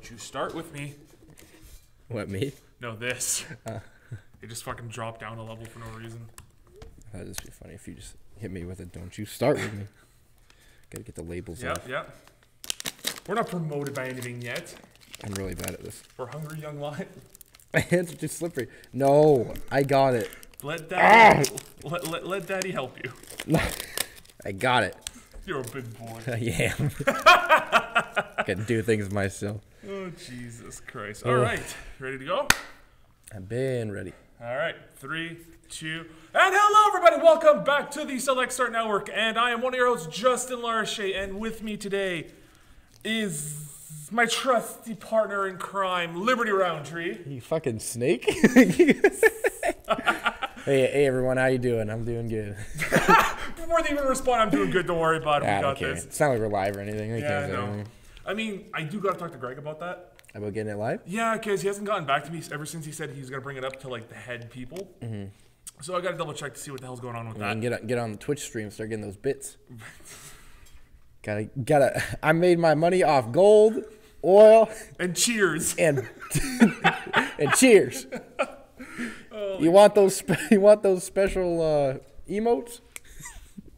Don't you start with me. What, me? No, this. It just fucking dropped down a level for no reason. That'd just be funny if you just hit me with it. Don't you start with me. Gotta get the labels off. Yep. We're not promoted by anything yet. I'm really bad at this. We're hungry young lion. My hands are too slippery. No, I got it. Let daddy, let daddy help you. I got it. You're a big boy. I am. I can do things myself. Oh, Jesus Christ. All right. Ready to go? I've been ready. All right. 3, 2, and hello everybody. Welcome back to the Select Start Network. And I am one of your hosts, Justin Larche. And with me today is my trusty partner in crime, Liberty Roundtree. You fucking snake. Hey everyone, how you doing? I'm doing good. Before they even respond, I'm doing good. Don't worry about it. We got this. It's not like we're live or anything. I know. I mean, I do gotta talk to Greg about that. About getting it live? Yeah, because he hasn't gotten back to me ever since he said he's gonna bring it up to like the head people. Mm-hmm. So I gotta double check to see what the hell's going on with that. And get on the Twitch stream, start getting those bits. gotta. I made my money off gold, oil, and cheers, and cheers. You want those special emotes?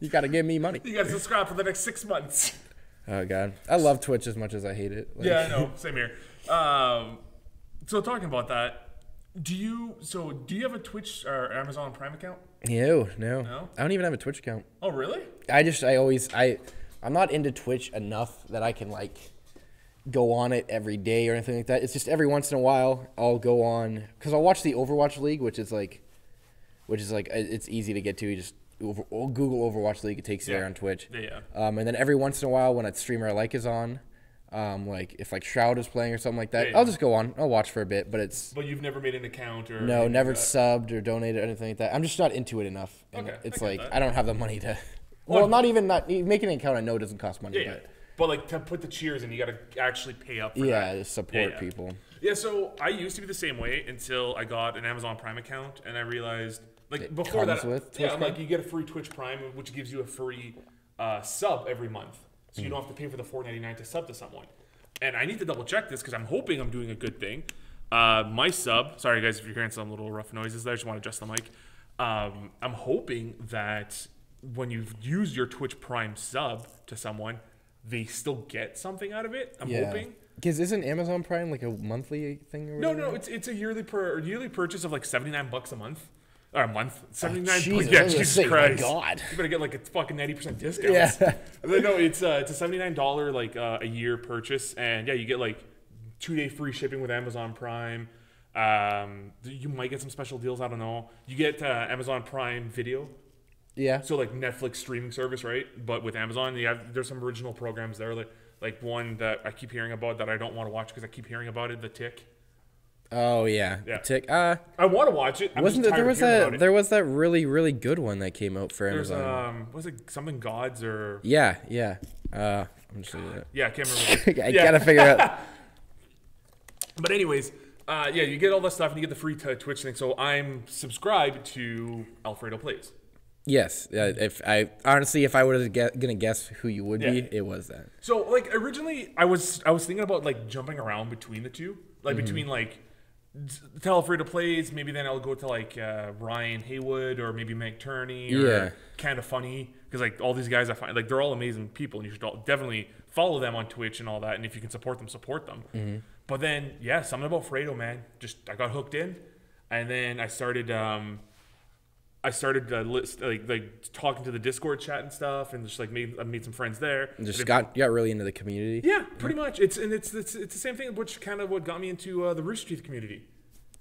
You gotta give me money. You gotta subscribe for the next 6 months. Oh God, I love Twitch as much as I hate it. Like, yeah, I know. Same here. So talking about that, do you have a Twitch or Amazon Prime account? No. I don't even have a Twitch account. Oh really? I'm not into Twitch enough that I can like go on it every day or anything like that. It's just every once in a while I'll go on because I'll watch the Overwatch League, which is like it's easy to get to. You just Google Overwatch League. It takes you there on Twitch. Yeah. And then every once in a while when a streamer I like is on, like if like Shroud is playing or something like that, I'll just go on. I'll watch for a bit, But you've never made an account or no, never subbed or donated or anything like that. I'm just not into it enough. And it's like I don't have the money to. Well, not making an account. I know it doesn't cost money, but like to put the cheers in, you gotta actually pay up for that. Yeah, support people. Yeah, so I used to be the same way until I got an Amazon Prime account, and I realized like it before that, like you get a free Twitch Prime, which gives you a free sub every month, so you don't have to pay for the $4.99 to sub to someone. And I need to double check this because I'm hoping I'm doing a good thing. My sub, sorry guys if you're hearing some little rough noises there, I just want to adjust the mic. I'm hoping that when you've used your Twitch Prime sub to someone, they still get something out of it. I'm hoping. Because isn't Amazon Prime like a monthly thing or whatever? No, it's a yearly purchase of like $79 a month. Or a month. 79. Jesus Christ. Oh my God. You better get like a fucking 90% discount. Yeah. No, it's a $79 like a year purchase, and you get like 2-day free shipping with Amazon Prime. You might get some special deals. I don't know. You get Amazon Prime Video. Yeah. So like Netflix streaming service, right? But with Amazon, there's some original programs there, like one that I keep hearing about that I don't want to watch because I keep hearing about it, The Tick. Oh yeah. The Tick. I want to watch it. There was that really really good one that came out for Amazon. Was it something Gods or? Yeah. I'm just saying that. Yeah, I can't remember. I gotta figure out. But anyways. You get all this stuff and you get the free Twitch thing. So I'm subscribed to Alfredo Plays. Yes. If I were gonna guess who you would be, it was that. So like originally, I was thinking about like jumping around between the two, like between like Alfredo Plays, maybe then I'll go to like Ryan Haywood or maybe Mike Turney or Kinda Funny, because like all these guys I find like they're all amazing people and you should definitely follow them on Twitch and all that, and if you can support them. Mm-hmm. But then something about Fredo, man, just I got hooked in, and then I started talking to the Discord chat and stuff, and just like I made some friends there. And got really into the community. Yeah, pretty much. It's the same thing, which kind of what got me into the Rooster Teeth community.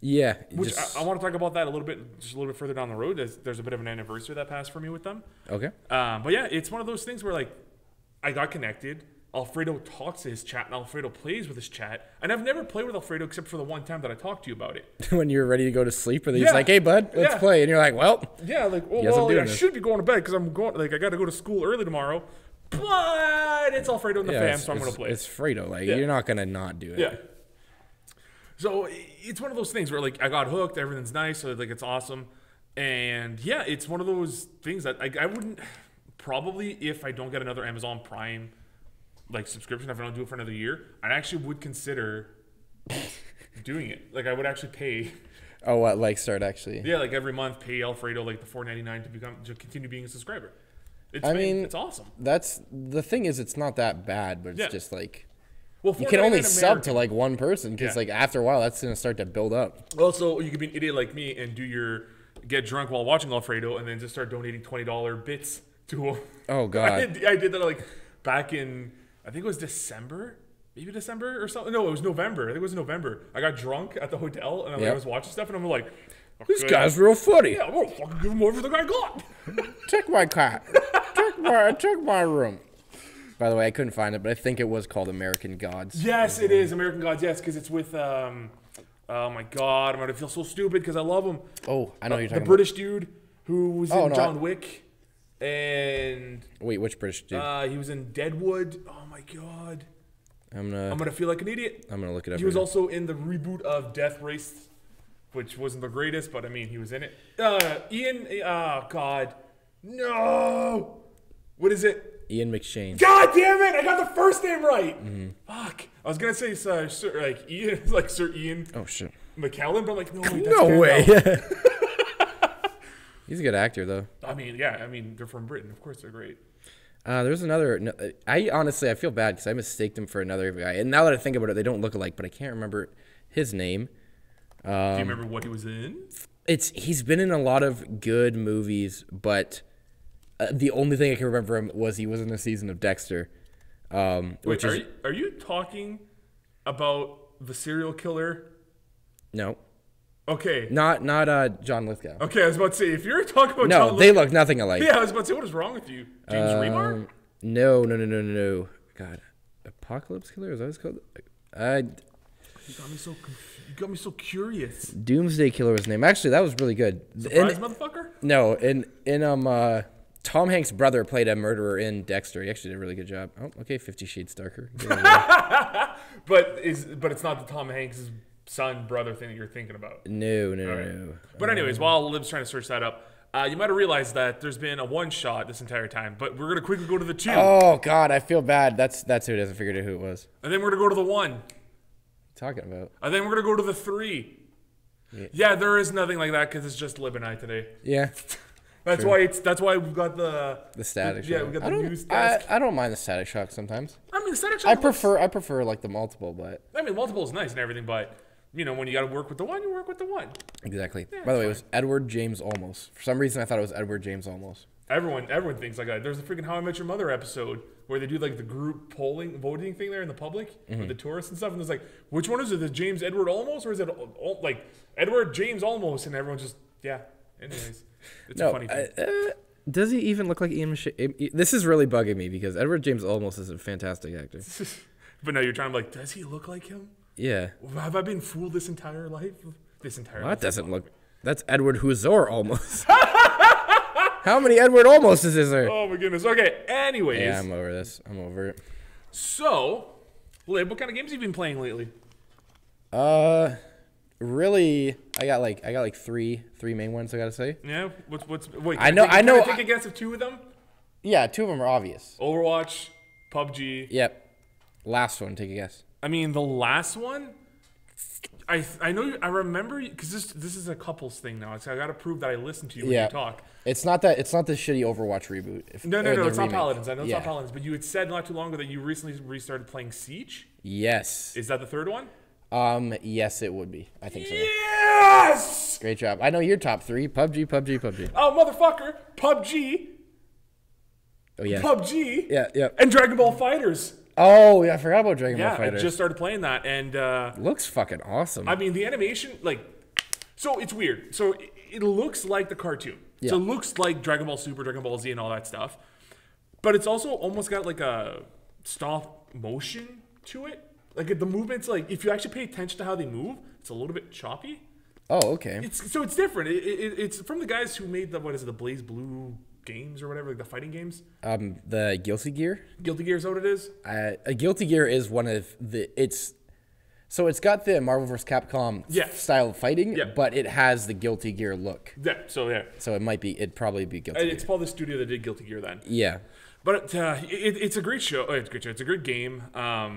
Yeah, which I want to talk about that a little bit further down the road. There's a bit of an anniversary that passed for me with them. Okay. But yeah, it's one of those things where like I got connected. Alfredo talks to his chat, and Alfredo plays with his chat. And I've never played with Alfredo except for the one time that I talked to you about it. When you were ready to go to sleep, and he's like, "Hey, bud, let's play," and you're like, "Well, I should be going to bed because I'm going. Like, I got to go to school early tomorrow, but it's Alfredo and the fam, so I'm going to play." It's Fredo. Like, you're not going to not do it. Yeah. So it's one of those things where like I got hooked. Everything's nice. So like it's awesome, and it's one of those things that I wouldn't probably if I don't get another Amazon Prime like subscription, if I don't do it for another year, I actually would consider doing it. Like I would actually pay. Oh, what? Like start actually. Yeah, like every month, pay Alfredo like the $4.99 to continue being a subscriber. I mean, it's awesome. That's the thing is, it's not that bad, but it's just like, well, you can only sub to like one person because like after a while, that's gonna start to build up. Also, you could be an idiot like me and do your get drunk while watching Alfredo and then just start donating $20 bits to. Oh God, I did that like back in I think it was December. Maybe December or something. No, it was November. I think it was November. I got drunk at the hotel and I was watching stuff and I'm like, okay, this guy's real funny. Yeah, I'm gonna fucking give him everything I got. Check my car. check my room. By the way, I couldn't find it, but I think it was called American Gods. Yes, it is American Gods. Yes, because it's with. Oh my God, I'm gonna feel so stupid because I love him. Oh, I know you're talking about the British dude who was in John Wick. And wait, which British dude? He was in Deadwood. Oh my God. I'm gonna feel like an idiot. I'm gonna look it up. He was also in the reboot of Death Race, which wasn't the greatest, but I mean he was in it. Ian, oh God, no! What is it? Ian McShane. God damn it! I got the first name right. Fuck! I was gonna say Sir, like Ian, like Sir Ian. Oh shit. McKellen, but I'm like no way. He's a good actor though. I mean, yeah. I mean, they're from Britain. Of course, they're great. There's another. No, I honestly feel bad because I mistaked him for another guy. And now that I think about it, they don't look alike. But I can't remember his name. Do you remember what he was in? He's been in a lot of good movies, but the only thing I can remember him was he was in a season of Dexter. Wait, are you talking about the serial killer? No. Okay. Not John Lithgow. Okay, I was about to say, if you're talking about John Lithgow. No, they look nothing alike. Yeah, I was about to say, what is wrong with you? James Remar? No. God. Apocalypse Killer? Is that what it's called? You got me so curious. Doomsday Killer was his name. Actually, that was really good. Surprise, motherfucker? No, Tom Hanks' brother played a murderer in Dexter. He actually did a really good job. Oh, okay, 50 Shades Darker. But it's not the Tom Hanks' son, brother thing that you're thinking about. No. But anyways, while Lib's trying to search that up, you might have realized that there's been a one shot this entire time, but we're going to quickly go to the two. Oh, God, I feel bad. That's who it is. I figured out who it was. And then we're going to go to the one. What are you talking about? And then we're going to go to the three. Yeah, there is nothing like that because it's just Lib and I today. Yeah. That's why we've got the static shock. Yeah, we got the news desk. I don't mind the static shock sometimes. I mean, the static shock. I prefer like the multiple, but I mean, multiple is nice and everything, but you know, when you got to work with the one, you work with the one. Exactly. Yeah, by the way, it was Edward James Olmos. For some reason, I thought it was Edward James Olmos. Everyone thinks like that. There's a freaking How I Met Your Mother episode where they do like the group voting thing there in the public with the tourists and stuff. And it's like, which one is it? The James Edward Olmos or is it like Edward James Olmos? And everyone's just, yeah. Anyways, it's a funny thing. Does he even look like Ian McShane? This is really bugging me because Edward James Olmos is a fantastic actor. But no, you're trying to like, does he look like him? Yeah. Have I been fooled this entire life? That doesn't look. That's Edward Huzor Olmos. How many Edward Olmoses is there? Oh my goodness. Okay. Anyways. Yeah, I'm over this. I'm over it. So, Lib, what kind of games have you been playing lately? Really, I got like three main ones. I gotta say. Yeah. Wait. I know. Can I take a guess of two of them? Yeah, two of them are obvious. Overwatch, PUBG. Yep. Last one. Take a guess. I mean, the last one, I remember because this is a couples thing now. So I gotta prove that I listen to you when you talk. It's not the shitty Overwatch reboot. No. It's not Paladins. I know it's not Paladins. But you had said not too long ago that you recently restarted playing Siege. Yes. Is that the third one? Yes, it would be. I think so. Yes. Great job. I know your top three: PUBG. Oh, motherfucker! PUBG. Oh yeah. PUBG. Yeah. And Dragon Ball FighterZ. Oh, yeah, I forgot about Dragon Ball FighterZ. I just started playing that, and looks fucking awesome. I mean, the animation, like, so it's weird. So it looks like the cartoon. Yeah. So it looks like Dragon Ball Super, Dragon Ball Z, and all that stuff. But it's also almost got, like, a stop motion to it. Like, the movement's, like, if you actually pay attention to how they move, it's a little bit choppy. Oh, okay. So it's different. It's from the guys who made the, what is it, the Blaze Blue games or whatever, like the fighting games. The Guilty Gear. Guilty Gear is what it is. A Guilty Gear is one of the. So it's got the Marvel vs. Capcom style of fighting, but it has the Guilty Gear look. Yeah. So it'd probably be Guilty Gear. It's probably the studio that did Guilty Gear then. Yeah. But it's a great show. It's a great show. It's a great game. I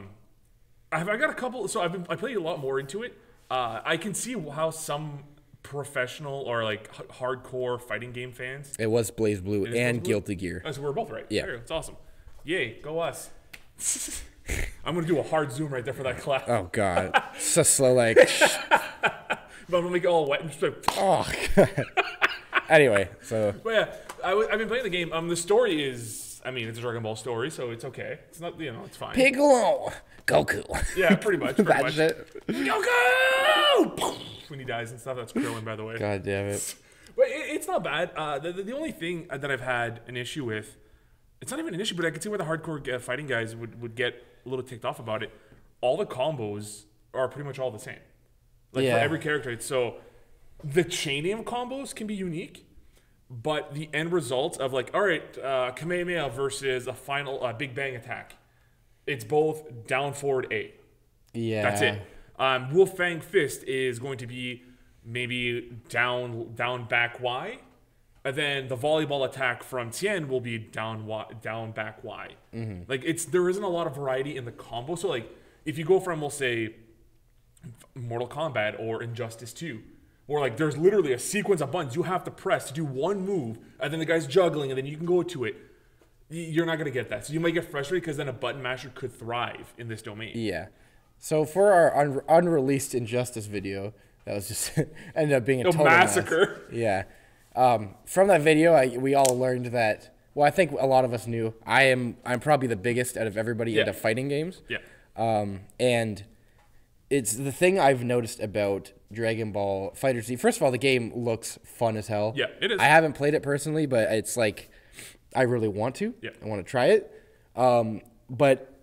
got a couple. So I played a lot more into it. I can see how some professional or like hardcore fighting game fans. It was Blaze Blue and Guilty Gear. Oh, so we're both right. Yeah, it's awesome. Yay, go us. I'm gonna do a hard zoom right there for that clap. Oh god, so slow like. But I'm gonna get all wet and just like. Oh god. Anyway, so. But yeah, I've been playing the game. The story is, I mean, it's a Dragon Ball story, so it's okay. It's not, you know, it's fine. Piccolo, Goku. Yeah, pretty much. Pretty much. It. Goku. When he dies and stuff, that's Krillin, by the way. God damn it. But it's not bad. The only thing that I've had an issue with, it's not even an issue, but I can see where the hardcore fighting guys would get a little ticked off about it. All the combos are pretty much all the same. Like for every character, it's so. The chaining of combos can be unique, but the end results of like, all right, Kamehameha versus a final Big Bang attack, it's both down forward A. Yeah, that's it. Wolf Fang Fist is going to be maybe down back Y, and then the volleyball attack from Tien will be down back Y. Mm-hmm. Like there isn't a lot of variety in the combo. So like if you go from, we'll say, Mortal Kombat or Injustice 2. Or like there's literally a sequence of buttons you have to press to do one move, and then the guy's juggling, and then you can go to it. You're not going to get that. So you might get frustrated because then a button masher could thrive in this domain. Yeah. So for our unreleased Injustice video, that was just ended up being a total massacre. Mess. Yeah. From that video, we all learned that, well, I think a lot of us knew, I'm probably the biggest out of everybody into fighting games. Yeah. And it's the thing I've noticed about Dragon Ball FighterZ. First of all, the game looks fun as hell. Yeah, it is. I haven't played it personally, but it's like I really want to. Yeah. I want to try it. But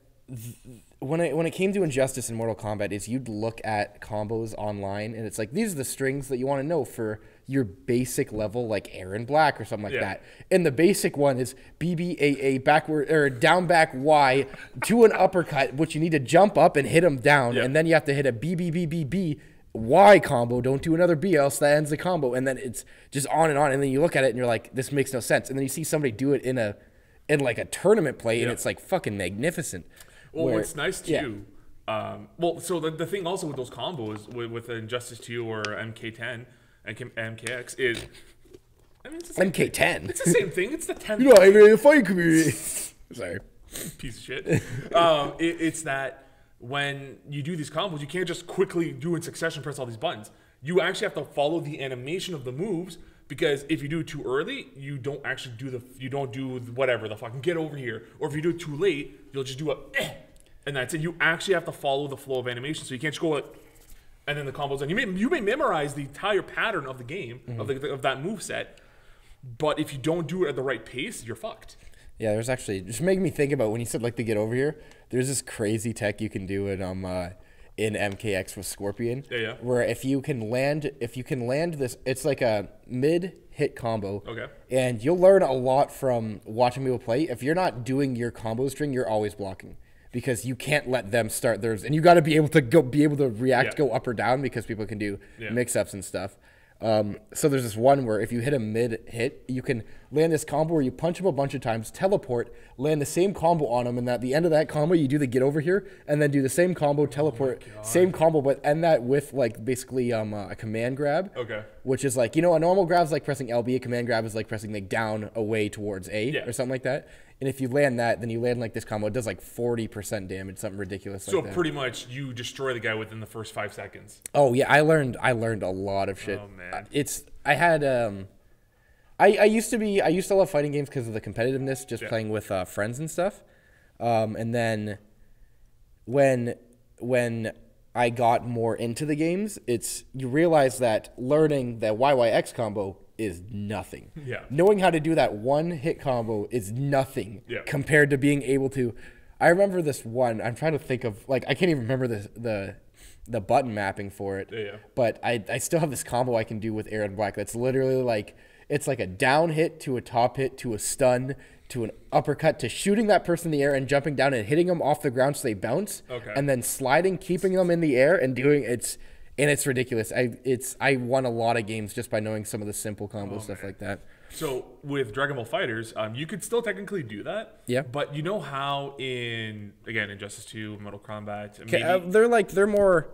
when it came to Injustice and Mortal Kombat, is you'd look at combos online, and it's like, these are the strings that you want to know for your basic level, like Aaron Black or something like that. And the basic one is BBAA backward or down back Y to an uppercut, which you need to jump up and hit him down, and then you have to hit a BBBBB. Y combo, don't do another B, else that ends the combo. And then it's just on and on. And then you look at it and you're like, this makes no sense. And then you see somebody do it in like a tournament play, and it's like fucking magnificent. Well, what's nice too, so the thing also with those combos with Injustice 2 or MK10 and MKX is, I mean, it's the MK10. Thing. It's the same thing. It's the 10th. You know, I'm in the fighting community. Sorry, piece of shit. It's that. When you do these combos, you can't just quickly do in succession, press all these buttons. You actually have to follow the animation of the moves, because if you do it too early, you don't actually do whatever the fucking get over here. Or if you do it too late, you'll just do a and that's it. You actually have to follow the flow of animation, so you can't just go like and then the combos. And you may memorize the entire pattern of the game of that move set, but if you don't do it at the right pace, you're fucked. Yeah, there's actually, just making me think about when you said like the get over here. There's this crazy tech you can do in MKX with Scorpion, where if you can land this, it's like a mid hit combo. Okay. And you'll learn a lot from watching people play. If you're not doing your combo string, you're always blocking, because you can't let them start theirs, and you got to be able to react, go up or down, because people can do mix ups and stuff. So there's this one where if you hit a mid hit, you can land this combo where you punch him a bunch of times, teleport, land the same combo on him, and at the end of that combo, you do the get over here, and then do the same combo, teleport, same combo, but end that with like basically a command grab. Okay. Which is like, you know, a normal grab is like pressing LB, a command grab is like pressing like down away towards A or something like that. And if you land that, then you land like this combo. It does like 40% damage, something ridiculous like that. So pretty much you destroy the guy within the first 5 seconds. Oh yeah, I learned a lot of shit. Oh man. I used to love fighting games because of the competitiveness, just playing with friends and stuff. And then when I got more into the games, you realize that learning that YYX combo is nothing. Yeah. Knowing how to do that one hit combo is nothing compared to being able to. I remember this one. I'm trying to think of, like, I can't even remember the button mapping for it. Yeah. But I still have this combo I can do with Aaron Black that's literally like, it's like a down hit to a top hit to a stun to an uppercut to shooting that person in the air and jumping down and hitting them off the ground so they bounce. Okay. And then sliding, keeping them in the air and doing it's. And it's ridiculous. I won a lot of games just by knowing some of the simple combo stuff like that. So with Dragon Ball FighterZ, you could still technically do that. Yeah. But you know how in, again, Injustice 2, Mortal Kombat. Maybe, they're like, they're more,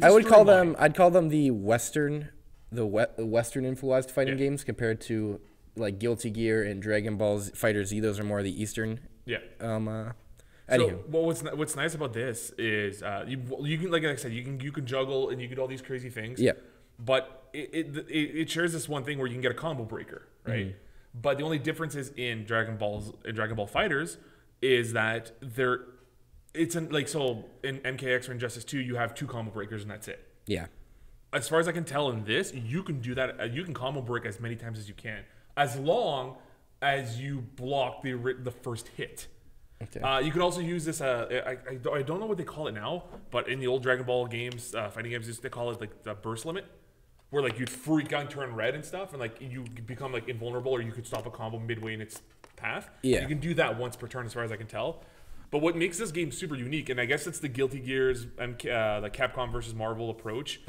I would call them, I'd call them the Western, Western influenced fighting games compared to like Guilty Gear and Dragon Ball FighterZ. Those are more the Eastern. Yeah. So, well, what's nice about this is you can, like I said, you can juggle and you can do all these crazy things. Yeah. But it shares this one thing where you can get a combo breaker, right? Mm-hmm. But the only difference is in Dragon Ball FighterZ is that so in MKX or Injustice 2 you have two combo breakers and that's it. Yeah. As far as I can tell in this, you can do that. You can combo break as many times as you can, as long as you block the first hit. Okay. You can also use this. I don't know what they call it now, but in the old Dragon Ball games, fighting games, they call it like the burst limit, where like you'd freak out and turn red and stuff, and like you become like invulnerable, or you could stop a combo midway in its path. Yeah. You can do that once per turn, as far as I can tell. But what makes this game super unique, and I guess it's the Guilty Gear's the Capcom versus Marvel approach,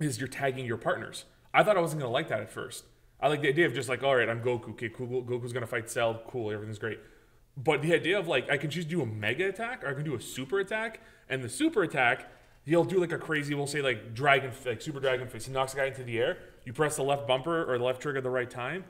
is you're tagging your partners. I thought I wasn't gonna like that at first. I like the idea of just like, all right, I'm Goku. Okay, cool. Goku's gonna fight Cell. Cool, everything's great. But the idea of like, I can choose to do a mega attack or I can do a super attack, and the super attack, you'll do like a crazy, we'll say like dragon, like super dragon fist. He knocks a guy into the air. You press the left bumper or the left trigger at the right time.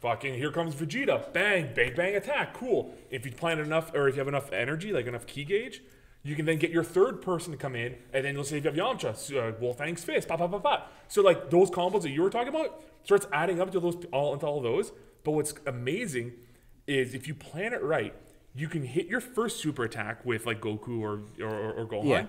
Fucking here comes Vegeta. Bang, bang, bang attack. Cool. If you plan enough, or if you have enough energy, like enough ki gauge, you can then get your third person to come in, and then you'll say if you have Yamcha, Wolfang's fist, pop, pop, pop, pop. So like those combos that you were talking about starts adding up to all those. But what's amazing is if you plan it right, you can hit your first super attack with like Goku or Gohan. Yeah.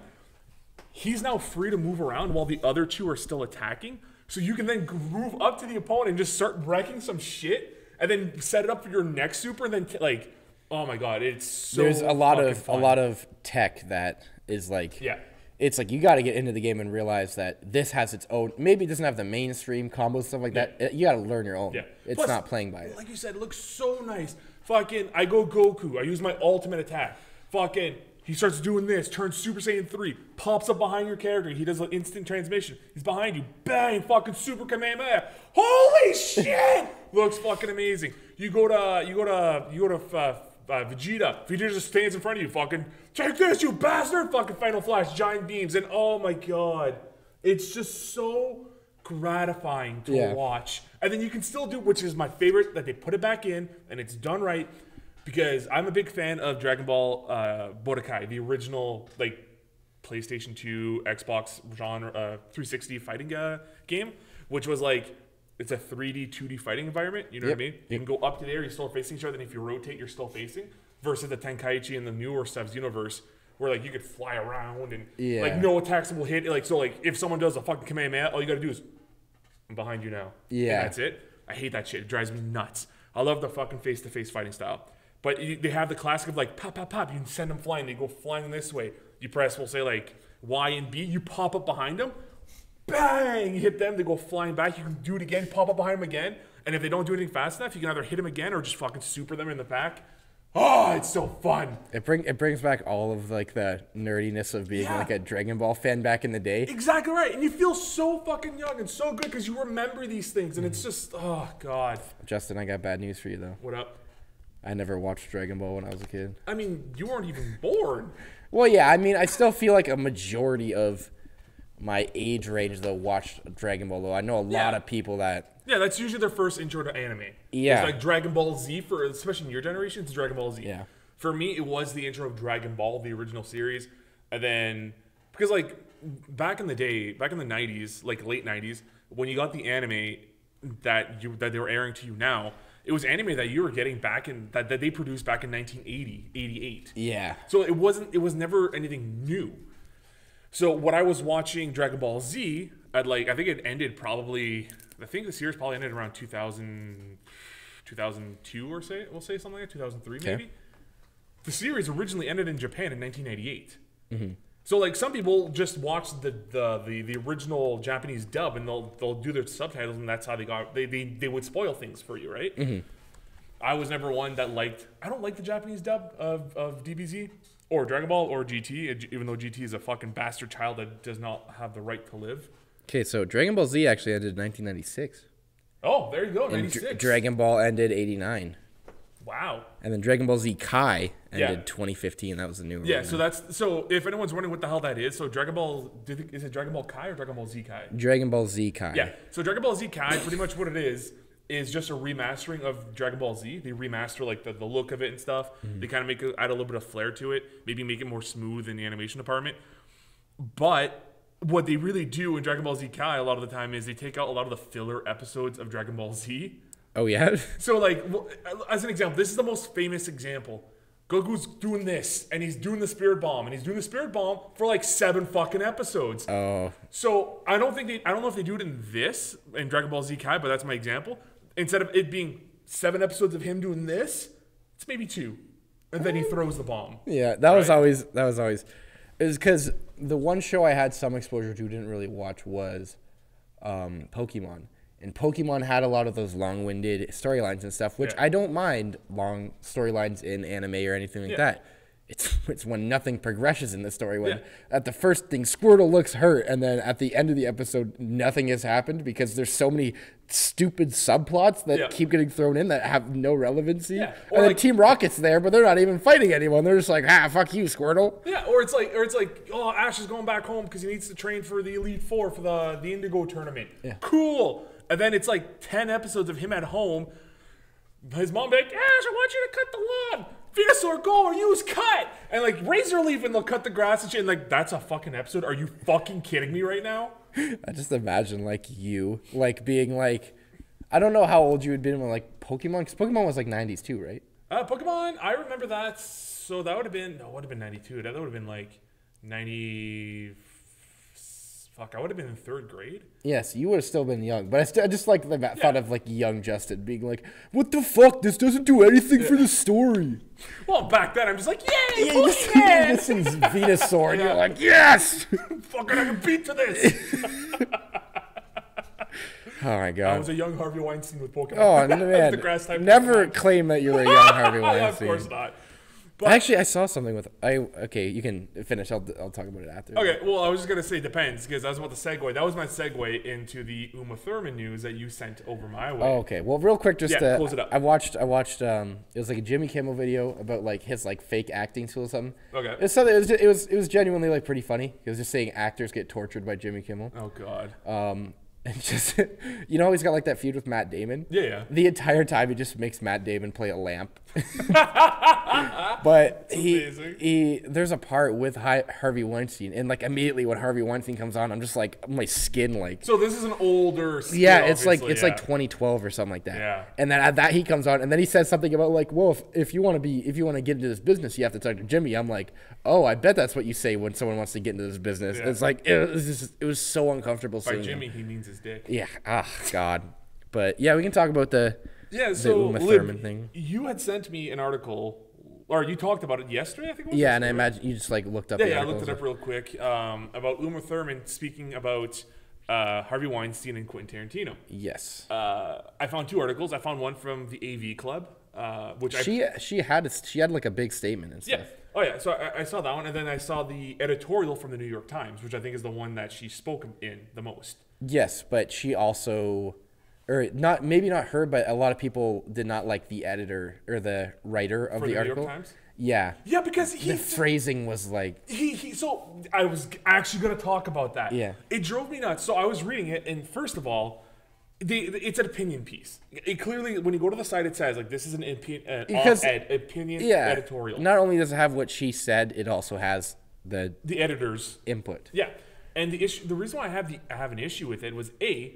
He's now free to move around while the other two are still attacking. So you can then groove up to the opponent and just start wrecking some shit, and then set it up for your next super, and then like. Oh my God, it's so there's a lot of tech that is like, yeah, it's like you got to get into the game and realize that this has its own, maybe it doesn't have the mainstream combos, stuff like that. You got to learn your own. Yeah. It's plus, not playing by it. Like you said, it looks so nice. Fucking, I go Goku. I use my ultimate attack. Fucking, he starts doing this, turns Super Saiyan 3, pops up behind your character. He does an instant transmission. He's behind you. Bang, fucking Super Kamehameha. Holy shit! Looks fucking amazing. Vegeta just stands in front of you, fucking take this, you bastard! Fucking Final Flash, giant beams, and oh my God, it's just so gratifying to watch. And then you can still do, which is my favorite, that they put it back in and it's done right, because I'm a big fan of Dragon Ball Budokai, the original like PlayStation 2, Xbox genre 360 fighting game, which was like. It's a 3D, 2D fighting environment. You know what I mean? You can go up to there, you're still facing each other, and if you rotate, you're still facing. Versus the Tenkaichi and the newer Sev's universe, where like you could fly around and like no attacks will hit. Like so, like if someone does a fucking Kamehameha, all you gotta do is I'm behind you now. Yeah, and that's it. I hate that shit. It drives me nuts. I love the fucking face-to-face fighting style. But they have the classic of like pop, pop, pop. You can send them flying. They go flying this way. You press, we'll say like Y and B. You pop up behind them. Bang! You hit them, they go flying back. You can do it again, pop up behind them again. And if they don't do anything fast enough, you can either hit them again or just fucking super them in the back. Oh, it's so fun. It brings back all of like the nerdiness of being like a Dragon Ball fan back in the day. Exactly right. And you feel so fucking young and so good because you remember these things. And it's just, oh God. Justin, I got bad news for you though. What up? I never watched Dragon Ball when I was a kid. I mean, you weren't even born. Well, yeah, I mean, I still feel like a majority of my age range though watched Dragon Ball though. I know a lot of people that that's usually their first intro to anime. Yeah, it's like Dragon Ball Z for, especially in your generation, it's Dragon Ball Z. Yeah, for me it was the intro of Dragon Ball, the original series, and then because like back in the day, back in the 90s, like late 90s, when you got the anime that they were airing to you now, it was anime that you were getting back in that they produced back in 1980, 88. Yeah, so it was never anything new. So what I was watching Dragon Ball Z, I think it ended probably, I think the series probably ended around 2000, 2002 or say, we'll say something like that, 2003 maybe. The series originally ended in Japan in 1998. Mm-hmm. So like some people just watch the original Japanese dub and they'll do their subtitles, and that's how they would spoil things for you, right? Mm-hmm. I was never one that liked, I don't like the Japanese dub of DBZ. Or Dragon Ball or GT, even though GT is a fucking bastard child that does not have the right to live. Okay, so Dragon Ball Z actually ended in 1996. Oh, there you go, 96. And Dragon Ball ended 89. Wow. And then Dragon Ball Z Kai ended 2015. That was the new one. Yeah, right, so now. That's so if anyone's wondering what the hell that is, so Dragon Ball, is it Dragon Ball Kai or Dragon Ball Z Kai? Dragon Ball Z Kai. Yeah. So Dragon Ball Z Kai, pretty much what it is just a remastering of Dragon Ball Z. They remaster like the look of it and stuff. Mm-hmm. They kind of add a little bit of flair to it, maybe make it more smooth in the animation department. But what they really do in Dragon Ball Z Kai a lot of the time is they take out a lot of the filler episodes of Dragon Ball Z. Oh, yeah? So, like, as an example, this is the most famous example. Goku's doing this, and he's doing the Spirit Bomb, and he's doing the Spirit Bomb for, like, 7 fucking episodes. Oh. So, I don't know if they do it in this, in Dragon Ball Z Kai, but that's my example. Instead of it being 7 episodes of him doing this, it's maybe 2. And then he throws the bomb. Yeah, that was always, it was because the one show I had some exposure to, didn't really watch, was Pokemon. And Pokemon had a lot of those long-winded storylines and stuff, which I don't mind long storylines in anime or anything like that. It's when nothing progresses in the story. When at the first thing, Squirtle looks hurt, and then at the end of the episode, nothing has happened because there's so many stupid subplots that keep getting thrown in that have no relevancy. Yeah. Or and like, then Team Rocket's there, but they're not even fighting anyone. They're just like, ah, fuck you, Squirtle. Yeah, or it's like, oh, Ash is going back home because he needs to train for the Elite Four for the Indigo Tournament. Yeah. Cool. And then it's like 10 episodes of him at home. His mom be like, Ash, I want you to cut the lawn. Venusaur, go or use cut. And like razor leaf and they'll cut the grass and shit. And like, that's a fucking episode. Are you fucking kidding me right now? I just imagine like you, like being like, I don't know how old you had been when like Pokemon, because Pokemon was like 90s too, right? Pokemon, I remember that. So that would have been, no, it would have been 92. That would have been like 90. Fuck, I would have been in 3rd grade. Yes, you would have still been young. But I just like the thought of like young Justin being like, what the fuck? This doesn't do anything for the story. Well, back then I'm just like, yay, this is Venusaur. And you're like, yes! Fucking I can beat to this. Oh, my God. I was a young Harvey Weinstein with Pokemon. Oh, man. Never claim that you were a young Harvey Weinstein. Of course not. But actually, I saw something with okay, you can finish. I'll talk about it after. Okay, well, I was just going to say depends because I was about to segue. That was my segue into the Uma Thurman news that you sent over my way. Oh, okay. Well, real quick, just close it up. I watched it was like a Jimmy Kimmel video about like his like fake acting school or something. Okay. It was genuinely like pretty funny. It was just saying actors get tortured by Jimmy Kimmel. Oh God. And just, you know, he's got like that feud with Matt Damon. Yeah. The entire time he just makes Matt Damon play a lamp. But there's a part with Harvey Weinstein, and like immediately when Harvey Weinstein comes on, I'm just like my skin like. So this is an older. Skill, yeah, it's like 2012 or something like that. Yeah. And then at that he comes on, and then he says something about like, well, if you want to be, if you want to get into this business, you have to talk to Jimmy. I'm like, oh, I bet that's what you say when someone wants to get into this business. Yeah. It's like it was so uncomfortable. By Jimmy, he means his dick. Yeah. Ah, oh, God. But yeah, we can talk about the. Yeah, so Uma Thurman thing. You had sent me an article, or you talked about it yesterday, I think it was. Yeah, and I imagine you just like looked up. Yeah, I looked it up real quick about Uma Thurman speaking about Harvey Weinstein and Quentin Tarantino. Yes. I found 2 articles. I found one from the AV Club, which she had like a big statement and stuff. Yeah. Oh yeah. So I saw that one, and then I saw the editorial from the New York Times, which I think is the one that she spoke in the most. Yes, but she also. Or not, maybe not her, but a lot of people did not like the editor or the writer of the article. New York Times? Yeah. Yeah, because the phrasing was like so I was actually going to talk about that. Yeah. It drove me nuts. So I was reading it, and first of all, it's an opinion piece. It clearly, when you go to the site, it says like this is an opinion editorial. Not only does it have what she said, it also has the editor's input. Yeah, and the reason why I have an issue with it was A.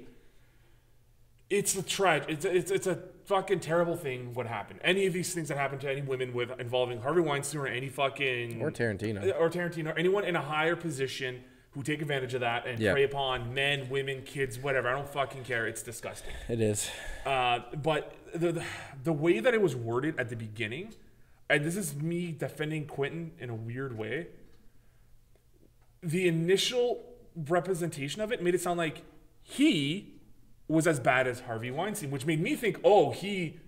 It's a fucking terrible thing what happened. Any of these things that happened to any women involving Harvey Weinstein or any fucking or Tarantino, anyone in a higher position who take advantage of that and prey upon men, women, kids, whatever. I don't fucking care. It's disgusting. It is. But the way that it was worded at the beginning, and this is me defending Quentin in a weird way. The initial representation of it made it sound like he was as bad as Harvey Weinstein, which made me think, oh, he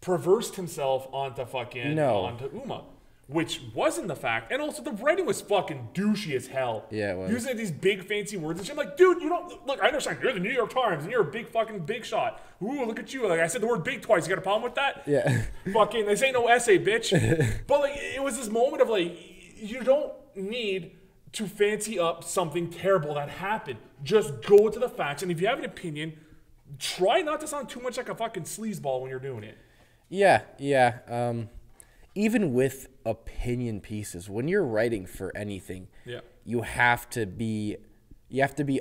perversed himself onto Uma. which wasn't the fact. And also, the writing was fucking douchey as hell. Yeah, it was. Using these big fancy words and shit. I'm like, dude, you don't, look, I understand, you're the New York Times, and you're a big fucking big shot. Ooh, look at you. Like, I said the word big twice. You got a problem with that? Yeah. Fucking, this ain't no essay, bitch. But, like, it was this moment of, like, you don't need to fancy up something terrible that happened. Just go to the facts. And if you have an opinion, try not to sound too much like a fucking sleazeball when you're doing it. Yeah, yeah. Even with opinion pieces, when you're writing for anything, yeah, you have to be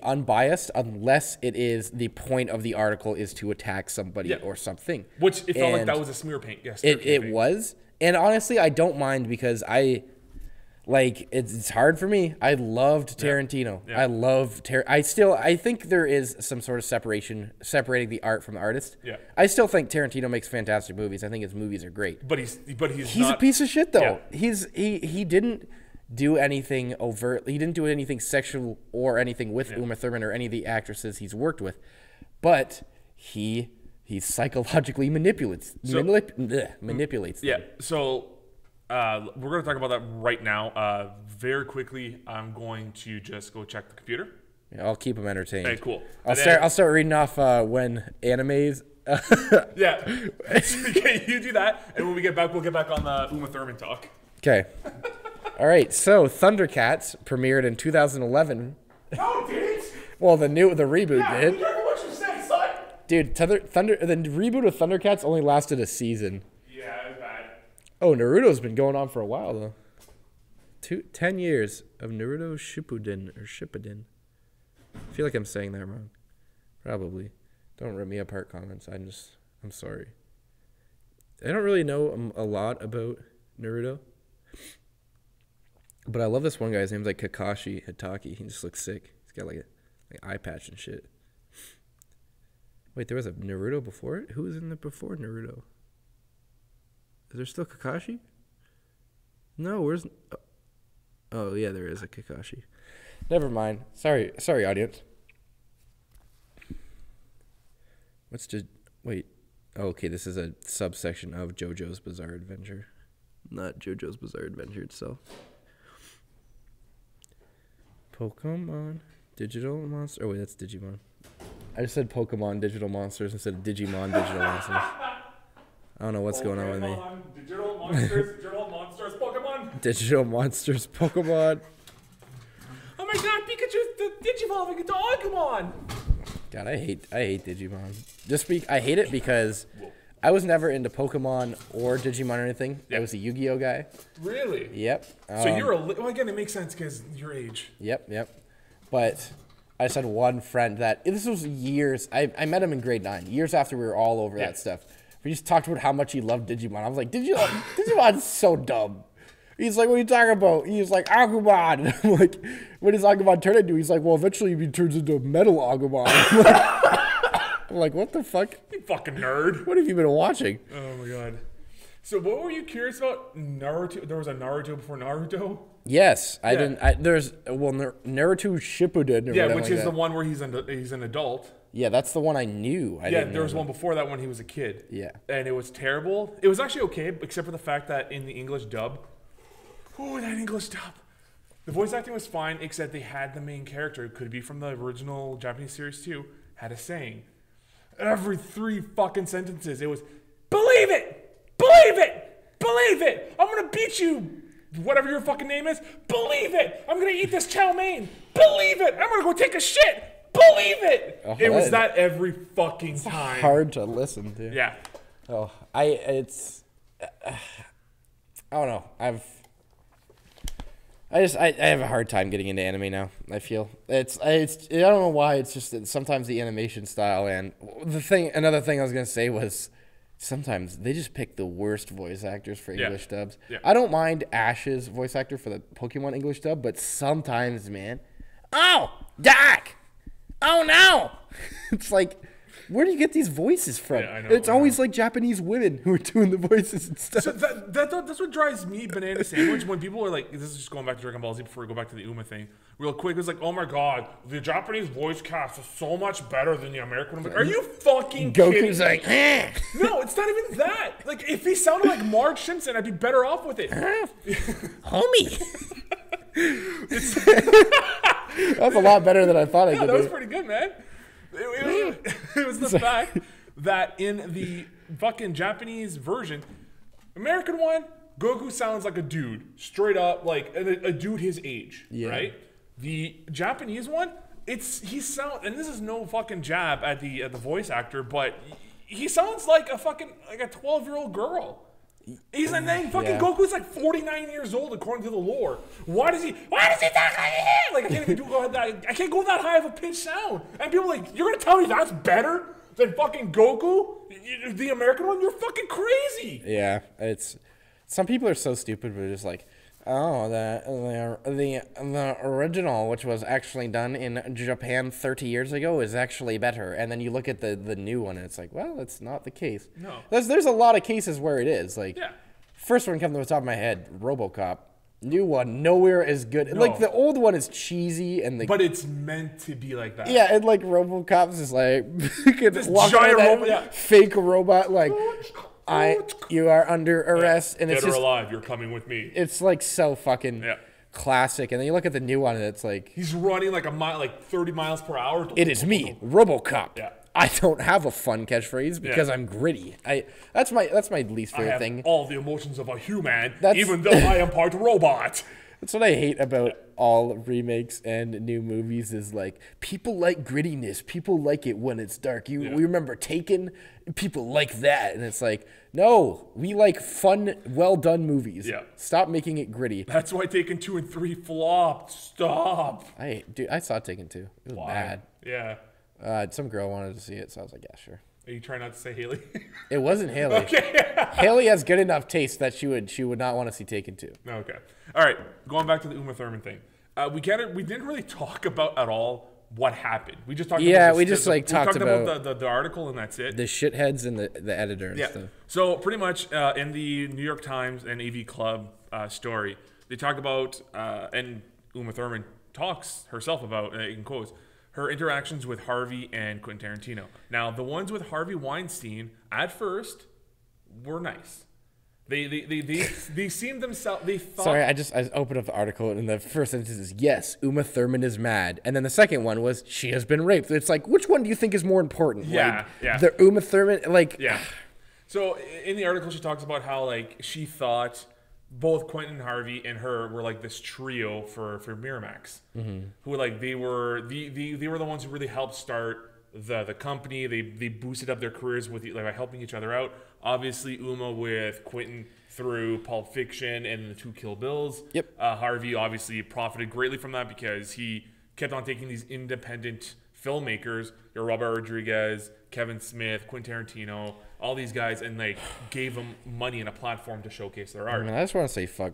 unbiased unless it is the point of the article is to attack somebody, yeah, or something. Which it felt like that was a smear paint. Yes, it was. And honestly, I don't mind because like, it's hard for me. I loved Tarantino. Yeah. Yeah. I love I think there is some sort of separating the art from the artist. Yeah. I still think Tarantino makes fantastic movies. I think his movies are great. But he's a piece of shit though. Yeah. He didn't do anything overtly. He didn't do anything sexual or anything with, yeah, Uma Thurman or any of the actresses he's worked with. But he psychologically manipulates them. Yeah. So we're going to talk about that right now. Very quickly, I'm going to just go check the computer. Yeah, I'll keep them entertained. Okay, cool. I'll start reading off when animes. Yeah. Okay, you do that, and when we get back, we'll get back on the Uma Thurman talk. Okay. All right. So Thundercats premiered in 2011. No, it didn't. Well, the reboot, yeah, did. Yeah, what you say, son. Dude, the reboot of Thundercats only lasted a season. Oh, Naruto's been going on for a while, though. 10 years of Naruto Shippuden, or Shippuden. I feel like I'm saying that wrong. Probably. Don't rip me apart comments. I'm sorry. I don't really know a lot about Naruto. But I love this one guy. His name's like Kakashi Hitaki. He just looks sick. He's got like eye patch and shit. Wait, there was a Naruto before it? Who was in the before Naruto? Is there still Kakashi? No, where's... Oh, yeah, there is a Kakashi. Never mind. Sorry, audience. What's just... Wait. Oh, okay, this is a subsection of JoJo's Bizarre Adventure. Not JoJo's Bizarre Adventure itself. Pokemon. Digital Monster. Oh, wait, that's Digimon. I just said Pokemon Digital Monsters instead of Digimon Digital Monsters. I don't know what's going on with me. Digital Monsters, Digital Monsters, Pokemon. Digital Monsters, Pokemon. Oh my God, Pikachu's digivolving into Agumon. God, I hate Digimon. I hate it because I was never into Pokemon or Digimon or anything. Yep. I was a Yu-Gi-Oh guy. Really? Yep. So you're a well, again, it makes sense because your age. Yep, yep. But I just had one friend that this was years. I met him in grade 9, years after we were all over, yep, that stuff. We just talked about how much he loved Digimon. I was like, Digimon's so dumb. He's like, what are you talking about? He's like, Agumon. And I'm like, what does Agumon turn into? He's like, well, eventually he turns into a metal Agumon. I'm like, what the fuck? You fucking nerd. What have you been watching? Oh, my God. So what were you curious about? Naruto? There was a Naruto before Naruto? Yes. Yeah. Well, Naruto Shippuden. Yeah, which is the one where he's an adult. Yeah, that's the one I knew. There was one before that when he was a kid. Yeah. And it was terrible. It was actually okay, except for the fact that in the English dub, the voice acting was fine, except they had the main character, it could be from the original Japanese series too, had a saying. Every 3 fucking sentences, it was, believe it! Believe it! Believe it! I'm gonna beat you! Whatever your fucking name is, believe it! I'm gonna eat this chow mein! Believe it! I'm gonna go take a shit! Believe it! Oh, it was that every fucking time. Hard to listen to. Yeah. Oh, I don't know. I have a hard time getting into anime now. I feel I don't know why. It's just that sometimes the animation style and another thing I was gonna say was sometimes they just pick the worst voice actors for English, yeah, dubs. Yeah. I don't mind Ash's voice actor for the Pokemon English dub, but sometimes, man, oh, Doc. Oh no! It's like, Where do you get these voices from? Yeah, I know, it's always like Japanese women who are doing the voices and stuff. So that's what drives me banana sandwich when people are like, this is just going back to Dragon Ball Z before we go back to the Uma thing. Real quick, it's like, oh my god, the Japanese voice cast is so much better than the American one. Like, are you fucking kidding? Goku's like, eh. No, it's not even that. Like, if he sounded like Marge Simpson, I'd be better off with it. Homie. That was a lot better than I thought I could do. That was pretty good, man. It was the fact that in the fucking Japanese version, American one, Goku sounds like a dude. Straight up, like a dude his age, right? The Japanese one, and this is no fucking jab at the voice actor, but he sounds like a fucking, like a 12-year-old girl. He's like, Goku's like 49 years old according to the lore. Why does he talk like that? Like, I can't even go that high of a pitch sound. And people are like, you're gonna tell me that's better than fucking Goku, the American one? You're fucking crazy. Yeah, it's, some people are so stupid, but just like, oh, the original, which was actually done in Japan 30 years ago, is actually better. And then you look at the new one, and it's like, well, that's not the case. No. There's a lot of cases where it is. Like, first one comes to the top of my head, RoboCop. New one, nowhere as good. No. Like, the old one is cheesy. But it's meant to be like that. Yeah, and like RoBocop's is like, this giant robot, fake robot, like... you are under arrest, and it's dead or alive, you're coming with me. It's like so fucking classic. And then you look at the new one, and it's like he's running like a mile, like 30 miles per hour. It is me, RoboCop. Yeah. I don't have a fun catchphrase because I'm gritty. That's my least favorite thing. All the emotions of a human, even though I am part robot. That's what I hate about all remakes and new movies is like, people like grittiness. People like it when it's dark. We remember Taken. People like that. And it's like, no, we like fun, well-done movies. Yeah. Stop making it gritty. That's why Taken 2 and 3 flopped. Stop. Dude, I saw Taken 2. It was bad. Yeah. Some girl wanted to see it, so I was like, yeah, sure. Are you trying not to say Haley? It wasn't Haley. Okay. Haley has good enough taste that she would not want to see Taken 2. Okay. All right. Going back to the Uma Thurman thing, we didn't really talk about at all what happened. We just talked. Yeah, about we just like talked about the article, and that's it. The shitheads and the editor. And stuff. So pretty much in the New York Times and AV Club story, they talk about and Uma Thurman talks herself about in quotes. Her interactions with Harvey and Quentin Tarantino. Now, the ones with Harvey Weinstein at first were nice. They seemed themselves. They thought. Sorry, I opened up the article, and the first sentence is yes, Uma Thurman is mad, and then the second one was she has been raped. It's like, which one do you think is more important? Yeah, like, the Uma Thurman, like So in the article, she talks about how like she thought both Quentin Harvey and her were like this trio for Miramax, who like they were the ones who really helped start the company. They boosted up their careers with like by helping each other out. Obviously, Uma with Quentin through Pulp Fiction and the 2 Kill Bills. Yep. Harvey obviously profited greatly from that because he kept on taking these independent filmmakers, Robert Rodriguez, Kevin Smith, Quentin Tarantino, all these guys, and like gave them money and a platform to showcase their art. I just want to say fuck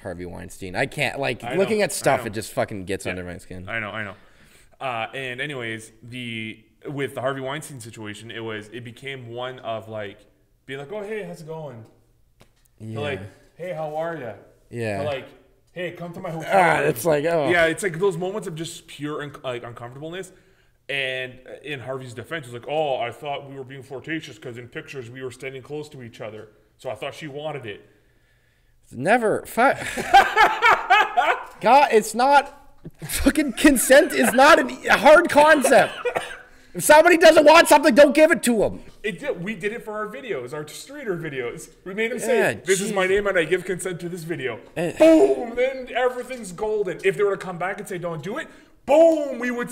Harvey Weinstein. I can't, like, looking at stuff, it just fucking gets under my skin. I know. And anyways, with the Harvey Weinstein situation, it became one of like being like, oh hey, how's it going? Yeah. Like, hey, how are you? Yeah. Like, hey, come to my hotel. It's like, oh yeah, it's like those moments of just pure like uncomfortableness. And in Harvey's defense, it was like, oh, I thought we were being flirtatious because in pictures we were standing close to each other. So I thought she wanted it. It's never. God, it's not. Fucking consent is not a hard concept. If somebody doesn't want something, don't give it to them. We did it for our videos, our streeter videos. We made them say, this is my name and I give consent to this video. Boom, then everything's golden. If they were to come back and say, don't do it, boom, we would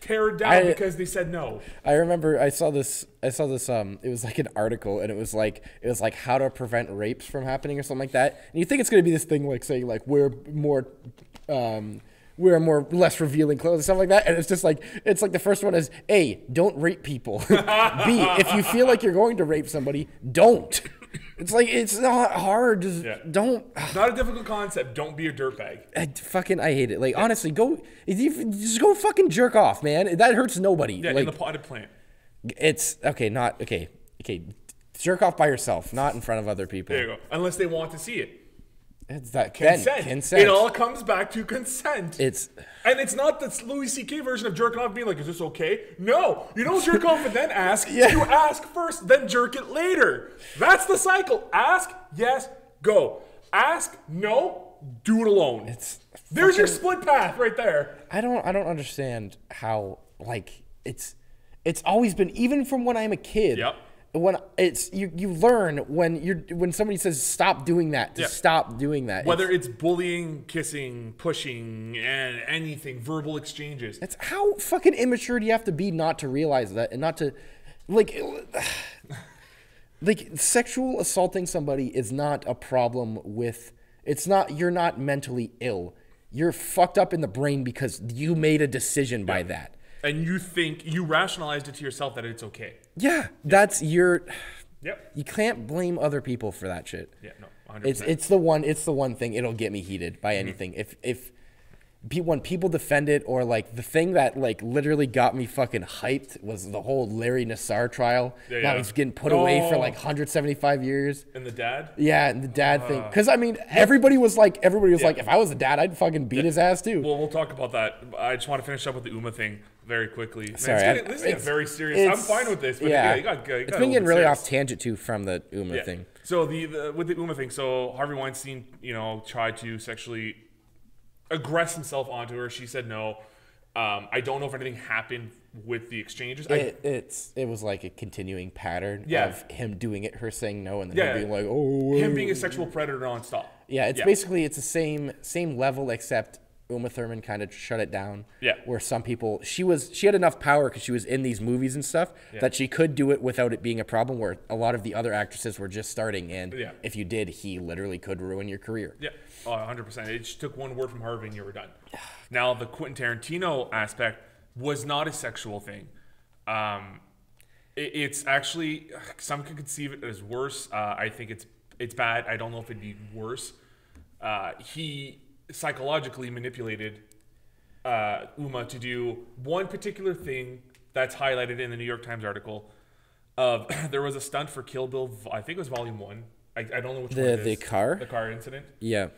tear it down because they said no. I remember I saw this it was like an article, and it was like how to prevent rapes from happening or something like that. And you think it's going to be this thing like saying like we're less revealing clothes and stuff like that, and it's just like, it's like the first one is A, don't rape people. B, if you feel like you're going to rape somebody, don't. It's like, it's not hard. Just don't. It's not a difficult concept. Don't be a dirtbag. I hate it. Like, honestly, just go fucking jerk off, man. That hurts nobody. Yeah, like, in the potted plant. It's okay, not okay. Okay, jerk off by yourself, not in front of other people. There you go. Unless they want to see it. It's that consent. Consent. It all comes back to consent. It's and it's not the Louis C.K. version of jerking off being like, is this okay? No, you don't jerk off and then ask. Yeah. You ask first, then jerk it later. That's the cycle. Ask, yes, go. Ask, no, do it alone. It's there's fucking your split path right there. I don't understand how like it's always been, even from when I'm a kid. Yep. When it's you learn when somebody says stop doing that to stop doing that. Whether it's bullying, kissing, pushing, and anything, verbal exchanges. It's how fucking immature do you have to be not to realize that and not to like like sexual assaulting somebody is not a problem with it's not you're not mentally ill. You're fucked up in the brain because you made a decision by that. And you think you rationalized it to yourself that it's okay. Yeah, that's your. Yep. You can't blame other people for that shit. Yeah, no, 100%. It's the one thing. It'll get me heated by anything. When people defend it or like the thing that like literally got me fucking hyped was the whole Larry Nassar trial. Yeah, yeah. Now he's getting put away for like 175 years. And the dad. Yeah, and the dad thing. Because I mean, everybody was like, if I was a dad, I'd fucking beat his ass too. Well, we'll talk about that. I just want to finish up with the Uma thing. Very quickly. Man, sorry, this is very serious. I'm fine with this, but yeah, you got it's been getting really serious. Off tangent too from the Uma thing. So with the Uma thing, so Harvey Weinstein, you know, tried to sexually aggress himself onto her. She said no. I don't know if anything happened with the exchanges. It was like a continuing pattern of him doing it, her saying no, and then him being like, oh, him being a sexual predator nonstop. Yeah, it's basically it's the same level except. Uma Thurman kind of shut it down. Yeah. Where some people, she had enough power because she was in these movies and stuff that she could do it without it being a problem. Where a lot of the other actresses were just starting, and if you did, he literally could ruin your career. Yeah, 100%. It just took one word from Harvey and you were done. Now the Quentin Tarantino aspect was not a sexual thing. It's actually some could conceive it as worse. I think it's bad. I don't know if it'd be worse. He psychologically manipulated Uma to do one particular thing that's highlighted in the New York Times article. Of there was a stunt for Kill Bill, I think it was Volume 1. I don't know which one it is. The car incident. Yeah.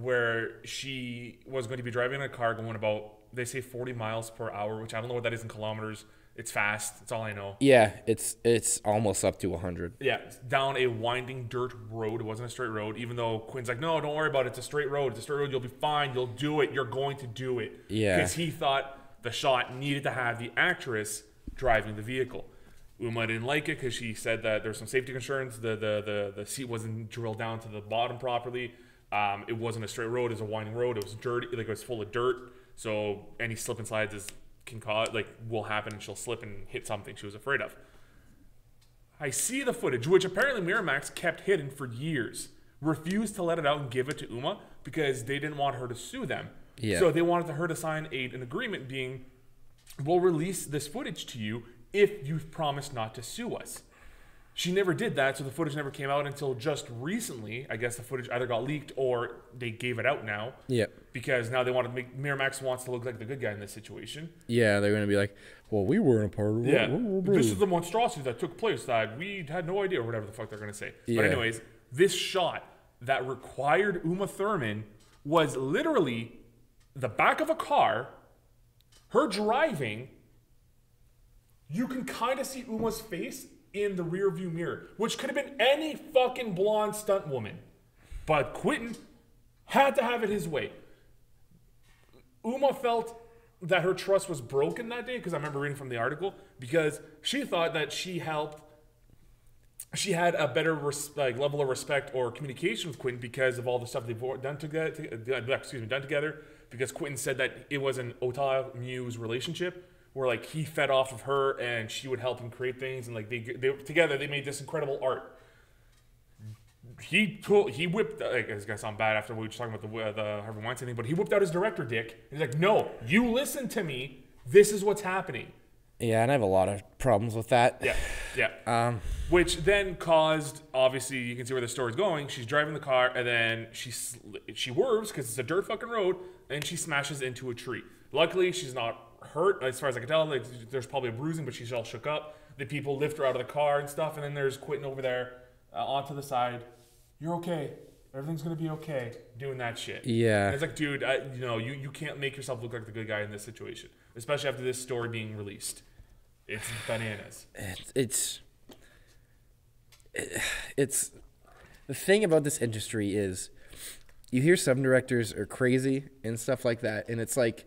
Where she was going to be driving a car going about they say 40 miles per hour, which I don't know what that is in kilometers. It's fast. That's all I know. Yeah, it's almost up to 100. Yeah, down a winding dirt road. It wasn't a straight road, even though Quinn's like, no, don't worry about it. It's a straight road. It's a straight road. You'll be fine. You'll do it. You're going to do it. Yeah. Because he thought the shot needed to have the actress driving the vehicle. Uma didn't like it because she said that there's some safety concerns. The seat wasn't drilled down to the bottom properly. It wasn't a straight road. It was a winding road. It was dirty. Like it was full of dirt. So any slip and slides can cause like will happen, and she'll slip and hit something she was afraid of. I see the footage, which apparently Miramax kept hidden for years, refused to let it out and give it to Uma because they didn't want her to sue them. Yeah. So they wanted her to sign an agreement being, we'll release this footage to you if you've promised not to sue us. She never did that, so the footage never came out until just recently. I guess the footage either got leaked or they gave it out now. Yeah. Because now they want to make Miramax wants to look like the good guy in this situation. Yeah, they're going to be like, well, we weren't a part of it. Yeah. This is the monstrosity that took place that we had no idea, or whatever the fuck they're going to say. Yeah. But anyways, this shot that required Uma Thurman was literally the back of a car, her driving. You can kind of see Uma's face in the rearview mirror, which could have been any fucking blonde stunt woman, but Quentin had to have it his way. Uma felt that her trust was broken that day, because I remember reading from the article, because she thought that she had a better level of respect or communication with Quentin because of all the stuff they've done together. Because Quentin said that it was an Otawa Muse relationship, where like he fed off of her and she would help him create things, and like they together they made this incredible art. He whipped, like, it's gonna sound bad after we were just talking about the Harvey Weinstein thing, but he whipped out his director dick. He's like, no, you listen to me. This is what's happening. Yeah, and I have a lot of problems with that. Yeah, yeah. Which then caused, obviously, you can see where the story's going. She's driving the car, and then she swerves because it's a dirt fucking road, and she smashes into a tree. Luckily, she's not hurt, as far as I can tell. Like, there's probably a bruising, but she's all shook up. the people lift her out of the car and stuff, and then there's Quentin over there onto the side. You're okay. Everything's going to be okay. Doing that shit. Yeah. And it's like, dude, you know, you can't make yourself look like the good guy in this situation, especially after this story being released. It's bananas. It's the thing about this industry is you hear some directors are crazy and stuff like that, and it's like,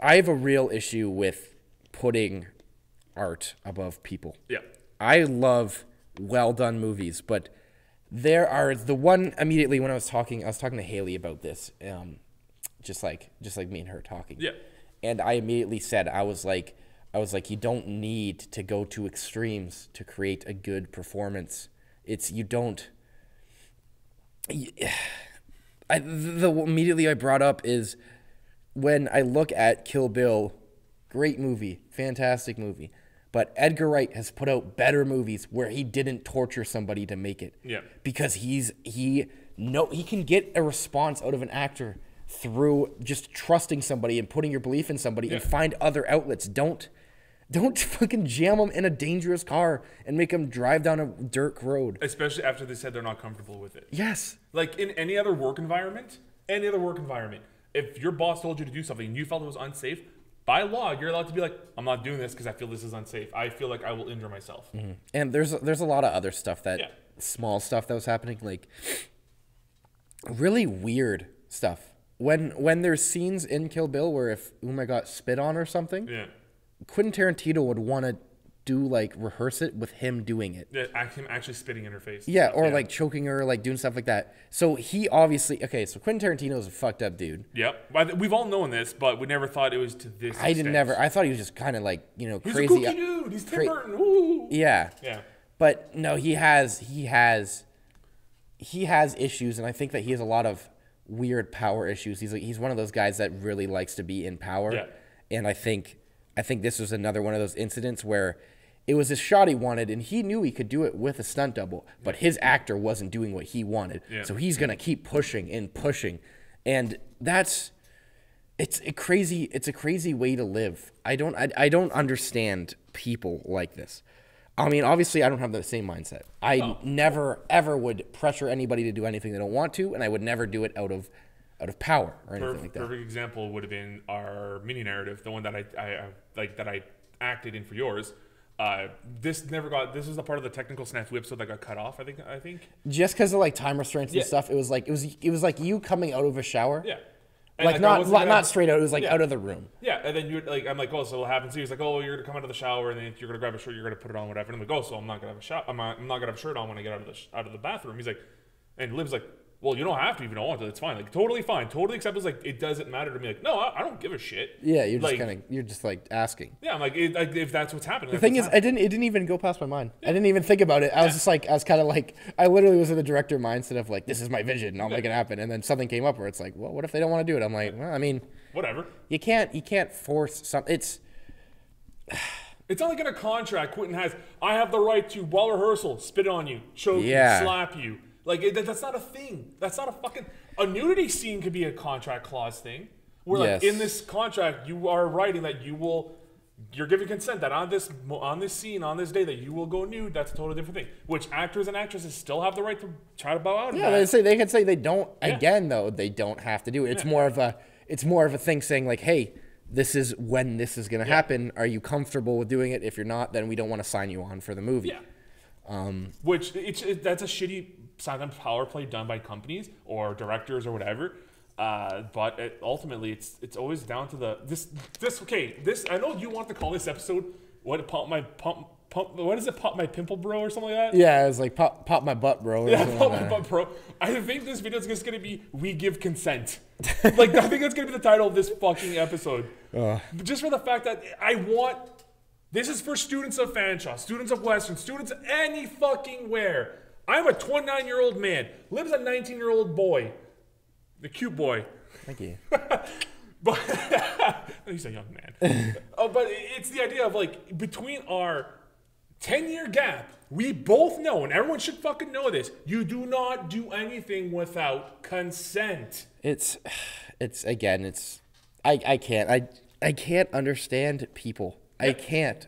I have a real issue with putting art above people. Yeah. I love well done movies, but there are the one immediately when I was talking to Haley about this, just like me and her talking. Yeah. And I immediately said, I was like, you don't need to go to extremes to create a good performance. Immediately I brought up is when I look at Kill Bill, great movie, fantastic movie, but Edgar Wright has put out better movies where he didn't torture somebody to make it. Yeah. Because he can get a response out of an actor through just trusting somebody and putting your belief in somebody. Yeah. And find other outlets. Don't fucking jam them in a dangerous car and make them drive down a dirt road. Especially after they said they're not comfortable with it. Yes. Like in any other work environment, if your boss told you to do something and you felt it was unsafe, by law, you're allowed to be like, I'm not doing this because I feel this is unsafe. I feel like I will injure myself. Mm-hmm. And there's a lot of other stuff that, yeah, small stuff that was happening, like really weird stuff. When there's scenes in Kill Bill where if Uma got spit on or something, yeah, Quentin Tarantino would want to do, like, rehearse it with him doing it. Yeah, him actually spitting in her face. Yeah, or, yeah, like, choking her, like, doing stuff like that. So he obviously... Okay, so Quentin Tarantino is a fucked up dude. Yep. We've all known this, but we never thought it was to this extent. I thought he was just kind of, like, you know, crazy. He's a kooky dude. He's Tim Burton. Woo! Yeah. Yeah. But, no, he has issues, and I think that he has a lot of weird power issues. He's one of those guys that really likes to be in power. Yeah. And I think this was another one of those incidents where it was a shot he wanted, and he knew he could do it with a stunt double, but his actor wasn't doing what he wanted. Yeah. So he's going to keep pushing and pushing. And that's, it's a crazy way to live. I don't understand people like this. I mean, obviously I don't have the same mindset. I never ever would pressure anybody to do anything they don't want to, and I would never do it out of power or anything like that. Perfect example would have been our mini narrative, the one that I acted in for yours. This was the part of the technical snafu episode that got cut off. I think just because of like time restraints and stuff, it was like you coming out of a shower. Yeah. And not straight out. It was like out of the room. Yeah, and then I'm like, oh, so what happens? He's like, oh, you're gonna come out of the shower, and then you're gonna grab a shirt, you're gonna put it on, whatever. And I'm like, oh, so I'm not gonna have a shower. I'm not gonna have a shirt on when I get out of the bathroom. He's like, and Liv's like, well, you don't have to if you don't want to. It's fine. Like, totally fine, totally acceptable. Like, it doesn't matter to me. Like, no, I don't give a shit. Yeah, you're just like, you're just asking. Yeah, I'm like, if that's what's happening. The thing is, it didn't even go past my mind. Yeah. I didn't even think about it. I was just like, I was kind of like, I literally was in the director mindset of like, this is my vision, and I'll make it happen. And then something came up where it's like, well, what if they don't want to do it? I'm like, well, I mean, whatever. You can't force something. It's not like in a contract. Quentin has, I have the right to, while rehearsal, spit on you, choke you, slap you. Like, that's not a thing. That's not a fucking... A nudity scene could be a contract clause thing. Where, like, in this contract, you are writing that you will... You're giving consent that on this scene, on this day, that you will go nude. That's a totally different thing. Which actors and actresses still have the right to try to bow out. Yeah, they can say they don't... Yeah. Again, though, they don't have to do it. It's more of a thing saying, like, hey, this is when this is going to happen. Are you comfortable with doing it? If you're not, then we don't want to sign you on for the movie. Yeah. Which, that's a shitty... sometimes power play done by companies or directors or whatever, but ultimately it's always down to this. I know you want to call this episode pop my pimple bro or something like that. Yeah, it's like pop my butt bro. Yeah, pop my butt bro. I think this video is just gonna be we give consent. Like, I think that's gonna be the title of this fucking episode. Just for the fact that I want. This is for students of Fanshawe, students of Western, students any fucking where. I'm a 29-year-old man. Liv's a 19-year-old boy. The cute boy. Thank you. But he's a young man. But it's the idea of, like, between our 10-year gap, we both know, and everyone should fucking know this, you do not do anything without consent. I can't understand people. I can't.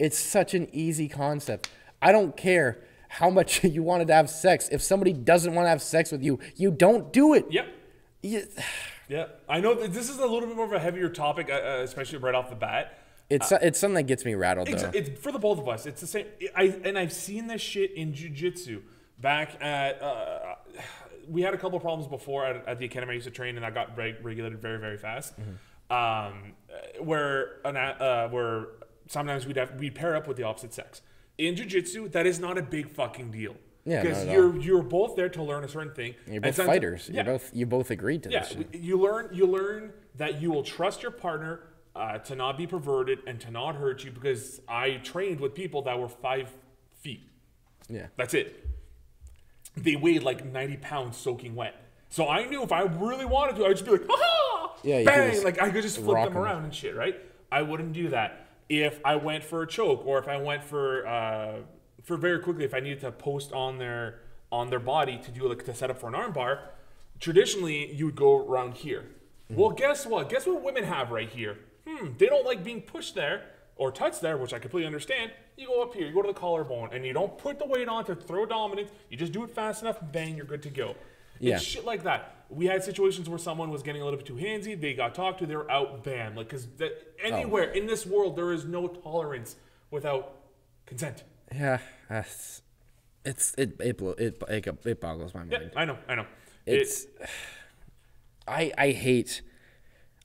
It's such an easy concept. I don't care how much you wanted to have sex. If somebody doesn't want to have sex with you, you don't do it. Yep. Yeah. I know this is a little bit more of a heavier topic, especially right off the bat. It's something that gets me rattled, though. It's for the both of us. It's the same. And I've seen this shit in jiu-jitsu. Back at, we had a couple of problems before at the academy I used to train, and I got regulated very, very fast. Mm-hmm. Where sometimes we'd pair up with the opposite sex. In jiu-jitsu, that is not a big fucking deal. Yeah, because you're both there to learn a certain thing. You're both fighters. Yeah. You both agreed to this. Yeah, you learn that you will trust your partner to not be perverted and to not hurt you. Because I trained with people that were 5 feet. Yeah, that's it. They weighed like 90 pounds soaking wet. So I knew if I really wanted to, I'd just be like, ah, yeah, you bang, like I could just flip them around and shit, right? I wouldn't do that. If I went for a choke, or if I went for very quickly, if I needed to post on their body to do like to set up for an armbar, traditionally you would go around here. Mm-hmm. Well, guess what? Guess what women have right here? They don't like being pushed there or touched there, which I completely understand. You go up here, you go to the collarbone, and you don't put the weight on to throw dominance. You just do it fast enough, bang, you're good to go. Yeah. It's shit like that. We had situations where someone was getting a little bit too handsy. They got talked to. They were out, banned. Like, because anywhere in this world, there is no tolerance without consent. Yeah, it boggles my mind. Yeah, I know. You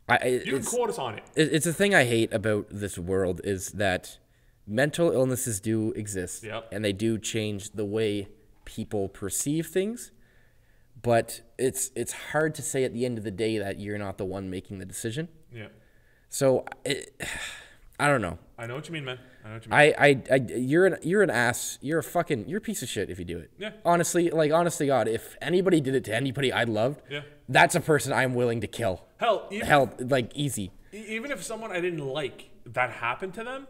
can quote us on it. It's a thing I hate about this world is that mental illnesses do exist, yep, and they do change the way people perceive things. But it's hard to say at the end of the day that you're not the one making the decision. Yeah. So I don't know. I know what you mean, man. I know what you mean. You're an ass. You're a piece of shit if you do it. Yeah. Honestly, like honestly, God, if anybody did it to anybody I loved, yeah, that's a person I'm willing to kill. Hell, like easy. Even if someone I didn't like that happened to them,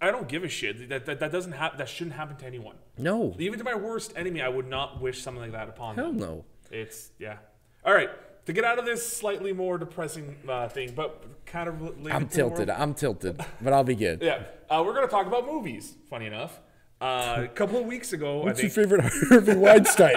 I don't give a shit. That doesn't happen. That shouldn't happen to anyone. No. Even to my worst enemy, I would not wish something like that upon them. Hell no. It's yeah. All right. To get out of this slightly more depressing thing, but kind of related. I'm tilted, but I'll be good. Yeah. We're gonna talk about movies. Funny enough, a couple of weeks ago, your favorite Harvey Weinstein?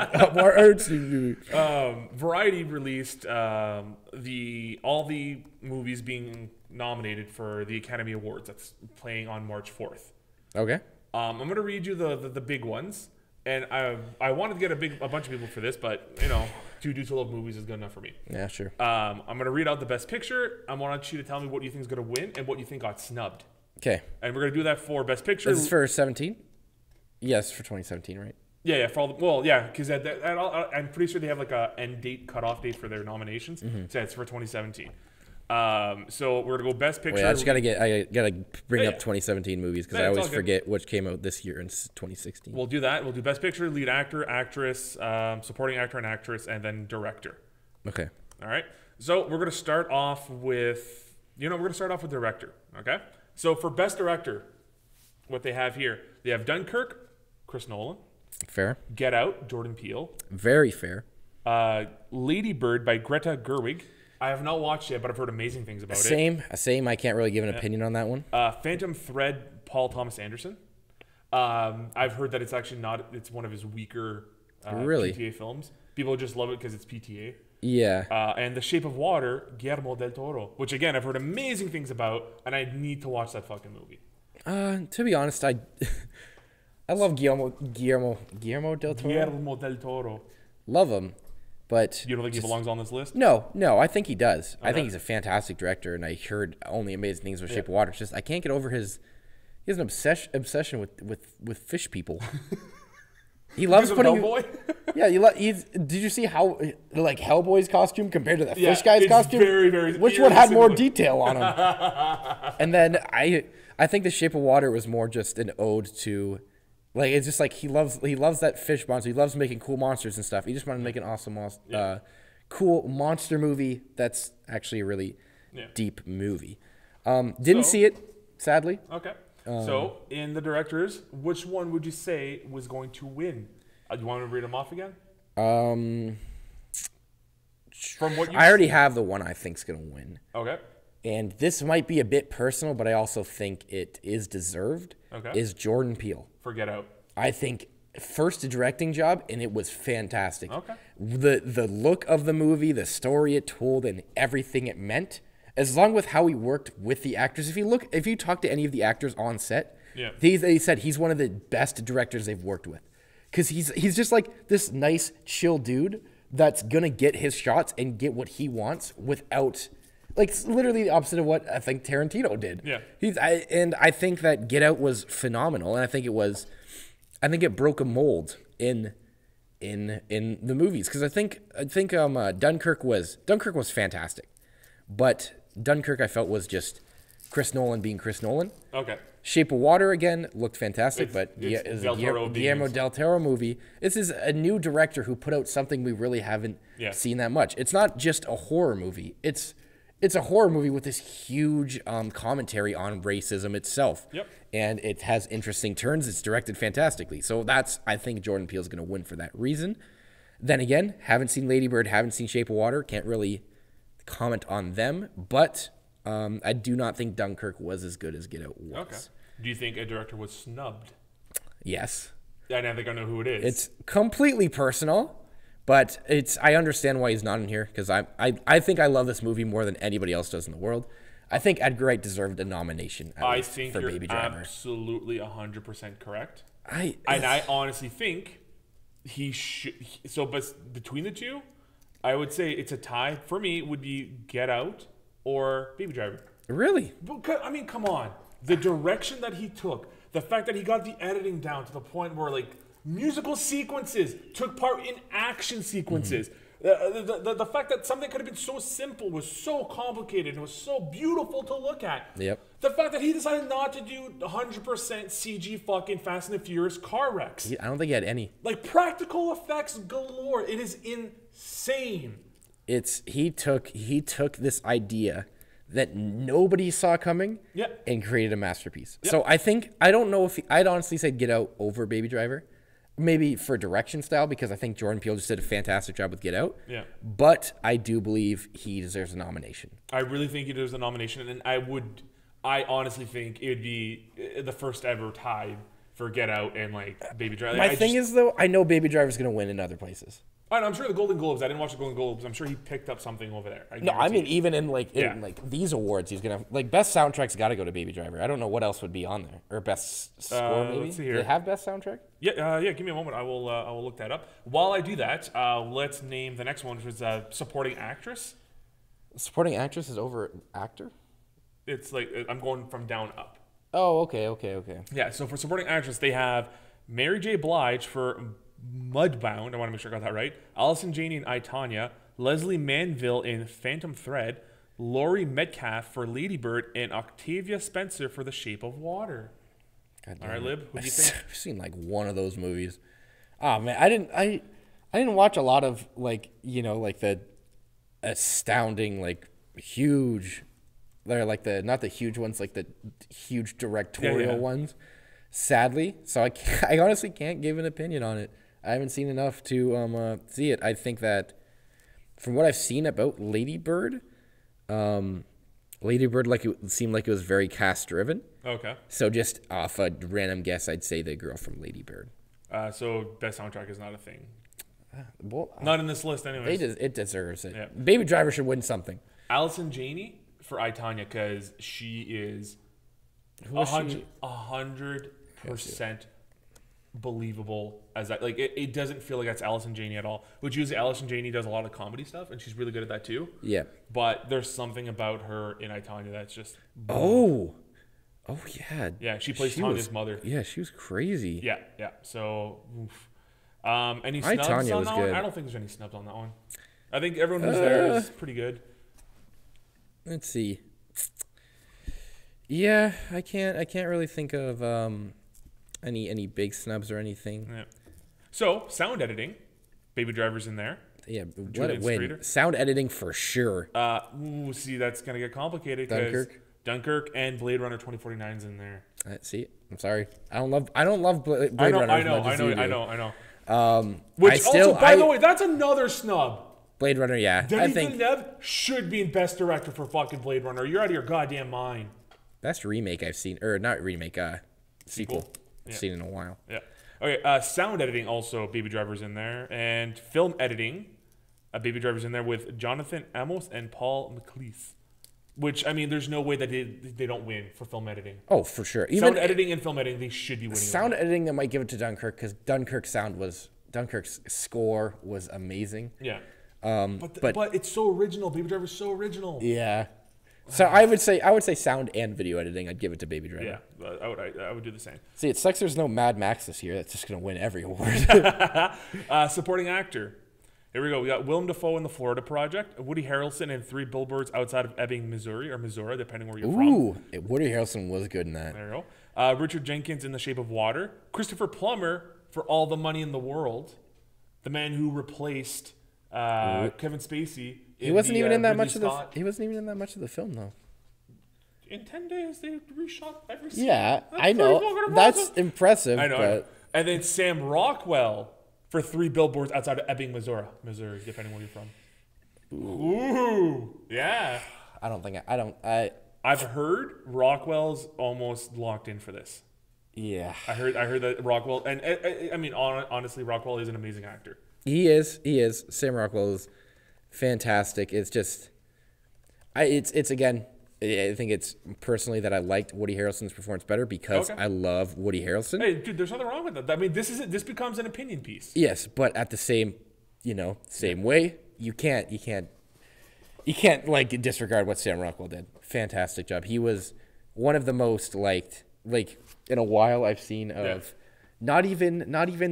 Variety released all the movies being nominated for the Academy Awards. That's playing on March 4th. Okay. I'm gonna read you the big ones, and I wanted to get a bunch of people for this, but you know, 2 dudes who love movies is good enough for me. Yeah, sure. I'm gonna read out the best picture. I want you to tell me what you think is gonna win and what you think got snubbed. Okay. And we're gonna do that for best picture. This is for 17. Yes, for 2017, right? Yeah. For all the, well, yeah, because I'm pretty sure they have like a end date, cutoff date for their nominations. Mm-hmm. So it's for 2017. So we're gonna go best picture. Wait, I gotta bring up 2017 movies because I always forget which came out this year in 2016. We'll do that. We'll do best picture, lead actor, actress, supporting actor and actress, and then director. Okay. All right. So we're gonna start off with director. Okay. So for best director, what they have here, they have Dunkirk, Chris Nolan. Fair. Get Out, Jordan Peele. Very fair. Lady Bird by Greta Gerwig. I have not watched it, but I've heard amazing things about it. Same. I can't really give an opinion on that one. Phantom Thread, Paul Thomas Anderson. I've heard that it's actually not. It's one of his weaker PTA films. People just love it because it's PTA. Yeah. And The Shape of Water, Guillermo del Toro, which again I've heard amazing things about, and I need to watch that fucking movie. To be honest, I love Guillermo del Toro. Guillermo del Toro. Love him. But you don't think he belongs on this list? No, I think he does. Okay. I think he's a fantastic director, and I heard only amazing things with Shape of Water. It's just I can't get over his. He has an obsession with fish people. He loves putting. Hellboy? Yeah, did you see how like Hellboy's costume compared to the fish guy's costume? Very. Which one had more detail on him? And then I think The Shape of Water was more just an ode to. Like, it's just like he loves that fish monster. He loves making cool monsters and stuff. He just wanted to make an awesome, cool monster movie that's actually a really deep movie. Didn't see it, sadly. Okay. So, in the directors, which one would you say was going to win? Do you want to read them off again? From what I already have the one I think is going to win. Okay. and this might be a bit personal, but I also think it is deserved, is Jordan Peele. For Get Out. I think first directing job, and it was fantastic. The look of the movie, the story it told, and everything it meant, as long with how he worked with the actors. If you look, if you talk to any of the actors on set, they said he's one of the best directors they've worked with, because he's just like this nice, chill dude that's gonna get his shots and get what he wants without, like, literally the opposite of what I think Tarantino did. And I think that Get Out was phenomenal, and I think it was, I think it broke a mold in the movies, because I think Dunkirk was fantastic, but Dunkirk I felt was just Chris Nolan being Chris Nolan. Shape of Water again looked fantastic, it's a Guillermo del Toro movie. This is a new director who put out something we really haven't seen that much. It's not just a horror movie. It's a horror movie with this huge commentary on racism itself. And it has interesting turns. It's directed fantastically. So that's, I think Jordan Peele's going to win for that reason. Then again, haven't seen Lady Bird, haven't seen Shape of Water. Can't really comment on them. But I do not think Dunkirk was as good as Get Out was. Do you think a director was snubbed? Yes. I don't think I know who it is. It's completely personal, but it's, I understand why he's not in here, because I think I love this movie more than anybody else does in the world. I think Edgar Wright deserved a nomination. I think for Baby Driver. Absolutely 100% correct. I honestly think he should. So, but between the two, I would say it's a tie. For me, it would be Get Out or Baby Driver. Really? I mean, come on. The direction that he took, the fact that he got the editing down to the point where, like, musical sequences took part in action sequences. The fact that something could have been so simple was so complicated and was so beautiful to look at. The fact that he decided not to do 100% CG fucking Fast and the Furious car wrecks. I don't think he had any. Like, practical effects galore. It is insane. It's he took this idea that nobody saw coming and created a masterpiece. So I think, I don't know if, I'd honestly say Get Out over Baby Driver, maybe for direction style, because I think Jordan Peele just did a fantastic job with Get Out. But I do believe he deserves a nomination. I really think he deserves a nomination, and I honestly think it would be the first ever tie for Get Out and, like, Baby Driver. My thing is, though, I know Baby Driver's going to win in other places. I'm sure the Golden Globes. I didn't watch the Golden Globes. I'm sure he picked up something over there. No, I mean, even in, like, in, like, these awards, he's gonna, like, best soundtrack's got to go to Baby Driver. I don't know what else would be on there, or best score maybe. Let's see here. Do they have best soundtrack? Yeah. Give me a moment. I will look that up. While I do that, let's name the next one, which is supporting actress. Supporting actress is over actor. It's like I'm going from down up. Oh, okay. Yeah. So for supporting actress, they have Mary J. Blige for Mudbound, I want to make sure I got that right. Allison Janney in I, Tonya. Leslie Manville in Phantom Thread. Laurie Metcalf for Lady Bird. And Octavia Spencer for The Shape of Water. All right, Lib, what do you think? I've seen like one of those movies. Oh man, I didn't watch a lot of, like, you know, like the astounding, like, huge. They're like the, not the huge ones, like the huge directorial ones. Sadly, so I honestly can't give an opinion on it. I haven't seen enough to see it. I think that from what I've seen about Lady Bird, like, it seemed like it was very cast-driven. So just off a random guess, I'd say the girl from Lady Bird. So best soundtrack is not a thing. Well, not in this list, anyways. It deserves it. Yeah. Baby Driver should win something. Allison Janney for I, Tonya, because she is 100% believable as that. Like, it doesn't feel like that's Allison Janney at all, which usually Allison Janney does a lot of comedy stuff, and she's really good at that too. But there's something about her in I, Tonya that's just yeah, she plays Tonya's mother. She was crazy. So any snubs on that one? I don't think there's any snubs on that one. I think everyone who's there is pretty good. Let's see. Yeah, I can't really think of any big snubs or anything. So sound editing, Baby Driver's in there. What a win! Sound editing for sure. See, that's gonna get complicated. Dunkirk and Blade Runner 2049's in there. See, I'm sorry, I don't love Blade Runner. I know. Which I also, by the way, that's another snub. Blade Runner, yeah. Denis Villeneuve should be in Best Director for fucking Blade Runner. You're out of your goddamn mind. Best remake I've seen, or not remake, sequel. Yeah. I've seen in a while. Yeah. Okay, sound editing also, Baby Driver's in there. And film editing, Baby Driver's in there with Jonathan Amos and Paul McLeese. Which, I mean, there's no way that they don't win for film editing. Oh, for sure. Even sound editing and film editing, they should be winning. Sound editing, I might give it to Dunkirk, because Dunkirk's score was amazing. Yeah. But it's so original. Baby Driver's so original. Yeah. So I would say sound and video editing. I'd give it to Baby Driver. Yeah, I would do the same. See, it sucks there's no Mad Max this year. That's just gonna win every award. Supporting actor. Here we go. We got Willem Dafoe in The Florida Project, Woody Harrelson in 3 Billboards Outside of Ebbing, Missouri, or Missouri, depending where you're from. Ooh, Woody Harrelson was good in that. There you go. Richard Jenkins in The Shape of Water. Christopher Plummer for All the Money in the World, the man who replaced Kevin Spacey. He wasn't even in that much of the. He wasn't even in that much of the film, though. In 10 days, they reshot every scene. Yeah, I know. That's impressive. I know. But... And then Sam Rockwell for 3 Billboards Outside of Ebbing, Missouri, depending where you're from. Ooh, yeah. I don't think I've heard Rockwell's almost locked in for this. Yeah. I heard that Rockwell, and I mean, honestly, Rockwell is an amazing actor. He is. Sam Rockwell is fantastic. It's just, it's again, I think it's personally that I liked Woody Harrelson's performance better because I love Woody Harrelson. Hey, dude, there's nothing wrong with that. I mean, this becomes an opinion piece. Yes, but at the same way, you can't like disregard what Sam Rockwell did. Fantastic job. He was one of the most liked, like in a while I've seen of, not even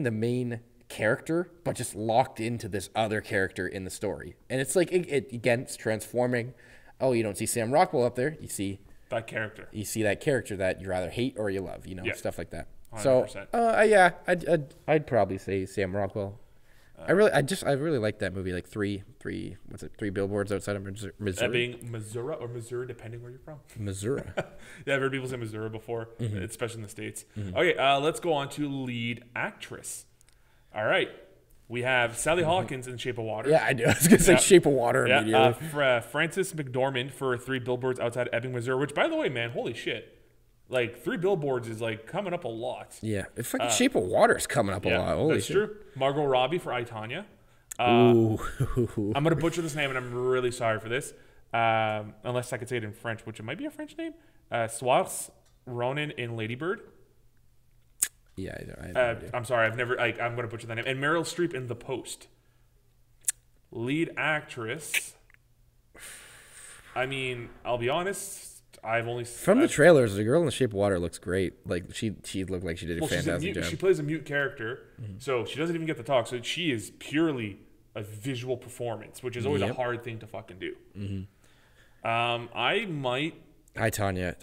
the main character, but just locked into this other character in the story. And it's like, again, it's transforming. Oh, you don't see Sam Rockwell up there. You see that character. You see that character that you rather hate or you love, you know, stuff like that. 100%. So, yeah, I'd probably say Sam Rockwell. I really liked that movie, like Three Billboards Outside of Missouri. Ebbing, Missouri, or Missouri, depending where you're from. Missouri. Yeah, I've heard people say Missouri before, especially in the States. Okay, let's go on to lead actress. All right, we have Sally Hawkins in The Shape of Water. Yeah, I do. I was going to say Shape of Water immediately. Frances McDormand for 3 Billboards Outside Ebbing, Missouri, which, by the way, man, holy shit. Like, 3 Billboards is, like, coming up a lot. Yeah, the fucking Shape of Water is coming up a lot. Holy shit. That's true. Margot Robbie for I, Tonya. Ooh. I'm going to butcher this name, and I'm really sorry for this. Unless I could say it in French, which it might be a French name. Saoirse Ronan in Lady Bird. Yeah, I know. I'm sorry. I've never. I'm gonna butcher that name. And Meryl Streep in The Post. Lead actress. I mean, I'll be honest. From the trailers, the girl in The Shape of Water looks great. Like she looked like she did a fantastic job. She plays a mute character, so she doesn't even get to talk. So she is purely a visual performance, which is always a hard thing to fucking do. Hi, Tonya.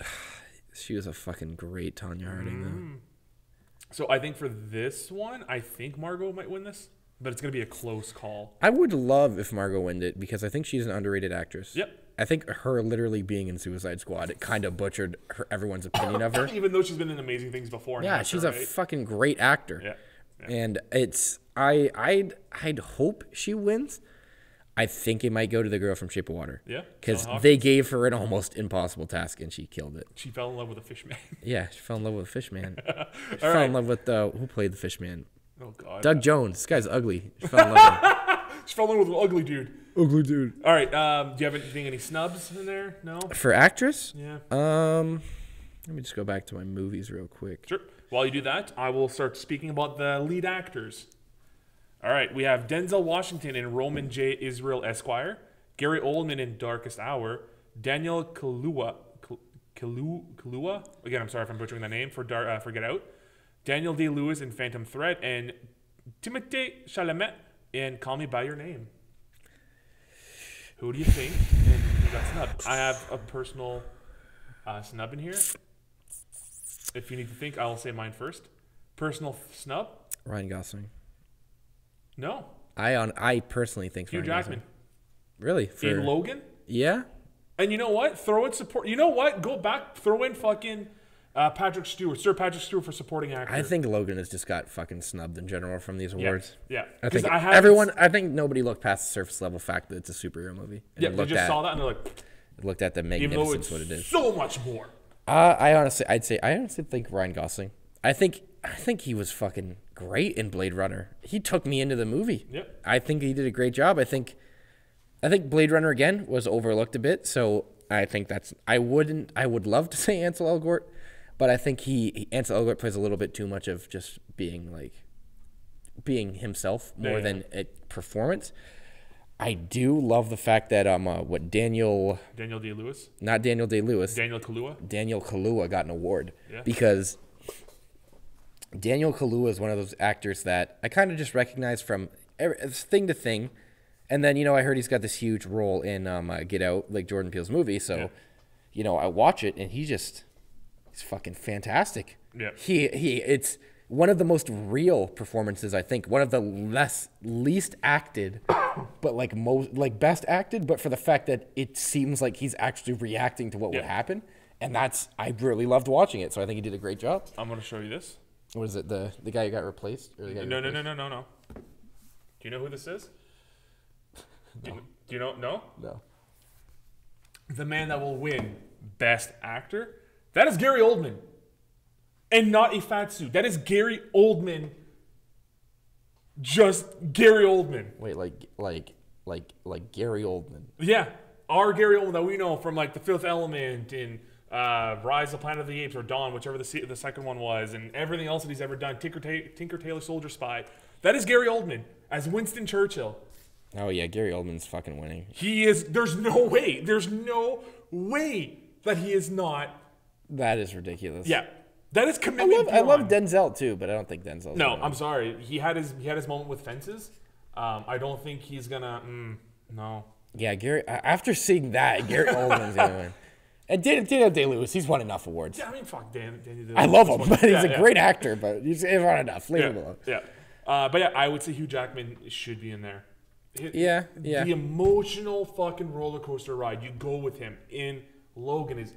She was a fucking great Tonya Harding though. So I think for this one, I think Margot might win this, but it's going to be a close call. I would love if Margot won it because I think she's an underrated actress. Yep. I think her literally being in Suicide Squad, it kind of butchered everyone's opinion of her. Even though she's been in amazing things before. Yeah, she's a fucking great actor. Yeah. And I'd hope she wins. I think it might go to the girl from Shape of Water. Yeah. Because they gave her an almost impossible task and she killed it. She fell in love with a fish man. Yeah, she fell in love with a fish man. She fell in love with who played the fish man? Oh, God. Doug Jones. This guy's ugly. She fell in love with him. She fell in love with an ugly dude. Ugly dude. All right. Do you have anything, any snubs in there? No? For actress? Yeah. Let me just go back to my movies real quick. Sure. While you do that, I will start speaking about the lead actors. All right, we have Denzel Washington in Roman J. Israel Esquire, Gary Oldman in Darkest Hour, Daniel Kaluuya, again, I'm sorry if I'm butchering the name, for Get Out, Daniel Day-Lewis in Phantom Thread, and Timothée Chalamet in Call Me By Your Name. Who do you think? And who got snubbed? I have a personal snub in here. If you need to think, I'll say mine first. Personal snub? Ryan Gosling. No, I personally think Hugh Jackman. Really? In Logan? Yeah. And you know what? Throw in support. You know what? Go back. Throw in fucking Patrick Stewart, Sir Patrick Stewart for supporting actor. I think Logan has just got fucking snubbed in general from these awards. Yeah, yeah. I think nobody looked past the surface level fact that it's a superhero movie. And yeah, they just saw that and they're like, looked at the magnificence, what it is. So much more. I honestly think Ryan Gosling. I think he was fucking great in Blade Runner. He took me into the movie. Yep. I think he did a great job. I think Blade Runner again was overlooked a bit. So I think that's. I would love to say Ansel Elgort. But I think Ansel Elgort plays a little bit too much of just being like, being himself more than a performance. I do love the fact that Daniel Day-Lewis, not Daniel Day-Lewis, Daniel Kaluuya got an award because Daniel Kaluuya is one of those actors that I kind of just recognize from thing to thing, and then I heard he's got this huge role in Get Out, like Jordan Peele's movie, so I watch it and he just. He's fucking fantastic. Yeah. It's one of the most real performances, I think. One of the least acted, but like best acted, but for the fact that it seems like he's actually reacting to what would happen. And I really loved watching it, so I think he did a great job. I'm gonna show you this. What is it? The guy who got replaced? Or the guy no. Do you know who this is? No. Do you know No. The man that will win Best Actor. That is Gary Oldman, and not Ifatsu. That is Gary Oldman, just Gary Oldman. Wait, like Gary Oldman. Yeah, our Gary Oldman that we know from like The Fifth Element and Rise of Planet of the Apes or Dawn, whichever the second one was, and everything else that he's ever done. Tinker Tailor Soldier Spy. That is Gary Oldman as Winston Churchill. Oh yeah, Gary Oldman's fucking winning. He is. There's no way. There's no way that he is not. That is ridiculous. Yeah, that is commitment. I love Denzel too, but I don't think Denzel. No, I'm sorry. He had his moment with Fences. I don't think he's gonna. No. Yeah, Gary. After seeing that, Gary Oldman's gonna win. And Daniel Day-Lewis, he's won enough awards. Yeah, I mean, fuck Daniel Day-Lewis. I love him, but he's a great actor. But he's won enough. Leave him alone. Yeah. But yeah, I would say Hugh Jackman should be in there. Yeah. The emotional fucking roller coaster ride you go with him in Logan is.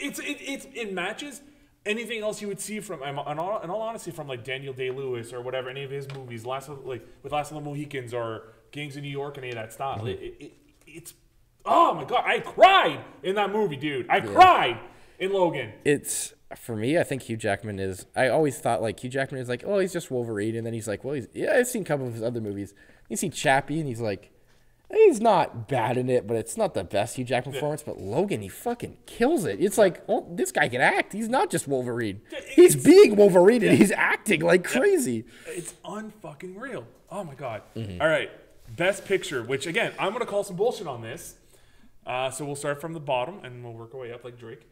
It matches anything else you would see from, in all honesty, from like Daniel Day-Lewis or whatever, any of his movies, Last of the Mohicans or Gangs of New York and any of that stuff. It's oh my god, I cried in that movie, dude. I cried in Logan. It's for me. I think Hugh Jackman is. I always thought like Hugh Jackman is like, oh, he's just Wolverine, and then he's like, well, I've seen a couple of his other movies. You see Chappie, and he's like. He's not bad in it, but it's not the best Hugh Jackman performance. But Logan, he fucking kills it. It's like, oh, this guy can act. He's not just Wolverine. He's being Wolverine, and he's acting like crazy. It's unfucking real. Oh, my God. All right. Best Picture, which, again, I'm going to call some bullshit on this. So we'll start from the bottom, and we'll work our way up like Drake.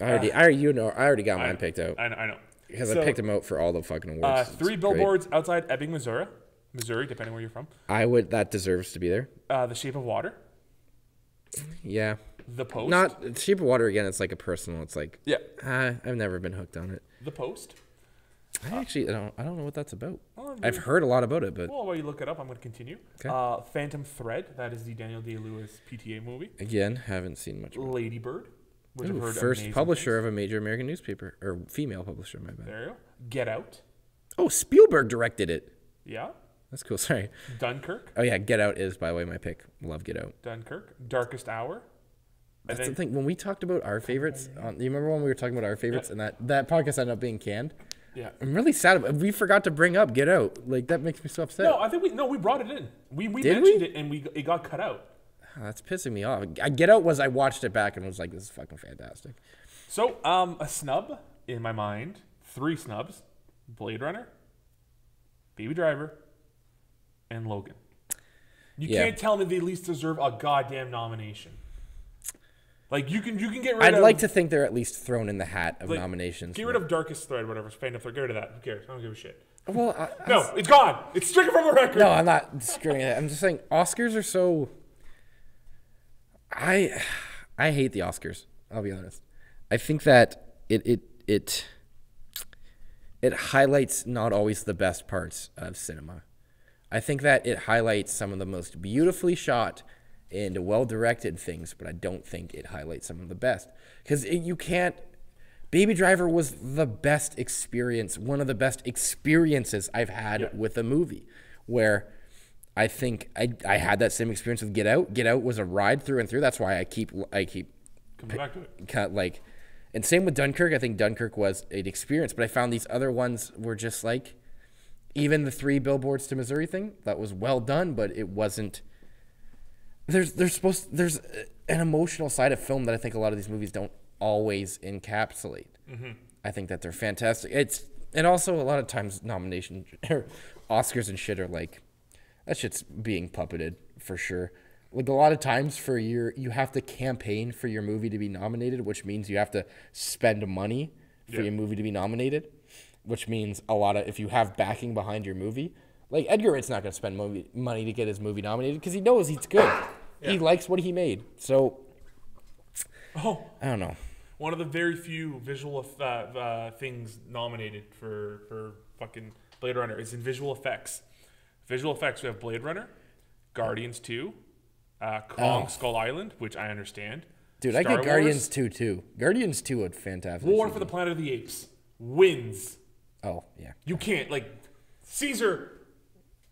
I already got mine picked out. I know. Because I picked him out for all the fucking awards. Three Billboards Outside Ebbing, Missouri, depending where you're from. That deserves to be there. The Shape of Water. Yeah. The Post. Not Shape of Water again. It's like a personal. It's like I've never been hooked on it. The Post. I don't know what that's about. I've heard a lot about it, but while you look it up, I'm going to continue. Okay. Phantom Thread. That is the Daniel Day-Lewis PTA movie. Again, haven't seen much. Lady Bird. Which I've heard first publisher of a major American newspaper or female publisher. My bad. There you go. Get Out. Oh, Spielberg directed it. Yeah. That's cool. Sorry. Dunkirk. Oh, yeah. Get Out is, by the way, my pick. Love Get Out. Dunkirk. Darkest Hour. That's the thing. When we talked about our favorites, you remember when we were talking about our favorites and that podcast ended up being canned? Yeah. I'm really sad about it. We forgot to bring up Get Out. Like, that makes me so upset. No, I think we brought it in. We mentioned it and it got cut out. Oh, that's pissing me off. Get Out I watched it back and was like, this is fucking fantastic. So, a snub in my mind. Three snubs. Blade Runner. Baby Driver. And Logan. You can't tell me they at least deserve a goddamn nomination. Like, you can get rid of... I'd like to think they're at least thrown in the hat of like, nominations. Get rid of Darkest Thread, whatever. Phantom Thread. Get rid of that. Who cares? I don't give a shit. Well, no, it's gone. It's stricken from the record. No, I'm not screwing it. I'm just saying Oscars are so... I hate the Oscars. I'll be honest. I think that it highlights not always the best parts of cinema. I think that it highlights some of the most beautifully shot and well-directed things, but I don't think it highlights some of the best. Because you can't... Baby Driver was the best experience, one of the best experiences I've had with a movie, where I think I had that same experience with Get Out. Get Out was a ride through and through. That's why I keep coming back to it. And same with Dunkirk. I think Dunkirk was an experience, but I found these other ones were just like, even the 3 Billboards to Missouri thing, that was well done, but it wasn't. There's an emotional side of film that I think a lot of these movies don't always encapsulate. Mm-hmm. I think that they're fantastic. And also a lot of times nominations or Oscars and shit are like, that shit's being puppeted for sure. Like a lot of times for you have to campaign for your movie to be nominated, which means you have to spend money for your movie to be nominated, which means a lot of, if you have backing behind your movie, like Edgar Wright's not going to spend money to get his movie nominated because he knows he's good. He likes what he made. So, I don't know. One of the very few visual things nominated for fucking Blade Runner is in visual effects. Visual effects, we have Blade Runner, Guardians 2, Kong Skull Island, which I understand. Dude, Star I get Guardians Wars. 2 too. Guardians 2 would fantastic. War for the Planet of the Apes wins. Oh, yeah. You can't, like, Caesar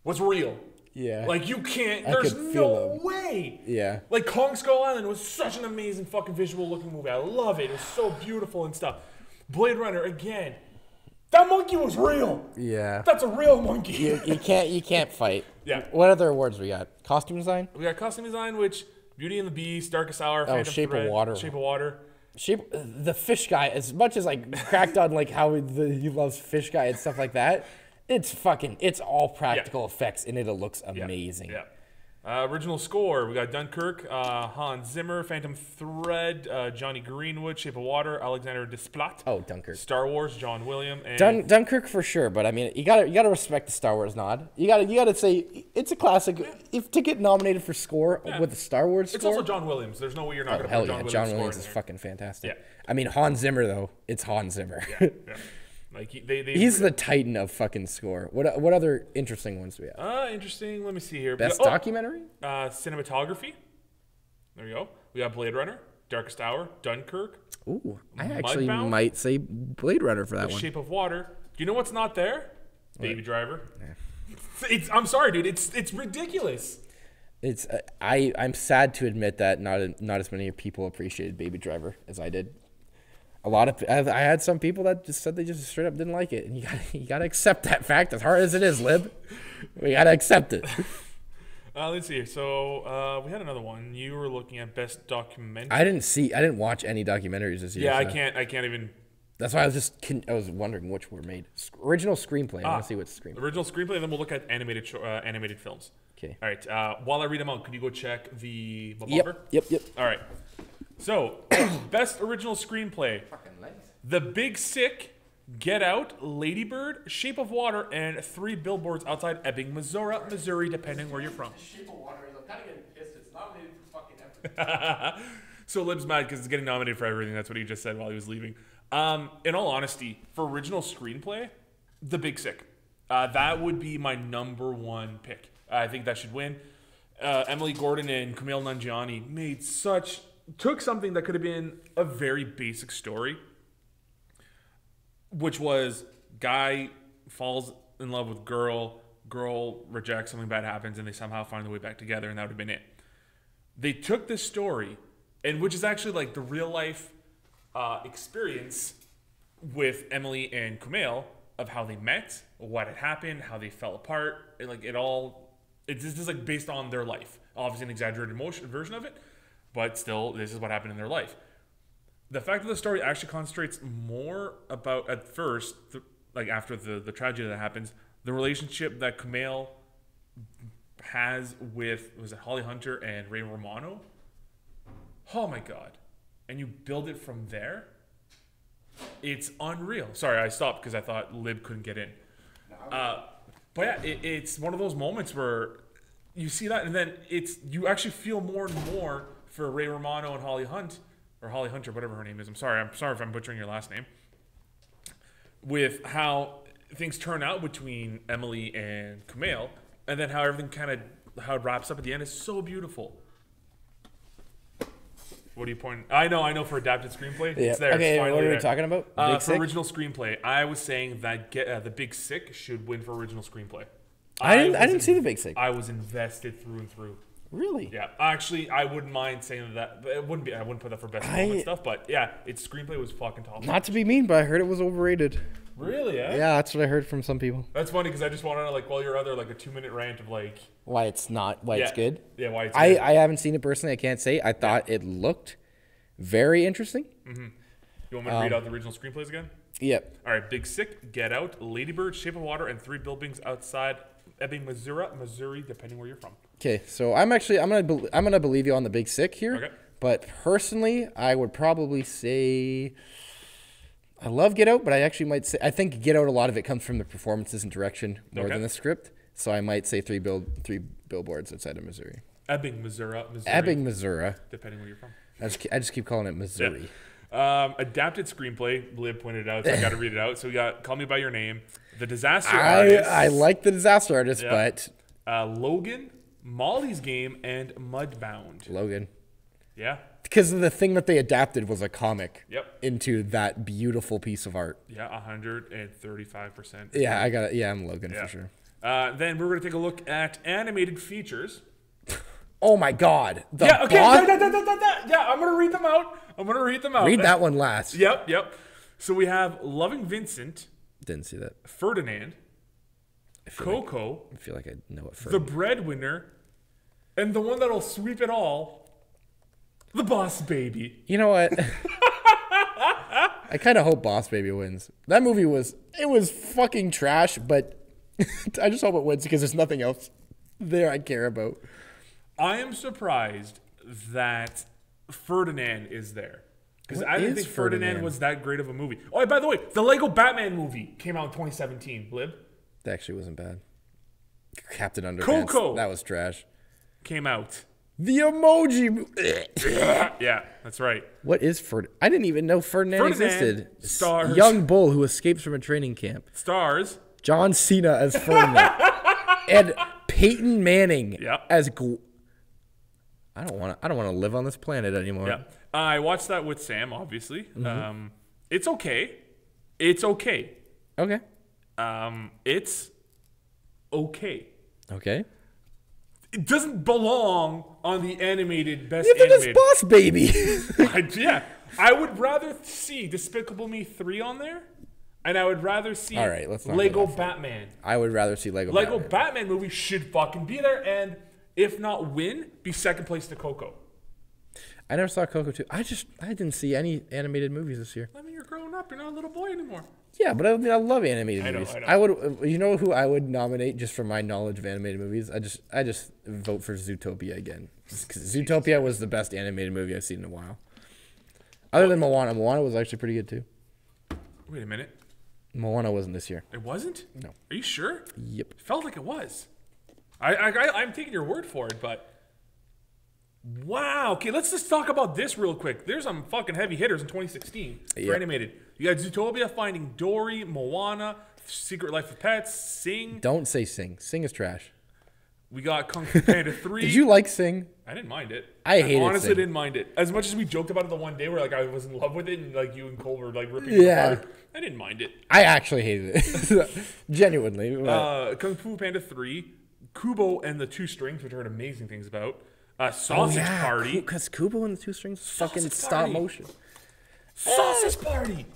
was real. Yeah. Like, you can't, there's no way. Yeah. Like, Kong Skull Island was such an amazing fucking visual looking movie. I love it. It was so beautiful and stuff. Blade Runner, again. That monkey was real. Yeah. That's a real monkey. You can't fight. Yeah. What other awards we got? Costume design? We got costume design, which Beauty and the Beast, Darkest Hour, Phantom Shape Thread, of Water. Shape of Water. The fish guy, as much as I cracked on like how he loves fish guy and stuff like that, it's all practical effects and it looks amazing. Yeah. Original score, we got Dunkirk, Hans Zimmer, Phantom Thread, Johnny Greenwood, Shape of Water, Alexander Desplat. Oh, Dunkirk. Star Wars, John William. And Dunkirk for sure, but I mean, you gotta respect the Star Wars nod. You gotta say it's a classic. Yeah. If to get nominated for score with a Star Wars score, it's also John Williams. There's no way you're not gonna put John Williams. John Williams is fucking fantastic. Yeah. I mean, Hans Zimmer though, it's Hans Zimmer. Yeah. Yeah. Like he's the titan of fucking score. What other interesting ones do we have? Interesting. Let me see here. Best documentary? Cinematography. There we go. We got Blade Runner, Darkest Hour, Dunkirk. Ooh, I actually might say Blade Runner for that one. The Shape of Water. Do you know what's not there? Baby Driver. Yeah. I'm sorry, dude. It's ridiculous. It's I'm sad to admit that not as many people appreciated Baby Driver as I did. I had some people that just said they just straight up didn't like it, and you gotta accept that fact. As hard as it is, Lib, we gotta accept it. Let's see. So we had another one. You were looking at best documentary. I didn't watch any documentaries this year. Yeah, so. I can't even. That's why I was just. I was wondering which were made. Original screenplay. I want to see what's screenplay. Original screenplay. Then we'll look at animated films. Okay. All right. While I read them out, could you go check the bumper? Yep. All right. So, best original screenplay. Fucking legs. The Big Sick, Get Out, Lady Bird, Shape of Water, and 3 Billboards Outside Ebbing, Missouri, depending where you're from. Shape of Water, I'm kind of getting pissed. It's nominated for fucking everything. So Lib's mad because it's getting nominated for everything. That's what he just said while he was leaving. In all honesty, for original screenplay, The Big Sick. That would be my #1 pick. I think that should win. Emily Gordon and Kumail Nanjiani made such... took something that could have been a very basic story, which was guy falls in love with girl rejects, something bad happens, and they somehow find their way back together, and that would have been it. They took this story, and which is actually like the real life experience with Emily and Kumail of how they met, what had happened, how they fell apart, and like it's just like based on their life. Obviously an exaggerated version of it, but still, this is what happened in their life. The fact that the story actually concentrates more about, at first, like after the tragedy that happens, the relationship that Kumail has with, was it Holly Hunter and Ray Romano? Oh my God. And you build it from there? It's unreal. Sorry, I stopped because I thought Lib couldn't get in. But yeah, it's one of those moments where you see that and then you actually feel more and more for Ray Romano and Holly Hunter, whatever her name is. I'm sorry if I'm butchering your last name. With how things turn out between Emily and Kumail, and then how everything kind of, how it wraps up at the end is so beautiful. What are you pointing? I know for adapted screenplay. Yeah. It's there. Okay, it's what are we talking about? For original screenplay, I was saying that The Big Sick should win for original screenplay. I didn't see The Big Sick. I was invested through and through. Really? Yeah. Actually, I wouldn't mind saying that. It wouldn't be. I wouldn't put that for best moment stuff. But yeah, its screenplay was fucking top. Not to be mean, but I heard it was overrated. Really? Yeah. Yeah, that's what I heard from some people. That's funny because I just wanted to like while you're out there like a 2-minute rant of like why it's not why it's good. Yeah, why it's good. I haven't seen it personally. I can't say. I thought it looked very interesting. Mm-hmm. You want me to read out the original screenplays again? Yep. All right. Big Sick, Get Out, Lady Bird, Shape of Water, and Three Billboards Outside Ebbing, Missouri, depending where you're from. Okay, so I'm gonna believe you on The Big Sick here. Okay. But personally, I would probably say. I love Get Out, but I actually might say I think Get Out a lot of it comes from the performances and direction more than the script. So I might say Three Billboards Outside of Missouri. Ebbing, Missouri. Ebbing, Missouri. Depending where you're from. I just keep calling it Missouri. Yeah. Adapted screenplay. Liv pointed it out, so I got to read it out. So we got Call Me by Your Name, The Disaster Artist. I like The Disaster Artist, but Logan, Molly's Game, and Mudbound. Logan. Yeah. Because the thing that they adapted was a comic into that beautiful piece of art. Yeah, 135%. Yeah, I got it. Yeah, I'm Logan for sure. Then we're going to take a look at animated features. Oh, my God. Yeah, I'm going to read them out. Read that one last. Yep. So we have Loving Vincent. Didn't see that. Ferdinand. Coco. I feel like I know it. The Breadwinner. And the one that'll sweep it all. The Boss Baby. You know what? I kind of hope Boss Baby wins. That movie was fucking trash, but I just hope it wins because there's nothing else there I care about. I am surprised that Ferdinand is there because I didn't think Ferdinand was that great of a movie. Oh, by the way, the Lego Batman movie came out in 2017. Lib, that actually wasn't bad. Captain Underpants. Coco. That was trash. Came out. The emoji. Yeah, that's right. What is Ferdinand? I didn't even know Ferdinand existed. Stars. Young bull who escapes from a training camp. Stars. John Cena as Ferdinand. And Peyton Manning as. I don't want to live on this planet anymore. Yeah. I watched that with Sam. Obviously, it's okay. It's okay. Okay. It's okay. Okay. It doesn't belong on the animated best animated. Boss Baby. Yeah. I would rather see Despicable Me 3 on there, and I would rather see Lego Batman. I would rather see Lego Batman. Lego Batman movie should fucking be there, and if not win, be second place to Coco. I never saw Coco 2. I didn't see any animated movies this year. I mean, you're growing up. You're not a little boy anymore. Yeah, but I mean, I love animated movies. I would, you know, who I would nominate just for my knowledge of animated movies. I just vote for Zootopia again. Zootopia was the best animated movie I've seen in a while. Other than Moana, Moana was actually pretty good too. Wait a minute. Moana wasn't this year. It wasn't? No. Are you sure? Yep. It felt like it was. I'm taking your word for it, but wow. Okay, let's just talk about this real quick. There's some fucking heavy hitters in 2016 for animated. You got Zootopia, Finding Dory, Moana, Secret Life of Pets, Sing. Don't say Sing. Sing is trash. We got Kung Fu Panda 3. Did you like Sing? I didn't mind it. I honestly didn't mind it. As much as we joked about it the one day where like I was in love with it and like you and Cole were like ripping it apart. I didn't mind it. I actually hated it. Genuinely. But. Kung Fu Panda 3, Kubo and the Two Strings, which I heard amazing things about. Sausage Party. Because Kubo and the Two Strings fucking stop motion. Sausage Party.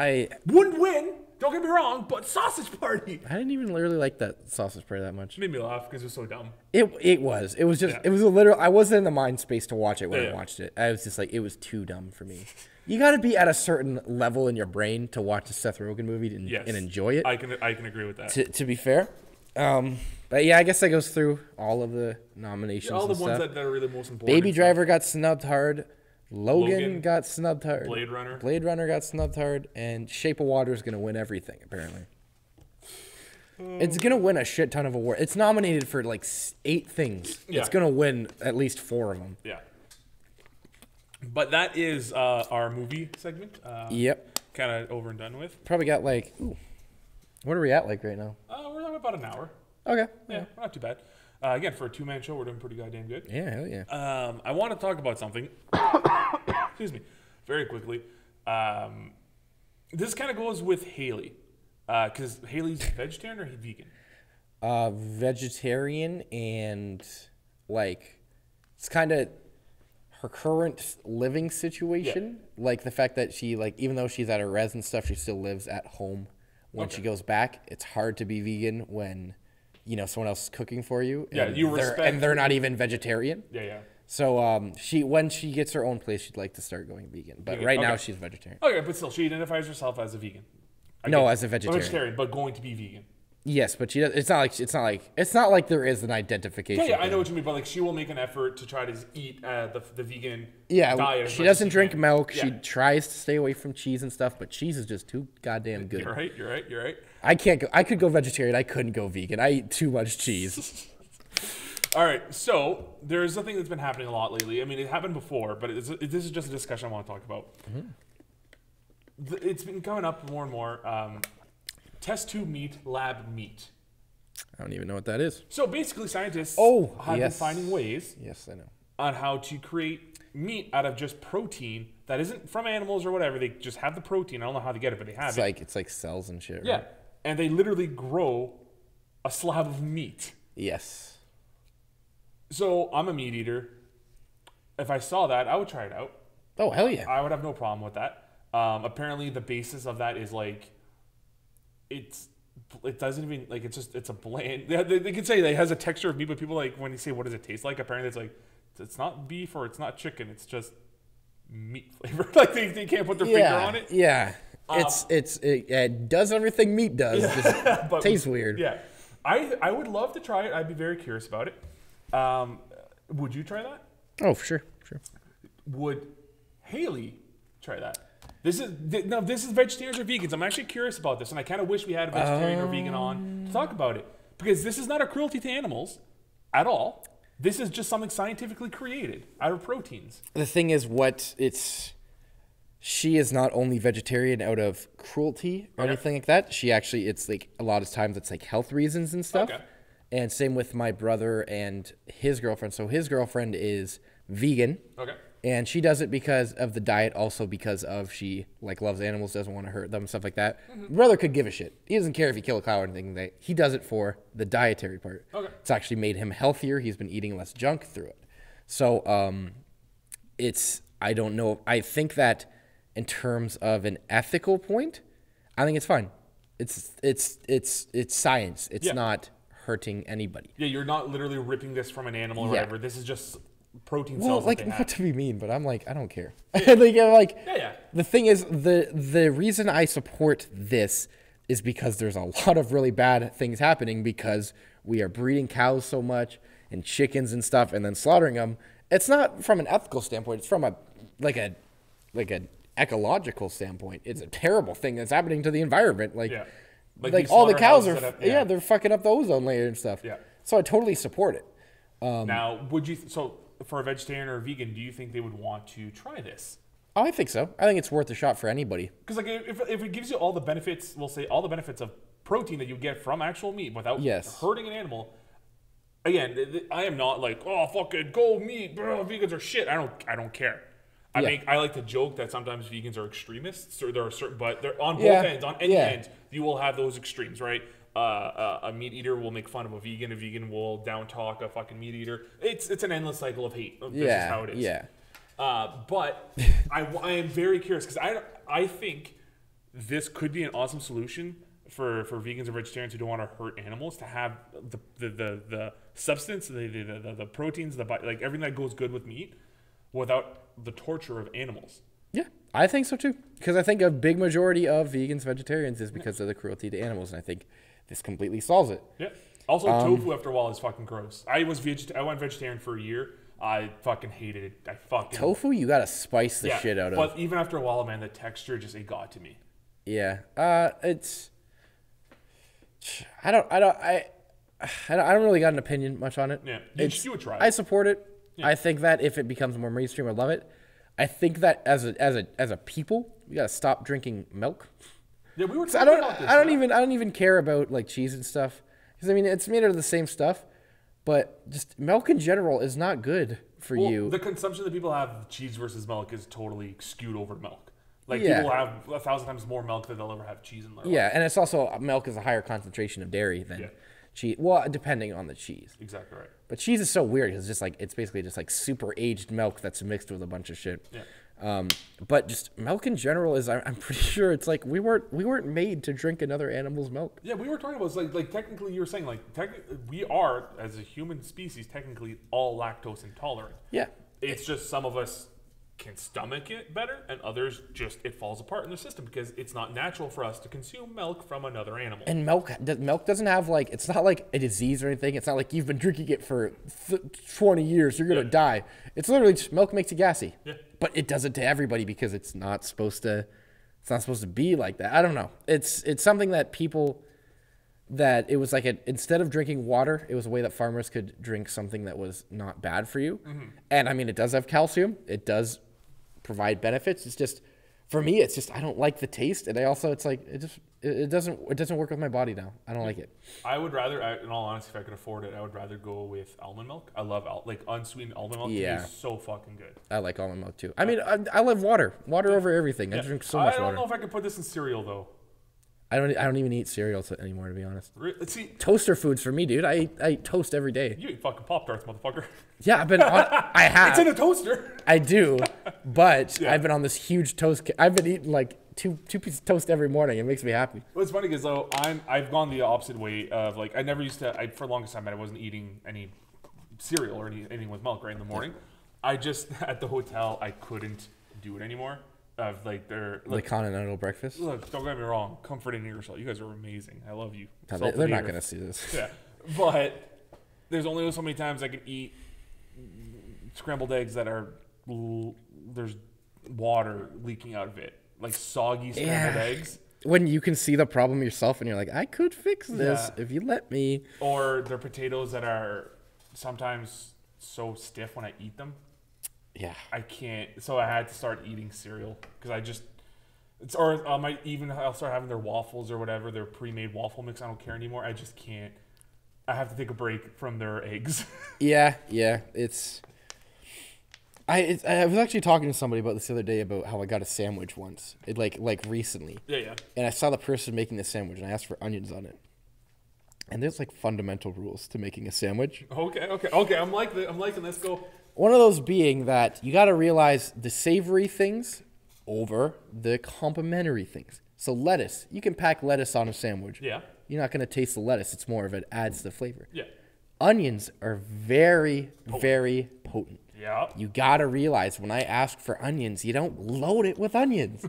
I wouldn't win, don't get me wrong, but Sausage Party. I didn't even really like that Sausage Party that much. It made me laugh because it was so dumb. It was just it was a literal. I wasn't in the mind space to watch it when I watched it. I was just like it was too dumb for me. You got to be at a certain level in your brain to watch a Seth Rogen movie and enjoy it. I can agree with that. To be fair, but yeah, I guess that goes through all of the nominations. Yeah, all the ones that are really most important. Baby Driver got snubbed hard. Logan got snubbed hard. Blade Runner got snubbed hard, and Shape of Water is going to win everything, apparently. It's going to win a shit ton of awards. It's nominated for like 8 things. Yeah. It's going to win at least 4 of them. Yeah. But that is our movie segment. Yep. Kind of over and done with. Probably got like, what are we at like right now? We're about an hour. Okay. Yeah, we're not too bad. Again, for a two-man show, we're doing pretty goddamn good. Yeah, hell yeah. I want to talk about something. Excuse me. Very quickly. This kind of goes with Haley. Because Haley's vegetarian or vegan? Vegetarian, and like it's kind of her current living situation. Yeah. Like the fact that she, like, even though she's at her res and stuff, she still lives at home when she goes back. It's hard to be vegan when, you know, someone else is cooking for you. And yeah, you respect. And they're not even vegetarian. Yeah, yeah. So she, when she gets her own place, she'd like to start going vegan. But right now she's vegetarian. Okay, but still, she identifies herself as a vegan. As a vegetarian. Vegetarian, but going to be vegan. Yes, but she does. It's not like there is an identification. Yeah, yeah, I know what you mean, but like she will make an effort to try to eat the vegan diet. She doesn't drink milk. Yeah. She tries to stay away from cheese and stuff, but cheese is just too goddamn good. You're right. I can't go. I could go vegetarian. I couldn't go vegan. I eat too much cheese. All right, so there's a thing that's been happening a lot lately. I mean, it happened before, but this is just a discussion I want to talk about. Mm-hmm. It's been coming up more and more. Test tube meat, lab meat. I don't even know what that is. So basically, scientists have been finding ways. Yes, I know. On how to create meat out of just protein that isn't from animals or whatever. They just have the protein. I don't know how to get it, but they have it. It's like cells and shit. Right? Yeah, and they literally grow a slab of meat. Yes. So I'm a meat eater. If I saw that, I would try it out. Oh, hell yeah! I would have no problem with that. Apparently the basis of that is like it doesn't even like it's a bland they can say that it has a texture of meat, but people like when you say what does it taste like, apparently it's like it's not beef or it's not chicken, it's just meat flavor. Like they can't put their finger on it. Yeah, it does everything meat does. Yeah. Just tastes weird. Yeah, I would love to try it. I'd be very curious about it. Would you try that? Oh, sure. Would Haley try that? This is vegetarians or vegans. I'm actually curious about this, and I kind of wish we had a vegetarian or vegan on to talk about it, because this is not a cruelty to animals at all. This is just something scientifically created out of proteins. The thing is, she is not only vegetarian out of cruelty or anything like that. She actually, it's like a lot of times it's like health reasons and stuff. Okay. And same with my brother and his girlfriend. So his girlfriend is vegan. Okay. And she does it because of the diet, also because of she like loves animals, doesn't want to hurt them, stuff like that. Mm-hmm. Brother could give a shit. He doesn't care if you kill a cow or anything. He does it for the dietary part. Okay. It's actually made him healthier. He's been eating less junk through it. So I don't know. I think that in terms of an ethical point, I think it's fine. It's science. It's not hurting anybody. Yeah, you're not literally ripping this from an animal or whatever. This is just protein cells. Well, like, not to be mean, but I'm like, I don't care. Yeah. The thing is, the reason I support this is because there's a lot of really bad things happening because we are breeding cows so much and chickens and stuff, and then slaughtering them. It's not from an ethical standpoint. It's from a ecological standpoint. It's a terrible thing that's happening to the environment. Like all the cows are they're fucking up the ozone layer and stuff. Yeah. So I totally support it. Now, would you? For a vegetarian or a vegan, do you think they would want to try this? Oh, I think so. I think it's worth a shot for anybody. Because like if it gives you all the benefits, we'll say all the benefits of protein that you get from actual meat without hurting an animal. Again, I am not like, oh, fucking go meat, bro, vegans are shit. I don't care. I like to joke that sometimes vegans are extremists, or there are certain, but they're on both ends, on any end, you will have those extremes, right? A meat eater will make fun of a vegan will down-talk a fucking meat eater. It's an endless cycle of hate. This is how it is. Yeah. But I am very curious, because I think this could be an awesome solution for vegans or vegetarians who don't want to hurt animals, to have the substance, the proteins, like everything that goes good with meat without the torture of animals. Yeah, I think so too, because I think a big majority of vegans, vegetarians is because of the cruelty to animals, and I think this completely solves it. Yeah. Also, tofu after a while is fucking gross. I went vegetarian for a year. I fucking hated it. Tofu, you gotta spice the shit out of. But even after a while, man, the texture just got to me. Yeah. I don't really got an opinion much on it. Yeah. You would try it. I support it. Yeah. I think that if it becomes more mainstream, I love it. I think that as a people, we gotta stop drinking milk. Yeah, we were talking about this. I don't even care about like cheese and stuff, because I mean it's made out of the same stuff. But just milk in general is not good for you. The consumption that people have of cheese versus milk is totally skewed over to milk. Like, people have 1,000 times more milk than they'll ever have cheese in their life. Yeah, and it's also, milk is a higher concentration of dairy than cheese. Well, depending on the cheese. Exactly right. But cheese is so weird because it's just like, it's basically just like super aged milk that's mixed with a bunch of shit. Yeah. But just milk in general is, I'm pretty sure it's like, we weren't made to drink another animal's milk. Yeah, we were talking about, like technically you were saying, like, we are, as a human species, technically all lactose intolerant. Yeah. It's just some of us can stomach it better, and others just, it falls apart in their system because it's not natural for us to consume milk from another animal. And milk doesn't have, like, it's not like a disease or anything. It's not like you've been drinking it for 20 years, you're going to die. It's literally just milk makes you gassy. Yeah. But it does it to everybody because it's not supposed to, be like that. I don't know. It's something that people, it was like, instead of drinking water, it was a way that farmers could drink something that was not bad for you. Mm-hmm. And I mean, it does have calcium. It does provide benefits. It's just, for me, it's just, I don't like the taste, and I also, it's like, it just, it doesn't work with my body now. I don't like it. I would rather, in all honesty, if I could afford it, I would rather go with almond milk. I love like unsweetened almond milk. Yeah, is so fucking good. I like almond milk too. I mean, I love water over everything. I drink so much water. I don't know if I could put this in cereal though. I don't even eat cereal anymore, to be honest. See, toaster foods for me, dude. I eat toast every day. You eat fucking Pop-Tarts, motherfucker. Yeah, I've been on, I have. It's in a toaster. I do, but I've been on this huge toast. I've been eating like two pieces of toast every morning. It makes me happy. Well, it's funny because though I've gone the opposite way of, like, I never used to. For the longest time, I wasn't eating any cereal or anything with milk right in the morning. I just, at the hotel, I couldn't do it anymore. Of like their like continental breakfast. Look, don't get me wrong. Comfort in yourself. You guys are amazing. I love you. They're not gonna see this. Yeah, but there's only so many times I can eat scrambled eggs that are there's water leaking out of it, like soggy scrambled eggs. When you can see the problem yourself and you're like, I could fix this if you let me. Or they're potatoes that are sometimes so stiff when I eat them. Yeah, I can't. So I had to start eating cereal because I just, I'll start having their waffles or whatever, their pre-made waffle mix. I don't care anymore. I just can't. I have to take a break from their eggs. Yeah. I was actually talking to somebody about this the other day about how I got a sandwich once, like recently. Yeah. And I saw the person making the sandwich, and I asked for onions on it. And there's like fundamental rules to making a sandwich. Okay. I'm liking this. Go. One of those being that you got to realize the savory things over the complimentary things. So lettuce, you can pack lettuce on a sandwich. Yeah. You're not going to taste the lettuce. It's more of it adds the flavor. Yeah. Onions are very, very potent. Yeah. You got to realize when I ask for onions, you don't load it with onions.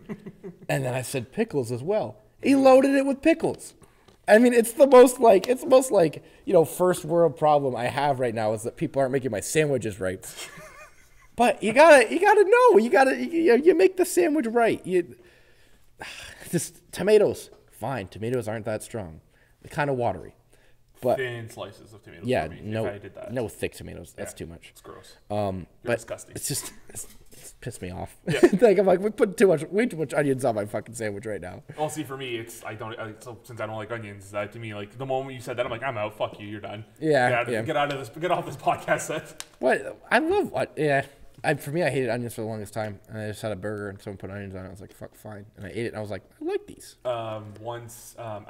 And then I said pickles as well. He loaded it with pickles. I mean, it's the most like, you know, first world problem I have right now is that people aren't making my sandwiches right. But you gotta know, you make the sandwich right. Just tomatoes, fine. Tomatoes aren't that strong. They're kind of watery. But thin slices of tomatoes. Yeah, for me, no, if I did that. No thick tomatoes. That's too much. It's gross. You're disgusting. It's pissed me off. Yeah. Like, I'm like, we put way too much onions on my fucking sandwich right now. Well, see, for me, since I don't like onions, to me, like, the moment you said that, I'm like, I'm out. Fuck you. You're done. Yeah. Get off this podcast set. What? I love what? Yeah. For me, I hated onions for the longest time. And I just had a burger and someone put onions on it. I was like, fuck, fine. And I ate it and I was like, I like these. Once, what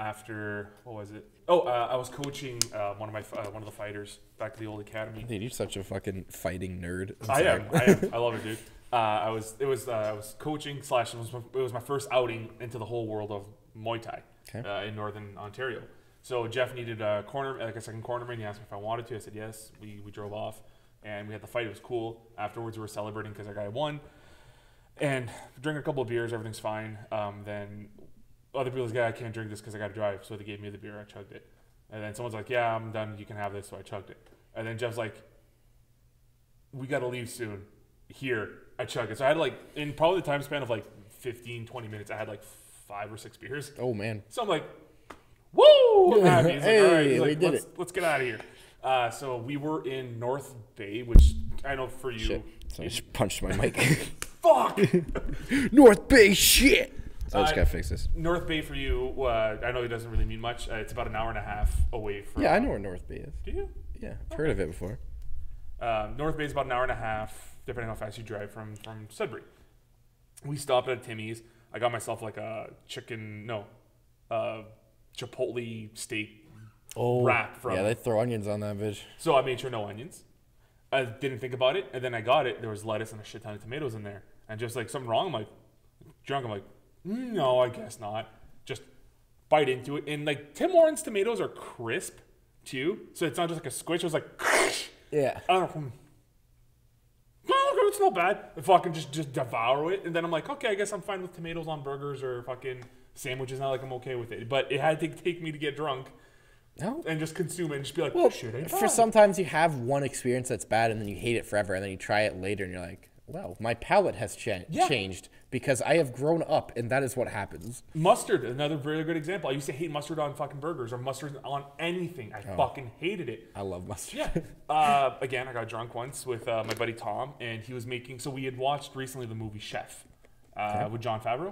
was it? Oh, I was coaching one of the fighters back to the old academy. Dude, you're such a fucking fighting nerd. I am. I love it, dude. I was coaching / it was my first outing into the whole world of Muay Thai in Northern Ontario. So Jeff needed a second cornerman. He asked me if I wanted to. I said yes. We drove off. And we had the fight. It was cool. Afterwards, we were celebrating because our guy won. And drinking a couple of beers, everything's fine. Then other people's guy, I can't drink this because I got to drive. So they gave me the beer. I chugged it. And then someone's like, yeah, I'm done. You can have this. So I chugged it. And then Jeff's like, we got to leave soon. Here, I chugged it. So I had like, in probably the time span of like 15, 20 minutes, I had like 5 or 6 beers. Oh, man. So I'm like, woo! I'm happy. He's like, all right. He's like, let's get out of here. So we were in North Bay, which I know for you. Shit. So I just punched my mic. Fuck! North Bay shit! So I just gotta fix this. North Bay for you, I know it doesn't really mean much. It's about an hour and a half away from. Yeah, I know where North Bay is. Do you? Yeah, I've heard of it before. North Bay is about an hour and a half, depending on how fast you drive from Sudbury. We stopped at Timmy's. I got myself like a chicken, chipotle steak wrap from. Yeah, they throw onions on that bitch. So I made sure no onions. I didn't think about it, and then I got it. There was lettuce and a shit ton of tomatoes in there. And just like something wrong, I'm like, drunk, I'm like, no, I guess not. Just bite into it. And like Tim Hortons tomatoes are crisp too. So it's not just like a squish, it was like, yeah. I don't know. No, it's not bad. I fucking just devour it. And then I'm like, okay, I guess I'm fine with tomatoes on burgers or fucking sandwiches. Not like I'm okay with it. But it had to take me to get drunk. No. And just consume it and just be like, well, shit, ain't bad. For sometimes you have one experience that's bad and then you hate it forever and then you try it later and you're like, wow, my palate has changed because I have grown up and that is what happens. Mustard, another very good example. I used to hate mustard on fucking burgers or mustard on anything. I fucking hated it. I love mustard. Yeah. Again, I got drunk once with my buddy Tom and he was making, so we had watched recently the movie Chef with Jon Favreau.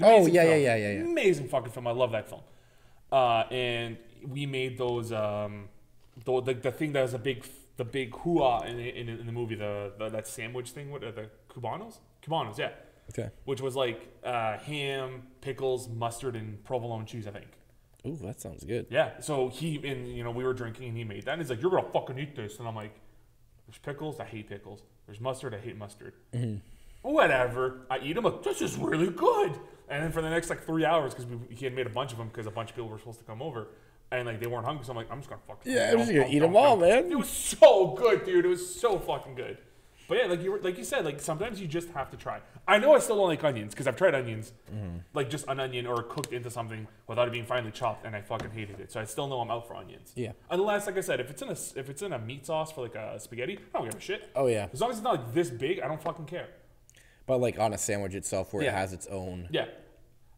Oh, yeah. Amazing fucking film. I love that film. And we made those the thing that was the big hoo-ah in the movie, that sandwich thing. What are the cubanos? Yeah. Okay. Which was like ham, pickles, mustard, and provolone cheese, I think. Ooh, that sounds good. Yeah. So we were drinking and he made that and he's like, you're gonna fucking eat this. And I'm like, there's pickles, I hate pickles. There's mustard, I hate mustard. Whatever. I eat them, like, this is really good. And then for the next like 3 hours, because he had made a bunch of them because a bunch of people were supposed to come over, and like they weren't hungry, so I'm like, I'm just gonna fucking eat them all, man. It was so good, dude. It was so fucking good. But yeah, like you said, like sometimes you just have to try. I know I still don't like onions because I've tried onions, like just an onion or cooked into something without it being finely chopped, and I fucking hated it. So I still know I'm out for onions. Yeah. Unless, like I said, if it's in a meat sauce for like a spaghetti, I don't give a shit. Oh yeah. As long as it's not like this big, I don't fucking care. But like on a sandwich itself, where it has its own. Yeah.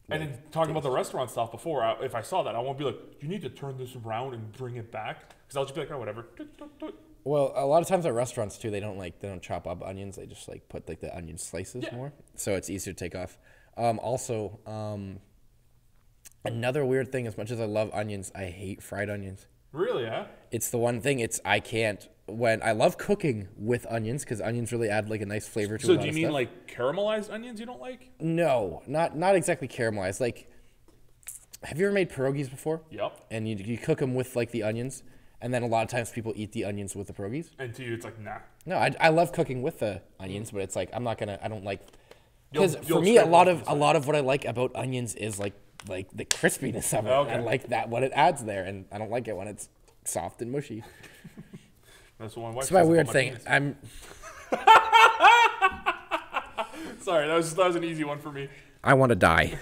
And then talking about the restaurant stuff before, if I saw that, I won't be like, you need to turn this around and bring it back, because I'll just be like, oh, whatever. Well, a lot of times at restaurants too, they don't chop up onions. They just like put like the onion slices more, so it's easier to take off. Another weird thing, as much as I love onions, I hate fried onions. Really? Yeah. It's the one thing. I love cooking with onions because onions really add like a nice flavor to. So do you mean like caramelized onions you don't like? No, not exactly caramelized. Like, have you ever made pierogies before? Yep. And you cook them with like the onions, and then a lot of times people eat the onions with the pierogies. And to you, it's like nah. No, I love cooking with the onions, but it's like I don't like because for me a lot of what I like about onions is like the crispiness of it. Okay. I like that what it adds there, and I don't like it when it's soft and mushy. That's one. It's my weird thing. I'm sorry. That was an easy one for me. I want to die.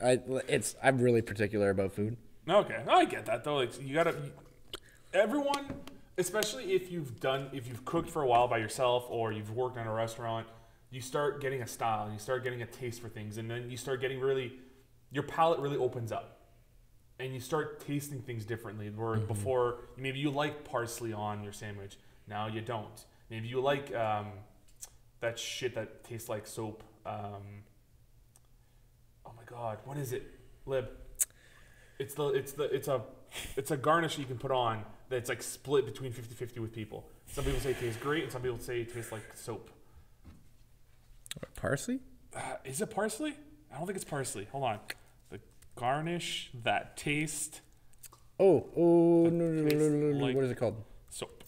I'm really particular about food. Okay, I get that though. Like everyone, especially if you've cooked for a while by yourself or you've worked in a restaurant, you start getting a style and you start getting a taste for things, and then you start getting your palate really opens up. And you start tasting things differently. Where before, maybe you like parsley on your sandwich. Now you don't. Maybe you like that shit that tastes like soap. Oh my god, what is it, Lib? It's a garnish that you can put on that's like split between 50-50 with people. Some people say it tastes great, and some people say it tastes like soap. What, parsley? Is it parsley? I don't think it's parsley. Hold on. Garnish that taste. No. Like, what is it called? Soap.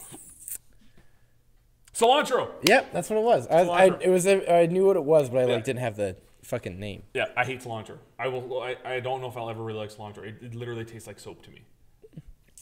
Cilantro. Yep, that's what it was. I knew what it was, but I didn't have the fucking name. Yeah, I hate cilantro. I don't know if I'll ever really like cilantro. It literally tastes like soap to me.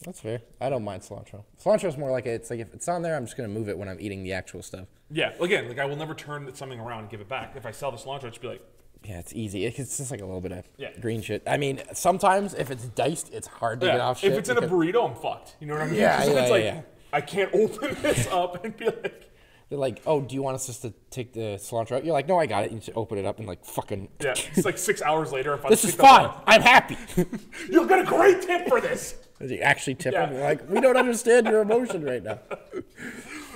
That's fair. I don't mind cilantro. Cilantro is more like it's like if it's on there, I'm just gonna move it when I'm eating the actual stuff. Yeah. Again, like I will never turn something around and give it back. If I sell the cilantro, it should be like. Yeah, it's easy. It's just like a little bit of green shit. I mean, sometimes if it's diced, it's hard to get off shit. If it's in a burrito, I'm fucked. You know what I mean? Yeah, yeah, it's like, I can't open this up and be like... They're like, oh, do you want us just to take the cilantro out? You're like, no, I got it. You just open it up and like fucking... Yeah, it's like 6 hours later. If I this is fun. I'm happy. You'll get a great tip for this. You actually tip him? You're like, we don't understand your emotion right now.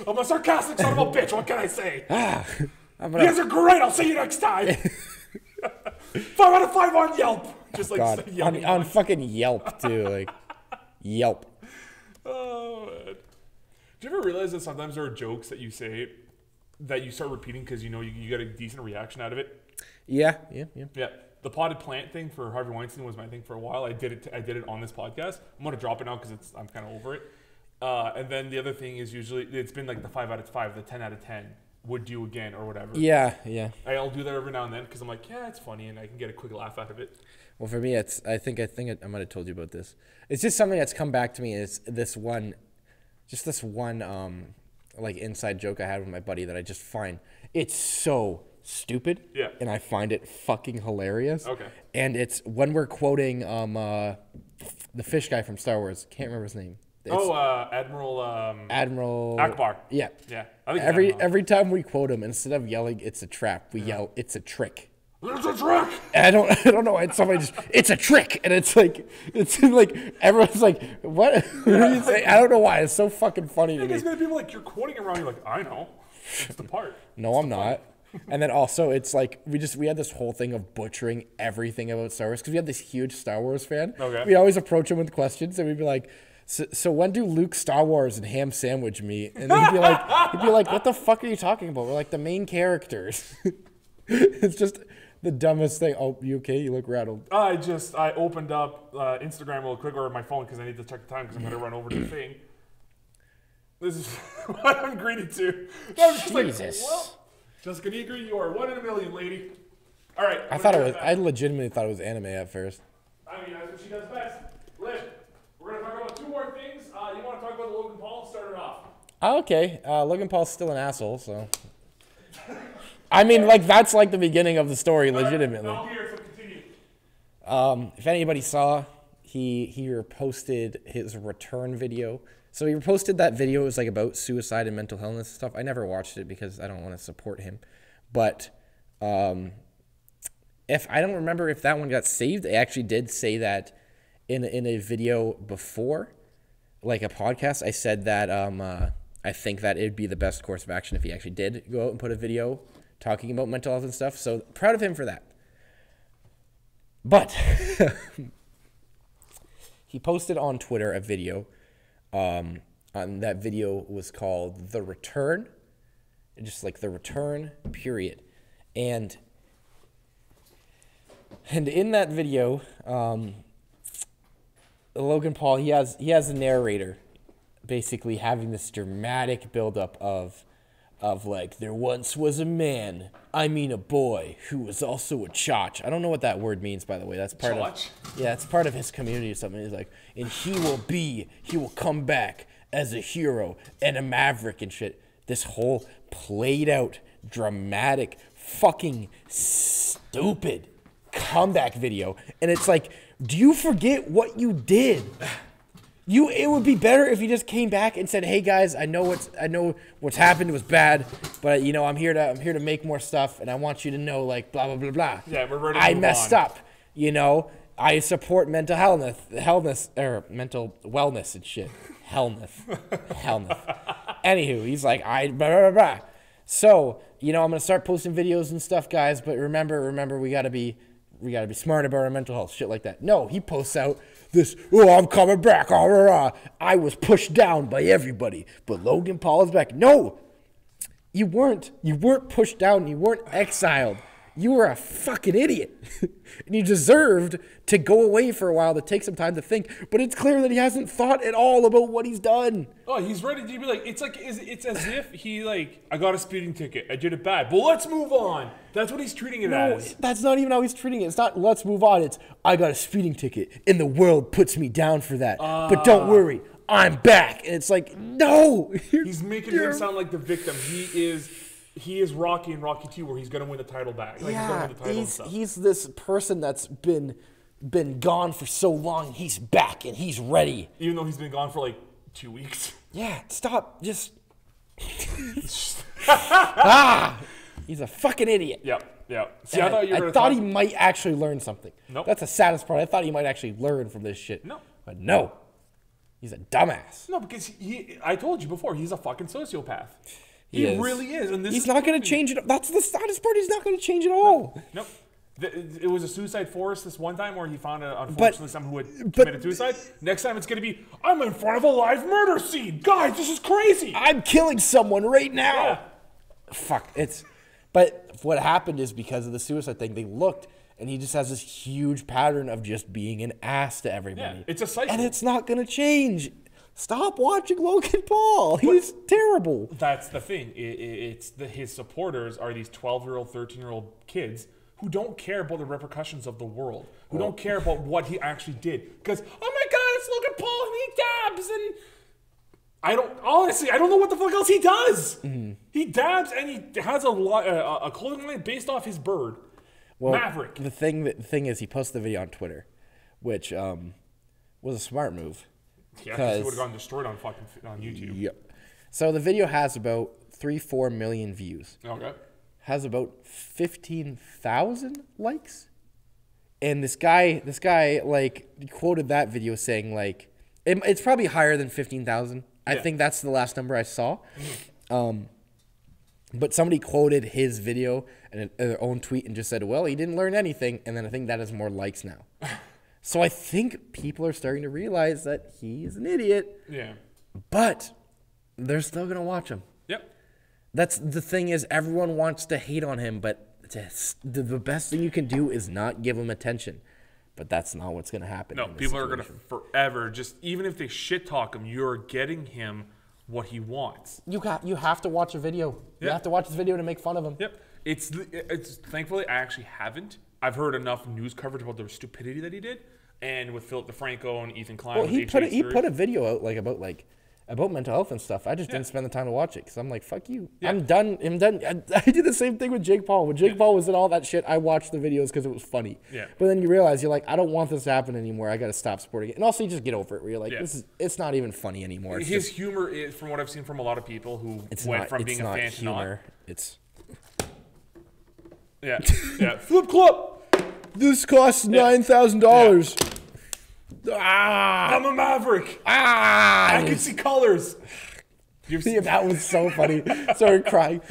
I'm a sarcastic son of a bitch. What can I say? You guys are great. I'll see you next time. 5 out of 5 on Yelp. Just like on fucking Yelp too, like Yelp. Oh, man. Do you ever realize that sometimes there are jokes that you say that you start repeating because you know you get a decent reaction out of it? Yeah. The potted plant thing for Harvey Weinstein was my thing for a while. I did it on this podcast. I'm gonna drop it now because it's I'm kind of over it. And then the other thing is usually it's been like the 5 out of 5, the 10 out of 10. Would do again or whatever. Yeah. I'll do that every now and then because I'm like, yeah, it's funny and I can get a quick laugh out of it. Well, for me, it's I think I might have told you about this. It's just something that's come back to me. It's this one like inside joke I had with my buddy that I just find it's so stupid. Yeah. And I find it fucking hilarious. Okay. And it's when we're quoting the fish guy from Star Wars. Can't remember his name. It's Admiral Akbar. Yeah. I think every time we quote him, instead of yelling "it's a trap," we yell "it's a trick." It's a trick. And I don't know. And somebody just "it's a trick," and it's like everyone's like, "What?" I don't know why. It's so fucking funny to me. There's gonna be people like you're quoting it wrong. You're like, "I know." It's the part. No, I'm not. And then also it's like we had this whole thing of butchering everything about Star Wars because we had this huge Star Wars fan. Okay. We always approach him with questions, and we'd be like. So when do Luke, Star Wars, and ham sandwich meet? And then he'd be like, what the fuck are you talking about? We're like the main characters. It's just the dumbest thing. Oh, you okay? You look rattled. I opened up Instagram real quick or my phone because I need to check the time because I'm gonna run over to the thing. This is what I'm greeted to. I was just Jesus. Like, well, Jessica Negri, you are 1 in a million, lady. All right. I legitimately thought it was anime at first. I mean, that's what she does best. Live. We're going to talk about 2 more things. You want to talk about Logan Paul? Start it off. Okay. Logan Paul's still an asshole, so. I mean, like, that's like the beginning of the story, legitimately. Right, here, so continue. If anybody saw, he reposted his return video. So he reposted that video. It was, like, about suicide and mental illness stuff. I never watched it because I don't want to support him. But I don't remember if that one got saved. They actually did say that. In a video before, like a podcast, I said that I think that it'd be the best course of action if he actually did go out and put a video talking about mental health and stuff. So proud of him for that. But he posted on Twitter a video. And that video was called The Return. Just like The Return, period. And in that video... Logan Paul, he has a narrator basically having this dramatic buildup of like, there once was a man, I mean a boy, who was also a chotch. I don't know what that word means, by the way. That's part chotch? Yeah, it's part of his community or something. He's like, and he will come back as a hero and a maverick and shit. This whole played out, dramatic, fucking stupid comeback video. And it's like, do you forget what you did? It would be better if you just came back and said, "Hey guys, I know what's happened was bad, but you know I'm here to make more stuff, and I want you to know like blah blah blah blah. Yeah, we're ready to move on. I messed up. You know, I support mental health or mental wellness and shit. Health. Anywho, he's like I blah blah blah. So you know I'm gonna start posting videos and stuff, guys. But remember we gotta be smart about our mental health, shit like that. No, he posts out this, oh, I'm coming back, rah, rah, rah. I was pushed down by everybody, but Logan Paul is back. No, you weren't. You weren't pushed down. You weren't exiled. You were a fucking idiot. And you deserved to go away for a while to take some time to think, but it's clear that he hasn't thought at all about what he's done. Oh, he's ready to be like, it's as if he like, I got a speeding ticket. I did it bad, but let's move on. That's what he's treating it as. That's not even how he's treating it. It's not let's move on. It's I got a speeding ticket and the world puts me down for that. But don't worry, I'm back. And it's like, no. He's making him sound like the victim. He is Rocky in Rocky 2 where he's going to win the title back. Like, yeah, he's going to win the title and stuff. He's this person that's been gone for so long. He's back and he's ready. Even though he's been gone for like 2 weeks. Yeah, stop. Just. He's a fucking idiot. Yep. See, I thought he might actually learn something. Nope. That's the saddest part. I thought he might actually learn from this shit. No. But no. He's a dumbass. No, because I told you before, he's a fucking sociopath. He really is. And he's not going to change it. That's the saddest part. He's not going to change it all. Nope. It was a suicide forest this one time where he found, unfortunately, someone who had committed suicide. Next time it's going to be, I'm in front of a live murder scene. Guys, this is crazy. I'm killing someone right now. Yeah. Fuck, it's... But what happened is because of the suicide thing, they looked, and he just has this huge pattern of just being an ass to everybody. Yeah, it's a cycle. And it's not going to change. Stop watching Logan Paul. He's terrible. That's the thing. His supporters are these 12-year-old, 13-year-old kids who don't care about the repercussions of the world, who don't care about what he actually did. Because, oh my God, it's Logan Paul and he dabs and... honestly, I don't know what the fuck else he does. Mm-hmm. He dabs and he has a clothing line based off his bird, well, Maverick. The thing is, he posted the video on Twitter, which was a smart move. Yeah, because he would have gotten destroyed on fucking YouTube. Yep. So the video has about 3-4 million views. Okay. Has about 15,000 likes, and this guy like quoted that video saying like, it's probably higher than 15,000. Yeah. I think that's the last number I saw. But somebody quoted his video and their own tweet and just said, well, he didn't learn anything. And then I think that has more likes now. So I think people are starting to realize that he's an idiot. Yeah. But they're still going to watch him. Yep. That's the thing is everyone wants to hate on him, but the best thing you can do is not give him attention. But that's not what's going to happen. No, people are going to forever just even if they shit talk him, you're getting him what he wants. You have to watch a video. Yep. You have to watch this video to make fun of him. Yep. It's thankfully I actually haven't. I've heard enough news coverage about the stupidity that he did, and with Philip DeFranco and Ethan Klein. Well, he put a video out like about mental health and stuff. I just didn't spend the time to watch it because I'm like, fuck you. Yeah. I'm done. I did the same thing with Jake Paul. When Jake Paul was in all that shit, I watched the videos because it was funny. Yeah. But then you realize, you're like, I don't want this to happen anymore. I got to stop supporting it. And also you just get over it where you're like, it's not even funny anymore. It's just, humor is, from what I've seen from a lot of people who went from being a fan to not. Yeah. Yeah. Flip club. This costs $9,000. Yeah. Ah, I'm a maverick. Ah, I can see colors. See, that was so funny. Started crying.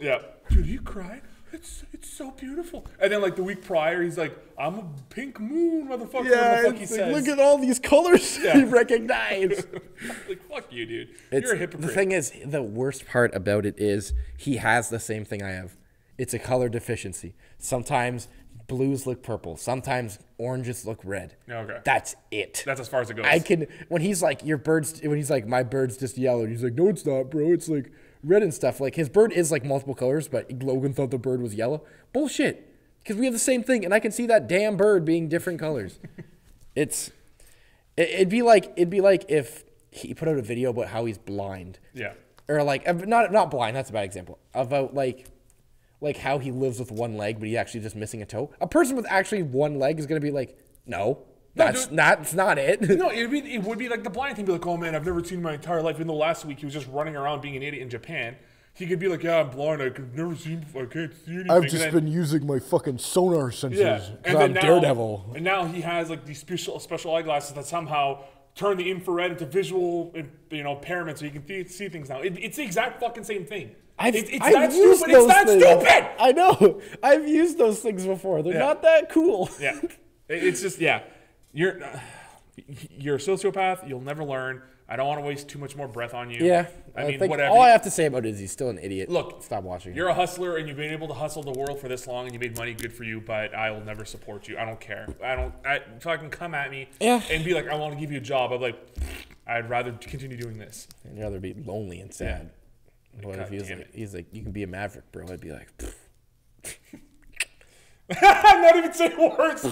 Yeah. Dude, you cried? It's so beautiful. And then like the week prior, he's like, I'm a pink moon, motherfucker. Yeah, what the fuck he says. Look at all these colors he recognized. Like, fuck you, dude. You're a hypocrite. The thing is, the worst part about it is he has the same thing I have. It's a color deficiency. Sometimes blues look purple. Sometimes oranges look red. Okay. That's it. That's as far as it goes. I can, when he's like, my bird's just yellow. He's like, no, it's not, bro. It's like red and stuff. Like his bird is like multiple colors, but Logan thought the bird was yellow. Bullshit. Because we have the same thing. And I can see that damn bird being different colors. It'd be like if he put out a video about how he's blind. Yeah. Or like, not blind. That's a bad example. About like how he lives with one leg, but he's actually just missing a toe. A person with actually one leg is going to be like, no, that's not it. No, it would be like the blind thing. Be like, oh, man, I've never seen my entire life. Even though last week he was just running around being an idiot in Japan. He could be like, yeah, I'm blind. I can't see anything. I've just been using my fucking sonar senses. Yeah. And then now, Daredevil. And now he has like these special eyeglasses that somehow turn the infrared into visual, impairment so he can see things now. It's the exact fucking same thing. It's that stupid. I know. I've used those things before. They're not that cool. Yeah. It's just, you're a sociopath. You'll never learn. I don't want to waste too much more breath on you. Yeah. I mean, whatever. All I have to say about it is he's still an idiot. Look. Stop watching. You're a hustler, and you've been able to hustle the world for this long, and you made money, good for you, but I will never support you. I don't care. I fucking come at me and be like, I want to give you a job. I'm like, I'd rather continue doing this. I'd rather be lonely and sad. Yeah. What if he's like, you can be a maverick, bro? I'd be like, I'm not even saying words.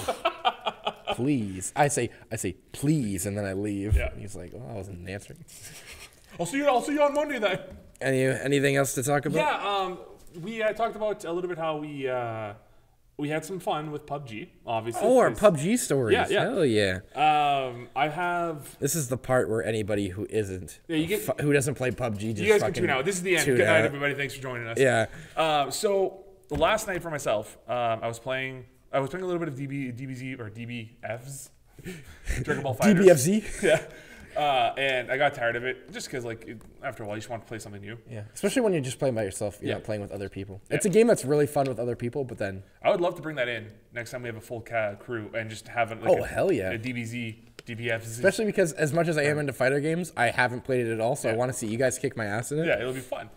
Please, I say please, and then I leave. Yeah. And he's like, oh, I wasn't answering. I'll see you on Monday then. Anything else to talk about? Yeah, we talked about a little bit how we had some fun with PUBG, obviously. Oh, our PUBG stories. Yeah, yeah. Hell yeah. I have... This is the part where anybody who isn't... Yeah, who doesn't play PUBG just you guys can tune out. This is the end. Good night, everybody. Thanks for joining us. Yeah. So, last night for myself, I was playing a little bit of DBZ or DBFZ. Dragon Ball FighterZ. DBFZ? Yeah. And I got tired of it just because, like, after a while, you just want to play something new. Yeah, especially when you're just playing by yourself. You're not playing with other people. Yeah. It's a game that's really fun with other people, but then I would love to bring that in next time we have a full crew and just have it. Like a DBZ, DPFZ. Especially because as much as I am into fighter games, I haven't played it at all, so I want to see you guys kick my ass in it. Yeah, it'll be fun.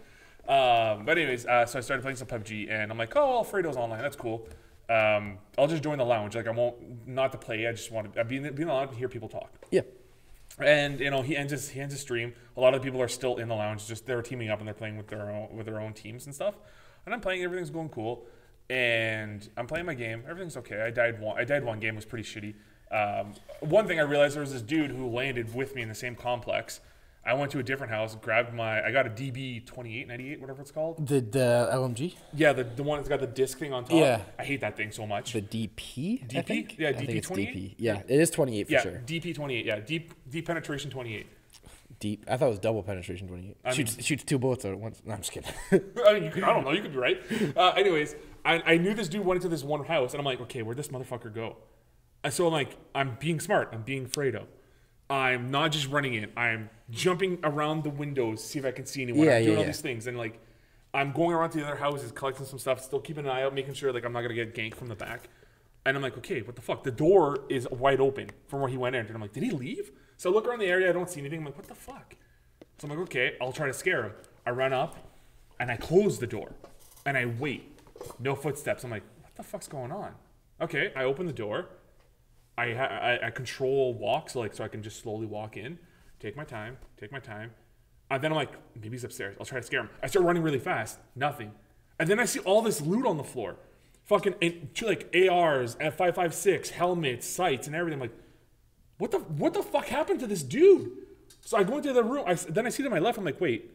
But anyways, so I started playing some PUBG, and I'm like, oh, Alfredo's online. That's cool. I'll just join the lounge. Like, I won't not to play. I just want to be in the lounge and hear people talk. Yeah. And you know, he ends his stream. A lot of the people are still in the lounge. Just they're teaming up and they're playing with their own teams and stuff. And I'm playing. Everything's going cool. And I'm playing my game. Everything's okay. I died one game. It was pretty shitty. One thing I realized, there was this dude who landed with me in the same complex. I went to a different house, grabbed my, I got a DB 2898, whatever it's called. The LMG? Yeah, the one that's got the disc thing on top. Yeah. I hate that thing so much. The DP? DP? I think? Yeah, DP 28? Yeah, it is 28 for sure. Yeah, DP 28, yeah. Deep penetration 28. Deep? I thought it was double penetration 28. I mean, shoots two bullets out at once. No, I'm just kidding. I mean, I don't know, you could be right. Anyways, I knew this dude went into this one house, and I'm like, okay, where'd this motherfucker go? And so I'm like, I'm being smart. I'm being Fredo. I'm not just running it. I'm jumping around the windows, see if I can see anyone. Yeah, I'm doing all these things. And like, I'm going around to the other houses, collecting some stuff, still keeping an eye out, making sure like I'm not going to get ganked from the back. And I'm like, okay, what the fuck? The door is wide open from where he went in. And I'm like, did he leave? So I look around the area. I don't see anything. I'm like, what the fuck? So I'm like, okay, I'll try to scare him. I run up and I close the door and I wait. No footsteps. I'm like, what the fuck's going on? Okay, I open the door. I control walk, so I can just slowly walk in, take my time. And then I'm like, maybe he's upstairs. I'll try to scare him. I start running really fast. Nothing. And then I see all this loot on the floor. Fucking like ARs, F556, helmets, sights, and everything. I'm like, what the fuck happened to this dude? So I go into the room. Then I see to my left. I'm like, wait,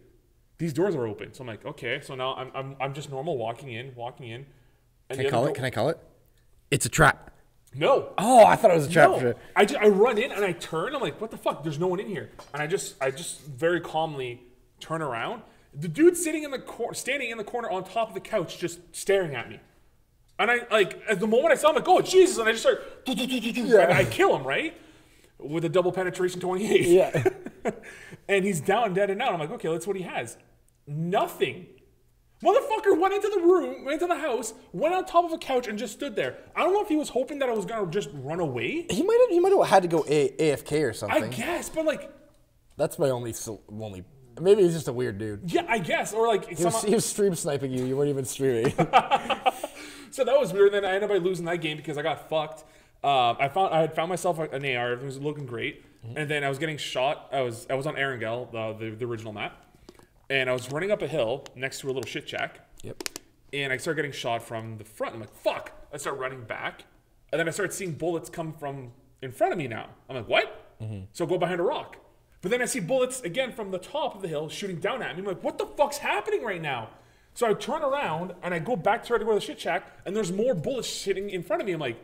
these doors are open. So I'm like, okay. So now I'm just normal walking in. And Can I call it? It's a trap. No. Oh, I thought it was a trap. No. I run in and I turn. I'm like, what the fuck? There's no one in here. And I just very calmly turn around. The dude standing in the corner on top of the couch, just staring at me. And I like at the moment I saw him, like, oh Jesus! And I just start, and I kill him right with a double penetration 28. Yeah. And he's down, dead, and out. I'm like, okay, that's what he has. Nothing. Motherfucker went into the room, went into the house, went on top of a couch, and just stood there. I don't know if he was hoping that I was going to just run away. He might have had to go AFK or something. I guess, but like... That's my only... Maybe he's just a weird dude. Yeah, I guess, or like... He was stream sniping you. You weren't even streaming. So that was weird. Then I ended up by losing that game because I got fucked. I had found myself an AR. It was looking great. Mm-hmm. And then I was getting shot. I was on Erangel, the original map. And I was running up a hill next to a little shit shack. Yep. And I started getting shot from the front. I'm like, fuck. I start running back. And then I start seeing bullets come from in front of me now. I'm like, what? Mm-hmm. So I go behind a rock. But then I see bullets again from the top of the hill shooting down at me. I'm like, what the fuck's happening right now? So I turn around and I go back to go to the shit shack. And there's more bullets sitting in front of me. I'm like,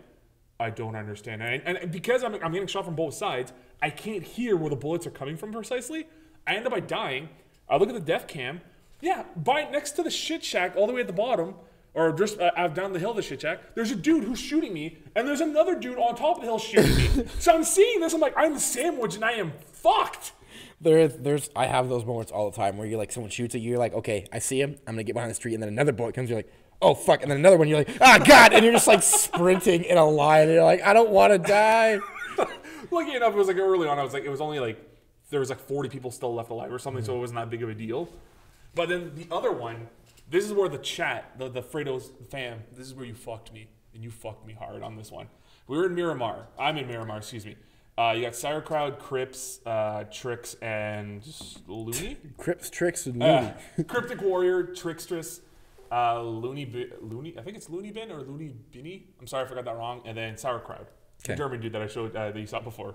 I don't understand. And because I'm getting shot from both sides, I can't hear where the bullets are coming from precisely. I end up by dying. I look at the death cam. Yeah, by next to the shit shack, all the way at the bottom, or just down the hill of the shit shack, there's a dude who's shooting me, and there's another dude on top of the hill shooting me. So I'm seeing this, I'm like, I'm sandwiched and I am fucked. I have those moments all the time where you're like, someone shoots at you, you're like, okay, I see him, I'm gonna get behind the tree, and then another bullet comes, you're like, oh fuck, and then another one, you're like, ah god, and you're just like sprinting in a line, and you're like, I don't want to die. Lucky enough, it was like early on, it was only like. There was like 40 people still left alive or something, so it wasn't that big of a deal. But then the other one, this is where the chat, the Fredo's fam, this is where you fucked me, and you fucked me hard on this one. We were in Miramar. I'm in Miramar, excuse me. You got Sauerkraut, Crips, Trix, and Looney? Crips, Trix, and Looney. Cryptic Warrior, Trickstress, Looney, I think it's Looney Bin or Looney Binny. I'm sorry, I forgot that wrong. And then Sauerkraut, the German dude that I showed, that you saw before.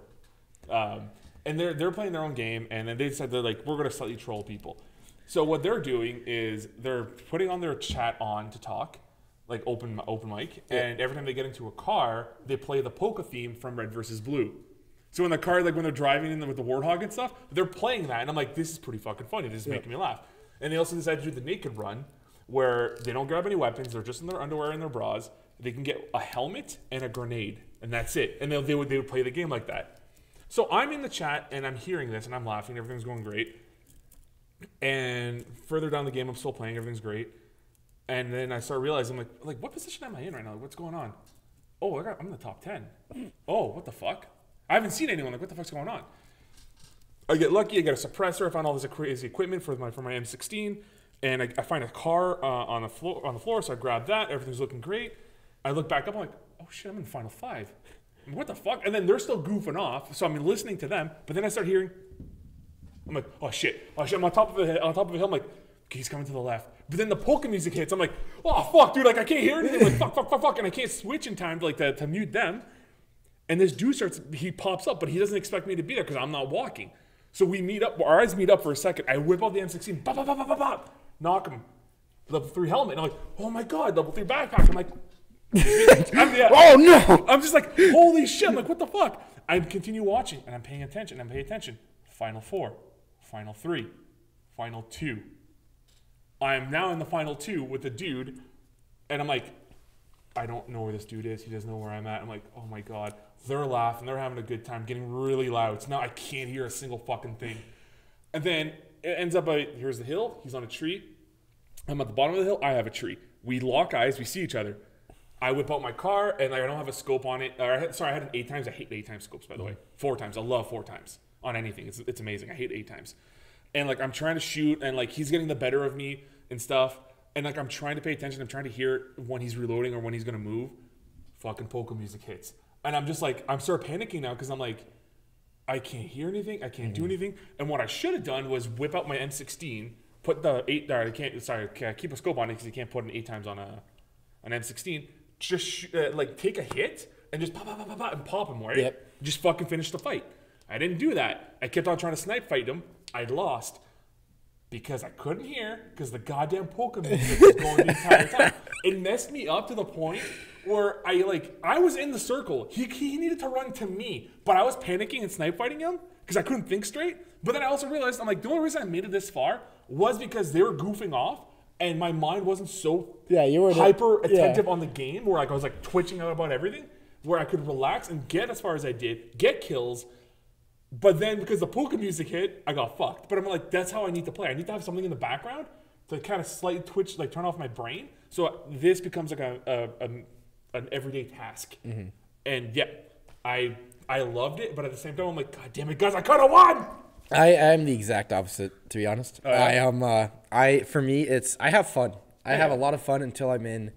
And they're playing their own game, and then they said they're like, we're gonna slightly troll people. So what they're doing is they're putting on their chat on to talk, like open mic, and every time they get into a car, they play the polka theme from Red vs. Blue. So in the car, like when they're driving in with the Warthog and stuff, they're playing that, and I'm like, this is pretty fucking funny. This is making me laugh. And they also decided to do the naked run, where they don't grab any weapons, they're just in their underwear and their bras. They can get a helmet and a grenade, and that's it. And they would play the game like that. So I'm in the chat and I'm hearing this and I'm laughing. Everything's going great. And further down the game, I'm still playing. Everything's great. And then I start realizing, like what position am I in right now? Like, what's going on? Oh, I'm in the top 10. Oh, what the fuck? I haven't seen anyone. Like, what the fuck's going on? I get lucky. I get a suppressor. I found all this crazy equipment for my M16. And I find a car on the floor, so I grab that. Everything's looking great. I look back up. I'm like, oh, shit, I'm in Final Five. What the fuck? And then they're still goofing off, so I'm listening to them. But then I start hearing, I'm like, oh, shit. Oh, shit. I'm on top of a hill. I'm like, okay, he's coming to the left. But then the polka music hits. I'm like, oh, fuck, dude. Like, I can't hear anything. Like, fuck. And I can't switch in time to mute them. And this dude he pops up, but he doesn't expect me to be there because I'm not walking. So we meet up. Our eyes meet up for a second. I whip out the M16. Bop, bop, bop, bop, bop. Knock him. Level 3 helmet. And I'm like, oh, my God. Level 3 backpack. I'm like, oh, no. I'm just like, holy shit. I'm like, what the fuck? I continue watching, and I'm paying attention. Final 4. Final 3. Final 2. I am now in the final 2 with a dude, and I'm like, I don't know where this dude is. He doesn't know where I'm at. I'm like, oh, my God. They're laughing. They're having a good time, getting really loud. So now I can't hear a single fucking thing. And then it ends up by, here's the hill. He's on a tree. I'm at the bottom of the hill. I have a tree. We lock eyes. We see each other. I whip out my car, and I don't have a scope on it. Sorry, I had an 8x. I hate 8x scopes, by the way. 4x. I love 4x on anything. It's amazing. I hate 8x. And, like, I'm trying to shoot, and, like, he's getting the better of me and stuff. And, like, I'm trying to pay attention. I'm trying to hear when he's reloading or when he's going to move. Fucking polka music hits. And I'm just, like, I'm sort of panicking now because I'm, like, I can't hear anything. I can't do anything. And what I should have done was whip out my M16, put the 8... I keep a scope on it because you can't put an 8x on an M16. Just, like, take a hit and just pop, pop, pop, pop, pop and pop him, right? Yep. Just fucking finish the fight. I didn't do that. I kept on trying to snipe fight him. I lost because I couldn't hear because the goddamn polka music was going the entire time. It messed me up to the point where I was in the circle. He needed to run to me, but I was panicking and snipe fighting him because I couldn't think straight. But then I also realized, I'm like, the only reason I made it this far was because they were goofing off and my mind wasn't so hyper attentive on the game where I was like twitching out about everything, where I could relax and get as far as I did, get kills. But then, because the polka music hit, I got fucked. But I'm like, that's how I need to play. I need to have something in the background to kind of slightly twitch, like turn off my brain. So this becomes like an everyday task. Mm-hmm. And yeah, I loved it. But at the same time, I'm like, God damn it, guys, I could have won. I am the exact opposite, to be honest. For me, I have fun. I have a lot of fun until I'm in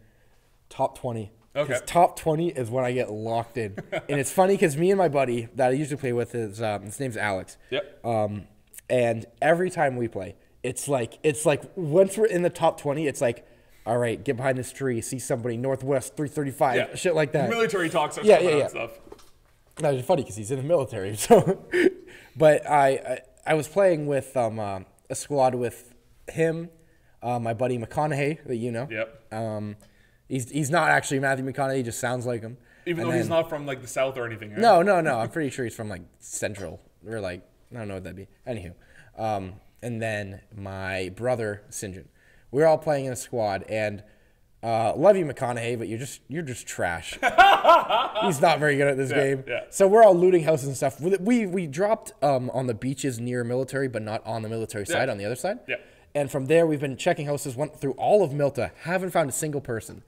top 20. Okay. Top 20 is when I get locked in. And it's funny because me and my buddy that I usually play with is his name's Alex. Yep. And every time we play, it's like once we're in the top 20, it's like, all right, get behind this tree, see somebody, northwest 335, shit like that. Military talks and stuff. That was funny because he's in the military. So, but I was playing with a squad with him, my buddy McConaughey that you know. Yep. He's not actually Matthew McConaughey. He just sounds like him. Even though he's not from, like, the South or anything, right? No. I'm pretty sure he's from, like, Central. Or, like, I don't know what that'd be. Anywho. And then my brother, Sinjin. We were all playing in a squad. And love you, McConaughey, but you're just trash. He's not very good at this game. Yeah. So we're all looting houses and stuff. We dropped on the beaches near military, but not on the military side, on the other side. Yeah. And from there, we've been checking houses, went through all of Milta. Haven't found a single person.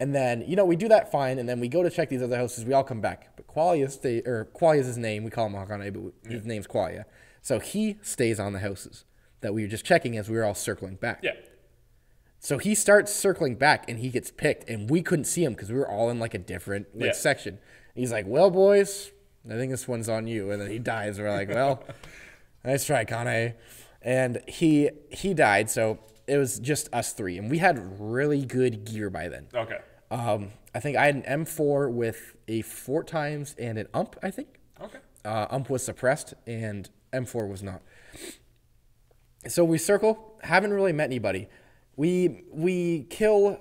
And then, you know, we do that fine, and then we go to check these other houses. We all come back. But Qualia is his name. We call him Hakane, but his name's Qualia. So he stays on the houses that we were just checking as we were all circling back. Yeah. So he starts circling back, and he gets picked, and we couldn't see him because we were all in, like, a different section. And he's like, well, boys, I think this one's on you. And then he dies. We're like, well, nice try, Kane. And he died, so... It was just us three, and we had really good gear by then. Okay. I think I had an M4 with a 4x and an ump, I think. Okay. Ump was suppressed, and M4 was not. So we circle, haven't really met anybody. We tag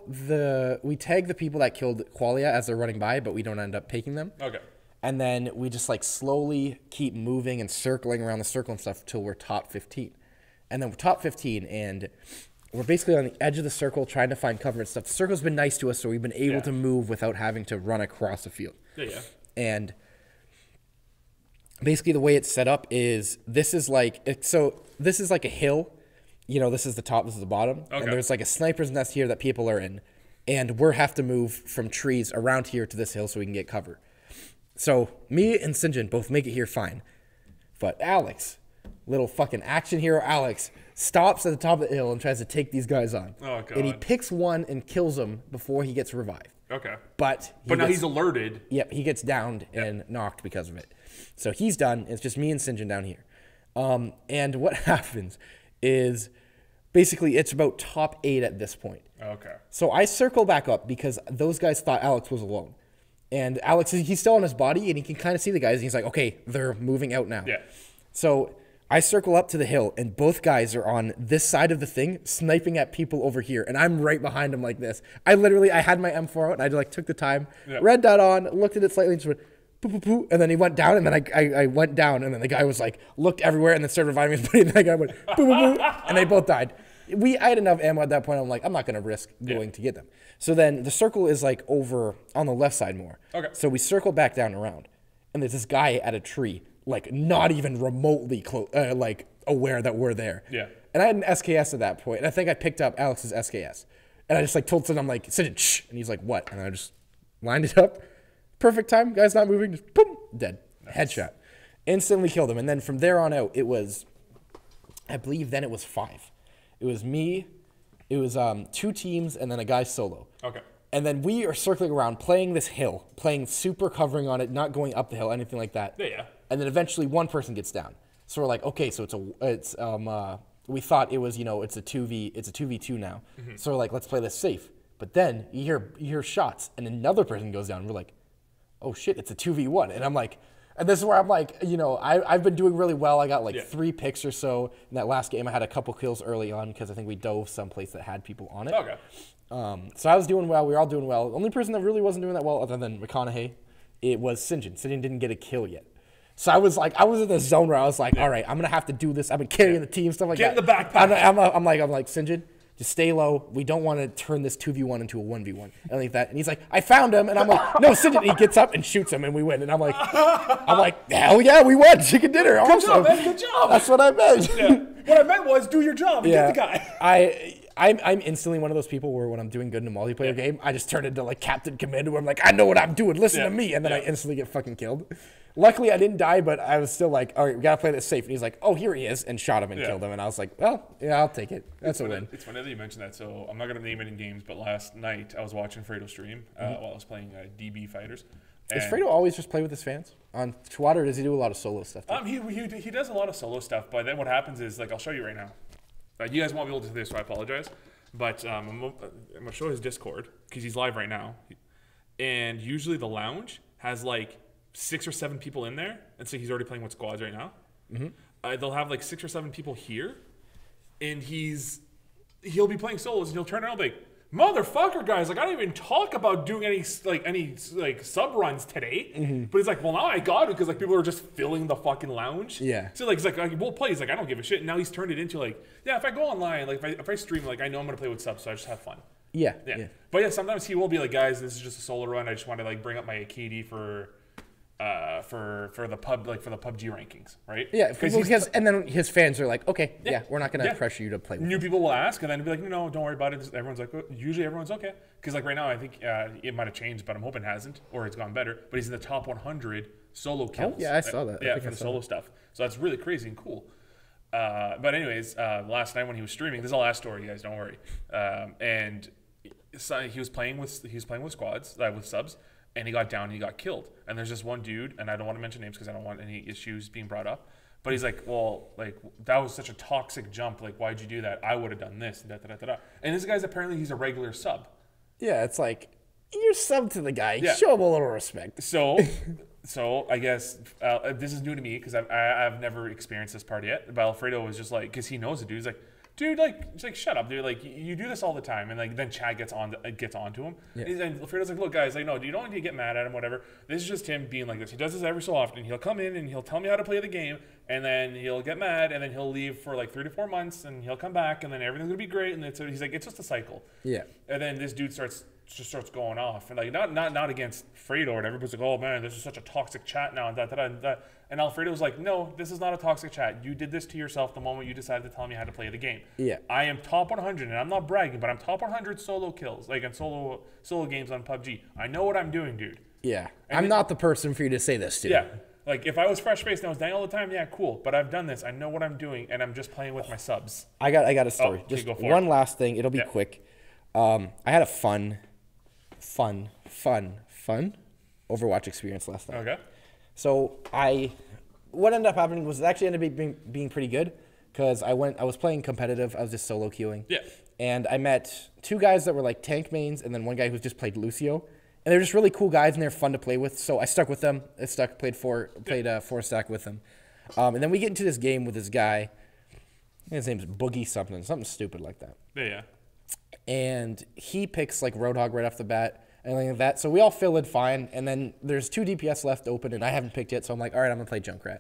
the people that killed Qualia as they're running by, but we don't end up taking them. Okay. And then we just, like, slowly keep moving and circling around the circle and stuff till we're top 15. And then we're top 15, and... We're basically on the edge of the circle trying to find cover and stuff. The circle's been nice to us, so we've been able to move without having to run across the field. Yeah. And basically the way it's set up is this is like a hill. You know, this is the top, this is the bottom. Okay. And there's like a sniper's nest here that people are in. And we have to move from trees around here to this hill so we can get cover. So me and Sinjin both make it here fine. But Alex, little fucking action hero Alex, stops at the top of the hill and tries to take these guys on. Oh, God. And he picks one and kills him before he gets revived. Okay. But now he's alerted. Yep, he gets downed and knocked because of it. So he's done. It's just me and Sinjin down here. And what happens is basically it's about top 8 at this point. Okay. So I circle back up because those guys thought Alex was alone. And Alex, he's still on his body, and he can kind of see the guys. And he's like, okay, they're moving out now. Yeah. So I circle up to the hill, and both guys are on this side of the thing, sniping at people over here. And I'm right behind them like this. I had my M4 out, and I like took the time, red dot on, looked at it slightly, and just went, poo, poo, poo. And then he went down, and then I went down. And then the guy was like, looked everywhere, and then started reviving his buddy. And that guy went, poo, poo, poo. And they both died. I had enough ammo at that point. I'm like, I'm not going to risk going to get them. So then the circle is like over on the left side more. Okay. So we circle back down around, and there's this guy at a tree, like not even remotely close, like aware that we're there. Yeah. And I had an SKS at that point, and I think I picked up Alex's SKS, and I just like told Sid, I'm like, Sid, shh, and he's like, what? And I just lined it up, perfect time. Guy's not moving, just boom, dead, headshot, instantly killed him. And then from there on out, it was, I believe then it was 5. It was me, it was 2 teams, and then a guy solo. Okay. And then we are circling around, playing this hill, playing super covering on it, not going up the hill, anything like that. Yeah. And then eventually one person gets down. So we're like, okay, so we thought it was, you know, it's a 2v2 now. Mm-hmm. So we're like, let's play this safe. But then you hear shots, and another person goes down. We're like, oh shit, it's a 2v1. And I'm like, and this is where I'm like, you know, I've been doing really well. I got like 3 picks or so in that last game. I had a couple kills early on because I think we dove someplace that had people on it. Okay. So I was doing well. We were all doing well. The only person that really wasn't doing that well, other than McConaughey, it was Sinjin. Sinjin didn't get a kill yet. So I was in this zone where I was like, all right, I'm gonna have to do this. I've been carrying the team, stuff like that. Get in the backpack. I'm like, Sinjin, just stay low. We don't want to turn this 2v1 into a 1v1. And like that. And he's like, I found him. And I'm like, no, Sinjin. He gets up and shoots him, and we win. And I'm like, hell yeah, we won. Chicken dinner. Awesome. Good job, man. Good job. That's what I meant. Yeah. What I meant was do your job and get the guy. I'm instantly one of those people where when I'm doing good in a multiplayer game, I just turn into like Captain Commando where I'm like, I know what I'm doing. Listen to me. And then I instantly get fucking killed. Luckily, I didn't die, but I was still like, all right, we got to play this safe. And he's like, oh, here he is, and shot him and killed him. And I was like, well, yeah, I'll take it. That's a win. It's funny that you mentioned that. So I'm not going to name it in games, but last night I was watching Fredo stream while I was playing DB Fighters. Does Fredo always just play with his fans on Twitter, or does he do a lot of solo stuff? He does a lot of solo stuff, but then what happens is, like, I'll show you right now. You guys won't be able to do this, so I apologize. But I'm going to show his Discord because he's live right now. And usually the lounge has like 6 or 7 people in there. And so he's already playing with squads right now. Mm-hmm. They'll have like 6 or 7 people here. And he'll be playing solos, and he'll turn around and be like, motherfucker, guys, like I didn't even talk about doing any sub runs today. Mm-hmm. But he's like, well, now I got it because like people are just filling the fucking lounge. Yeah. So like he's like, we'll play. He's like, I don't give a shit. And now he's turned it into like, yeah, if I go online, like if I stream, like I know I'm gonna play with subs, so I just have fun. Yeah. Yeah. But yeah, sometimes he will be like, guys, this is just a solo run. I just want to like bring up my Akidi for the PUBG rankings, right? Yeah, because and then his fans are like, okay, yeah, we're not gonna pressure you to play. New people will ask, and then be like, no, don't worry about it. Everyone's like, usually everyone's okay, because like right now I think it might have changed, but I'm hoping it hasn't, or it's gone better. But he's in the top 100 solo kills. Oh, yeah, I saw that. Yeah, for the solo stuff. So that's really crazy and cool. But anyways, last night when he was streaming, this is the last story, you guys. Don't worry. And so he was playing with squads, with subs. And he got down and he got killed. And there's this one dude, and I don't want to mention names because I don't want any issues being brought up. But he's like, well, like that was such a toxic jump. Like, why'd you do that? I would have done this. Da, da, da, da. And this guy's apparently he's a regular sub. Yeah, it's like you're sub to the guy. Yeah. Show him a little respect. So I guess this is new to me because I've never experienced this part yet. But Alfredo was just like, because he knows the dude. He's like, dude, like, shut up, dude. Like, you do this all the time, and like, then Chad gets onto him. Yeah. And Alfredo's like, look, guys, like, no, you don't need to get mad at him, whatever. This is just him being like this. He does this every so often. He'll come in and he'll tell me how to play the game, and then he'll get mad, and then he'll leave for like 3 to 4 months, and he'll come back, and then everything's gonna be great. And then he's like, it's just a cycle. Yeah. And then this dude starts just starts going off, and like not against Fredo or whatever. Everybody's like, oh man, this is such a toxic chat now, and that. And Alfredo's like, no, this is not a toxic chat. You did this to yourself the moment you decided to tell me how to play the game. Yeah. I am top 100, and I'm not bragging, but I'm top 100 solo kills, like in solo games on PUBG. I know what I'm doing, dude. Yeah. And I'm not the person for you to say this to. Yeah. Like, if I was fresh-faced and I was dying all the time, yeah, cool. But I've done this. I know what I'm doing, and I'm just playing with my subs. I got a story. Oh, just one last thing. It'll be quick. I had a fun Overwatch experience last night. Okay. So what ended up happening was it actually ended up being pretty good because I was playing competitive. I was just solo queuing. Yeah. And I met two guys that were like tank mains and then one guy who just played Lucio. And they're just really cool guys, and they're fun to play with. So I stuck with them. I stuck, played four stack with them. And then we get into this game with this guy. I think his name's Boogie something stupid like that. Yeah. And he picks like Roadhog right off the bat and like that. So we all fill in fine. And then there's two DPS left open, and I haven't picked yet. So I'm like, all right, I'm gonna play Junkrat.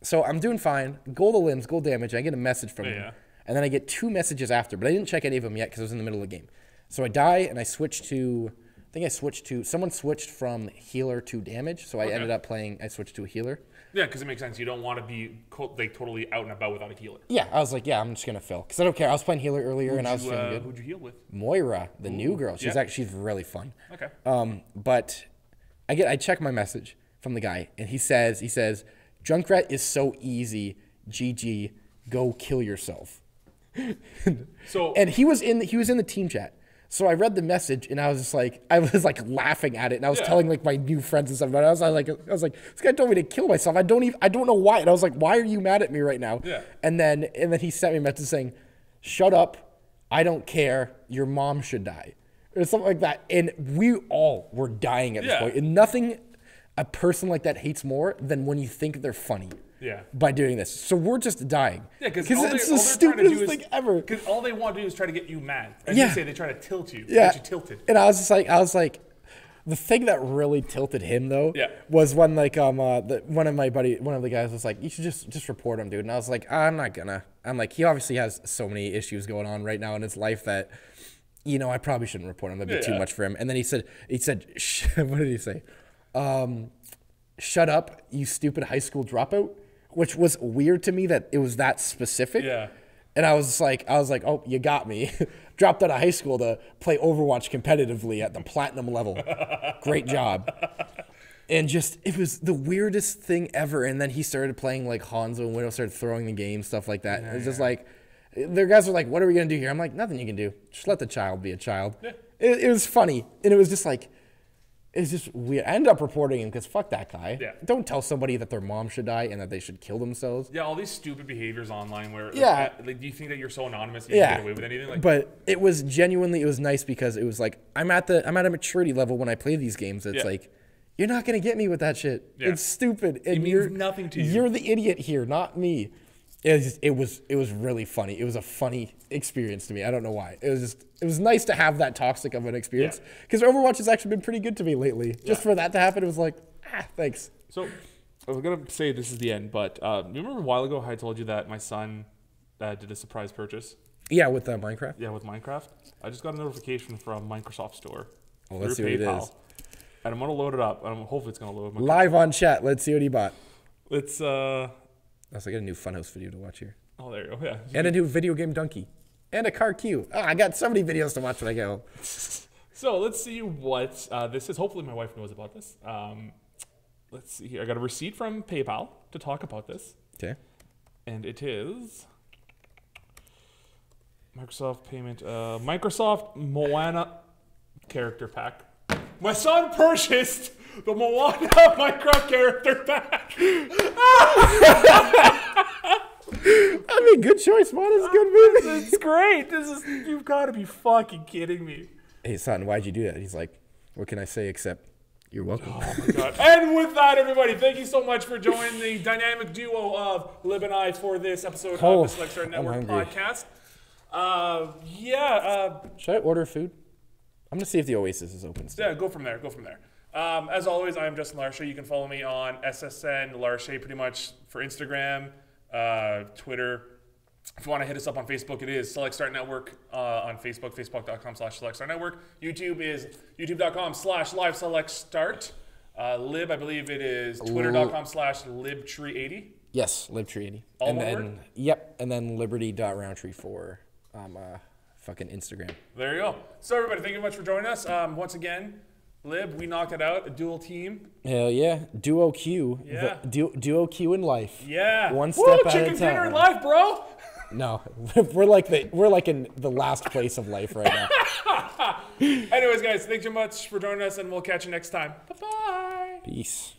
So I'm doing fine. Goal to limbs, goal damage. I get a message from him, and then I get two messages after, but I didn't check any of them yet because I was in the middle of the game. So I die, and I switch to. Someone switched from healer to damage, so I ended up playing, I switched to a healer. Yeah, because it makes sense. You don't want to be like totally out and about without a healer. Yeah, I was like, yeah, I'm just going to fill. Because I don't care. I was playing healer earlier, and I was feeling good. Who'd you heal with? Moira, the new girl. She's actually, she's really fun. Okay. But I check my message from the guy, and he says, Junkrat is so easy, GG, go kill yourself. And he was in the team chat. So I read the message, and I was like laughing at it, and I was telling like my new friends and stuff about it. I was like, this guy told me to kill myself. I don't know why. And I was like, why are you mad at me right now? Yeah. And then he sent me a message saying, shut up, I don't care, your mom should die, or something like that. And we all were dying at this point. And nothing a person like that hates more than when you think they're funny. Yeah. By doing this. So we're just dying. Yeah, because it's the stupidest thing ever. Because all they want to do is try to get you mad. As you say, they try to tilt you. Yeah. Get you tilted. And I was like, the thing that really tilted him though was when like one of the guys was like, you should just report him, dude. And I was like, I'm not gonna. I'm like, he obviously has so many issues going on right now in his life that, you know, I probably shouldn't report him. That'd be too much for him. And then he said, what did he say? Shut up, you stupid high school dropout. Which was weird to me that it was that specific. Yeah. And I was like, oh, you got me. Dropped out of high school to play Overwatch competitively at the platinum level. Great job. And just, it was the weirdest thing ever. And then he started playing like Hanzo and Widow, started throwing the game, stuff like that. And it's just like, their guys were like, what are we going to do here? I'm like, nothing you can do. Just let the child be a child. Yeah. It was funny. And it was just like, it's just weird. I ended up reporting him because fuck that guy. Yeah. Don't tell somebody that their mom should die and that they should kill themselves. Yeah, all these stupid behaviors online where like, do you think that you're so anonymous that you can get away with anything? Like, but it was genuinely, it was nice because it was like, I'm at a maturity level when I play these games. It's like, you're not going to get me with that shit. Yeah. It's stupid. And it means nothing to you. You're the idiot here, not me. It was really funny. It was a funny experience to me. I don't know why. It was nice to have that toxic of an experience because Overwatch has actually been pretty good to me lately. Just for that to happen, it was like, ah, thanks. So I was gonna say this is the end, but you remember a while ago how I told you that my son did a surprise purchase? Yeah, with Minecraft. Yeah, with Minecraft. I just got a notification from Microsoft Store. Well, let's see what PayPal. It is. And I'm gonna load it up. Hopefully, it's gonna load. My live on chat. Let's see what he bought. Let's. Also, I got a new Funhouse video to watch here. Oh, there you go. Yeah. And a new video game donkey. And a car queue. Oh, I got so many videos to watch when I get home. So let's see what this is. Hopefully my wife knows about this. Let's see here. I got a receipt from PayPal to talk about this. Okay. And it is Microsoft payment. Microsoft Moana character pack. My son purchased the Moana Minecraft character pack. I mean, good choice. Moana's a good movie. It's great. You've got to be fucking kidding me. Hey, son, why'd you do that? He's like, what can I say except you're welcome. Oh, my God. And with that, everybody, thank you so much for joining the dynamic duo of Lib and I for this episode of the Select Start Network podcast. Should I order food? I'm going to see if the Oasis is open still. Yeah, go from there. Go from there. As always, I am Justin Larche. You can follow me on SSN Larche pretty much for Instagram, Twitter, If you want to hit us up on Facebook, it is Select Start Network on Facebook, facebook.com/SelectStartNetwork. YouTube is youtube.com/LiveSelectStart. Lib, I believe it is twitter.com/LibTree80. Yes, LibTree80. All and then, word? Yep, and then Liberty.Roundtree for fucking Instagram. There you go. So everybody, thank you much for joining us. Once again, Lib, we knocked it out. A dual team. Hell yeah. Duo Q. Yeah. Duo Q in life. Yeah. One step at a time. Chicken dinner in life, bro. No, we're like in the last place of life right now. Anyways, guys, thanks so much for joining us, and we'll catch you next time. Bye-bye. Peace.